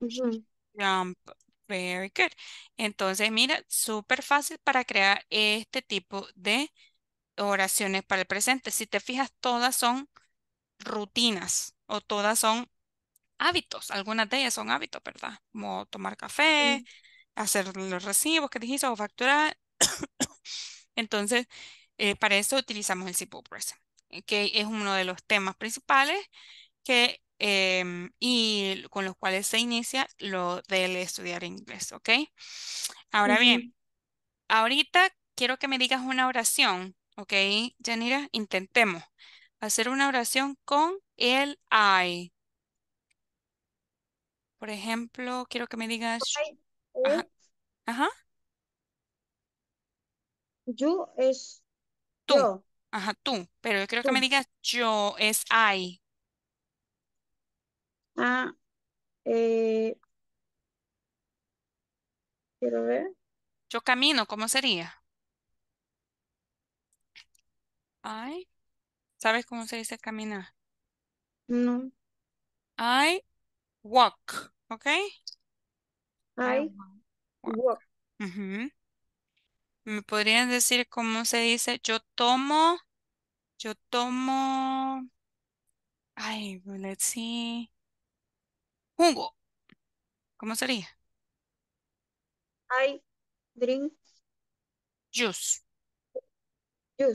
Uh-huh. Jump, very good. Entonces, mira, súper fácil para crear este tipo de oraciones para el presente. Si te fijas, todas son rutinas o todas son hábitos. Algunas de ellas son hábitos, ¿verdad? Como tomar café, sí, hacer los recibos que dijiste o facturar. Entonces, eh, para eso utilizamos el simple present, que es uno de los temas principales que, eh, y con los cuales se inicia lo del estudiar inglés, ¿ok? Ahora uh-huh. bien, ahorita quiero que me digas una oración. Ok, Yanira, intentemos hacer una oración con el I. Por ejemplo, quiero que me digas... Ajá. Ajá. Yo es... Tú. Yo. Ajá, tú. Pero yo quiero tú. Que me digas yo es I. Ah, eh... Quiero ver. Yo camino, ¿cómo sería? I, ¿sabes cómo se dice caminar? No. I walk, ¿ok? I walk. walk. Uh-huh. ¿Me podrían decir cómo se dice? Yo tomo, yo tomo, ay, let's see, jugo. ¿Cómo sería? I drink juice.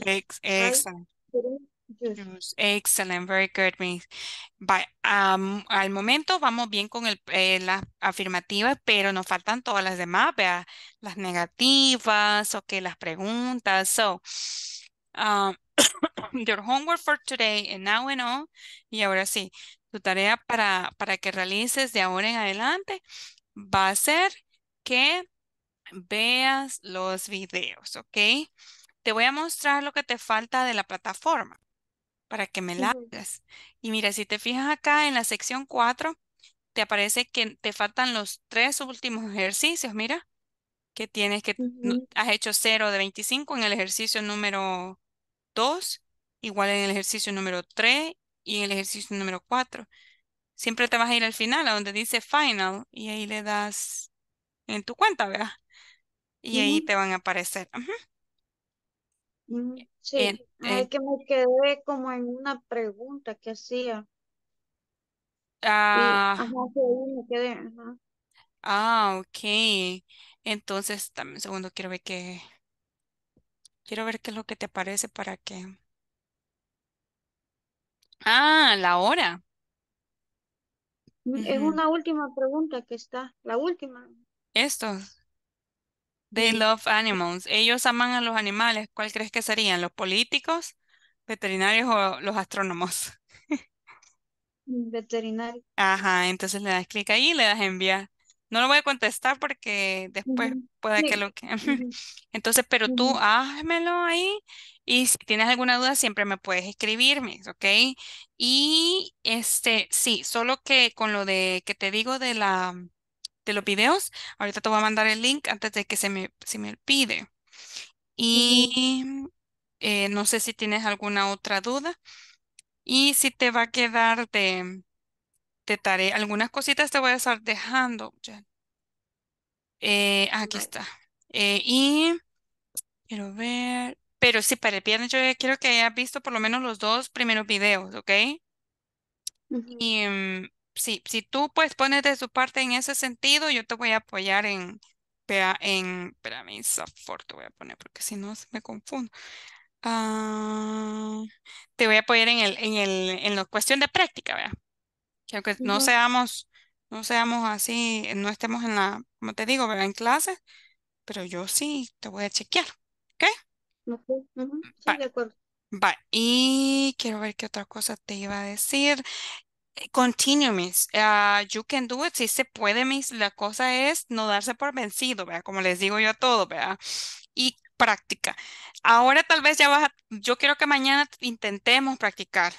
Ex excellent. Excellent, very good. But, um, al momento vamos bien con el, eh, las afirmativas, pero nos faltan todas las demás, ¿vea? Las negativas, o okay, que las preguntas. So, um, your homework for today and now and on. Y ahora sí, tu tarea para, para que realices de ahora en adelante va a ser que veas los videos, ¿ok? Te voy a mostrar lo que te falta de la plataforma para que me la hagas. Y mira, si te fijas acá en la sección cuatro, te aparece que te faltan los tres últimos ejercicios, mira, que tienes que, uh-huh. has hecho cero de veinticinco en el ejercicio número dos, igual en el ejercicio número tres y en el ejercicio número cuatro. Siempre te vas a ir al final, a donde dice final, y ahí le das en tu cuenta, ¿verdad? Y uh-huh. ahí te van a aparecer. Uh-huh. Sí, eh, eh, es que me quedé como en una pregunta que hacía. Ah, y, ajá, sí, me quedé, ajá. Ah, ok. Entonces, dame un segundo, quiero ver qué quiero ver qué es lo que te aparece para que. Ah, la hora. Es uh-huh. una última pregunta que está, la última. Estos. They love animals. Ellos aman a los animales. ¿Cuál crees que serían? ¿Los políticos? ¿Veterinarios o los astrónomos? Veterinario. Ajá, entonces le das clic ahí y le das enviar. No lo voy a contestar porque después uh-huh. pueda que lo que... Uh-huh. Entonces, pero uh-huh. tú házmelo ahí y si tienes alguna duda siempre me puedes escribirme, ¿ok? Y este, sí, solo que con lo de que te digo de la de los videos, ahorita te voy a mandar el link antes de que se me, se me olvide. Y uh-huh. eh, no sé si tienes alguna otra duda. Y si te va a quedar de... Te tarea. Algunas cositas te voy a estar dejando. Eh, aquí está. Eh, y quiero ver. Pero sí, para el viernes yo quiero que hayas visto por lo menos los dos primeros videos, ¿ok? Uh-huh. Y um, sí, si tú pues pones de tu parte en ese sentido, yo te voy a apoyar en... en espérame, en software te voy a poner porque si no me confundo. Uh, te voy a apoyar en el, en el, en la cuestión de práctica, ¿verdad? Que aunque no seamos, no seamos así, no estemos en la, como te digo, ¿verdad? En clase, pero yo sí te voy a chequear, ¿ok? Uh-huh. Uh-huh. Sí, vale. De acuerdo. Vale, y quiero ver qué otra cosa te iba a decir. Continue, Miss. Uh, you can do it, sí se puede, Miss. La cosa es no darse por vencido, ¿verdad? Como les digo yo a todos, ¿verdad? Y práctica. Ahora tal vez ya vas a, yo quiero que mañana intentemos practicar.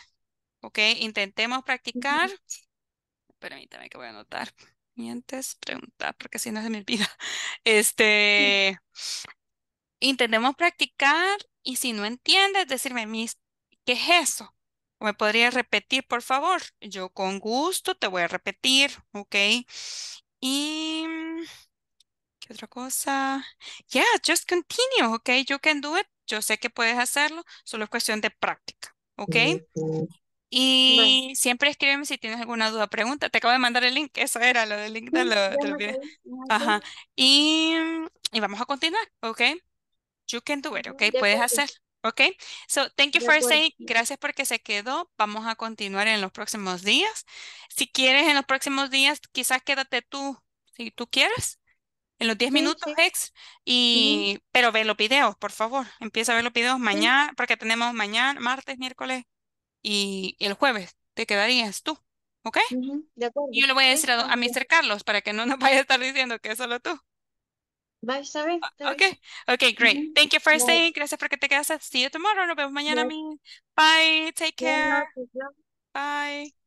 Ok, intentemos practicar. Uh-huh. Permítame que voy a anotar. Y antes preguntar, porque si no se me olvida. Este, uh-huh. Intentemos practicar y si no entiendes, decirme, Miss, ¿qué es eso? ¿O me podrías repetir, por favor? Yo con gusto te voy a repetir, ok. Y, ¿qué otra cosa? Yeah, just continue, ok, you can do it. Yo sé que puedes hacerlo, solo es cuestión de práctica, ok. Uh-huh. Y nice. Siempre escríbeme si tienes alguna duda, pregunta. Te acabo de mandar el link, eso era lo del link de lo, del video. Ajá. Y, y vamos a continuar, ¿ok? You can do it, ¿ok? Puedes hacer, ¿ok? So, thank you for saying, gracias porque se quedó. Vamos a continuar en los próximos días. Si quieres en los próximos días, quizás quédate tú, si tú quieres, en los diez minutos ex. Y, sí. Pero ve los videos, por favor. Empieza a ver los videos mañana, porque tenemos mañana, martes, miércoles. Y el jueves te quedarías tú, ¿ok? Uh-huh, de acuerdo. Yo le voy a decir a, a míster Carlos para que no nos vaya a estar diciendo que es solo tú. Bye, ¿sabes? Okay, okay, great. Uh-huh. Thank you for Bye. Staying. Gracias porque te quedas. See you tomorrow. Nos vemos mañana. Bye. Bye. Take care. Bye.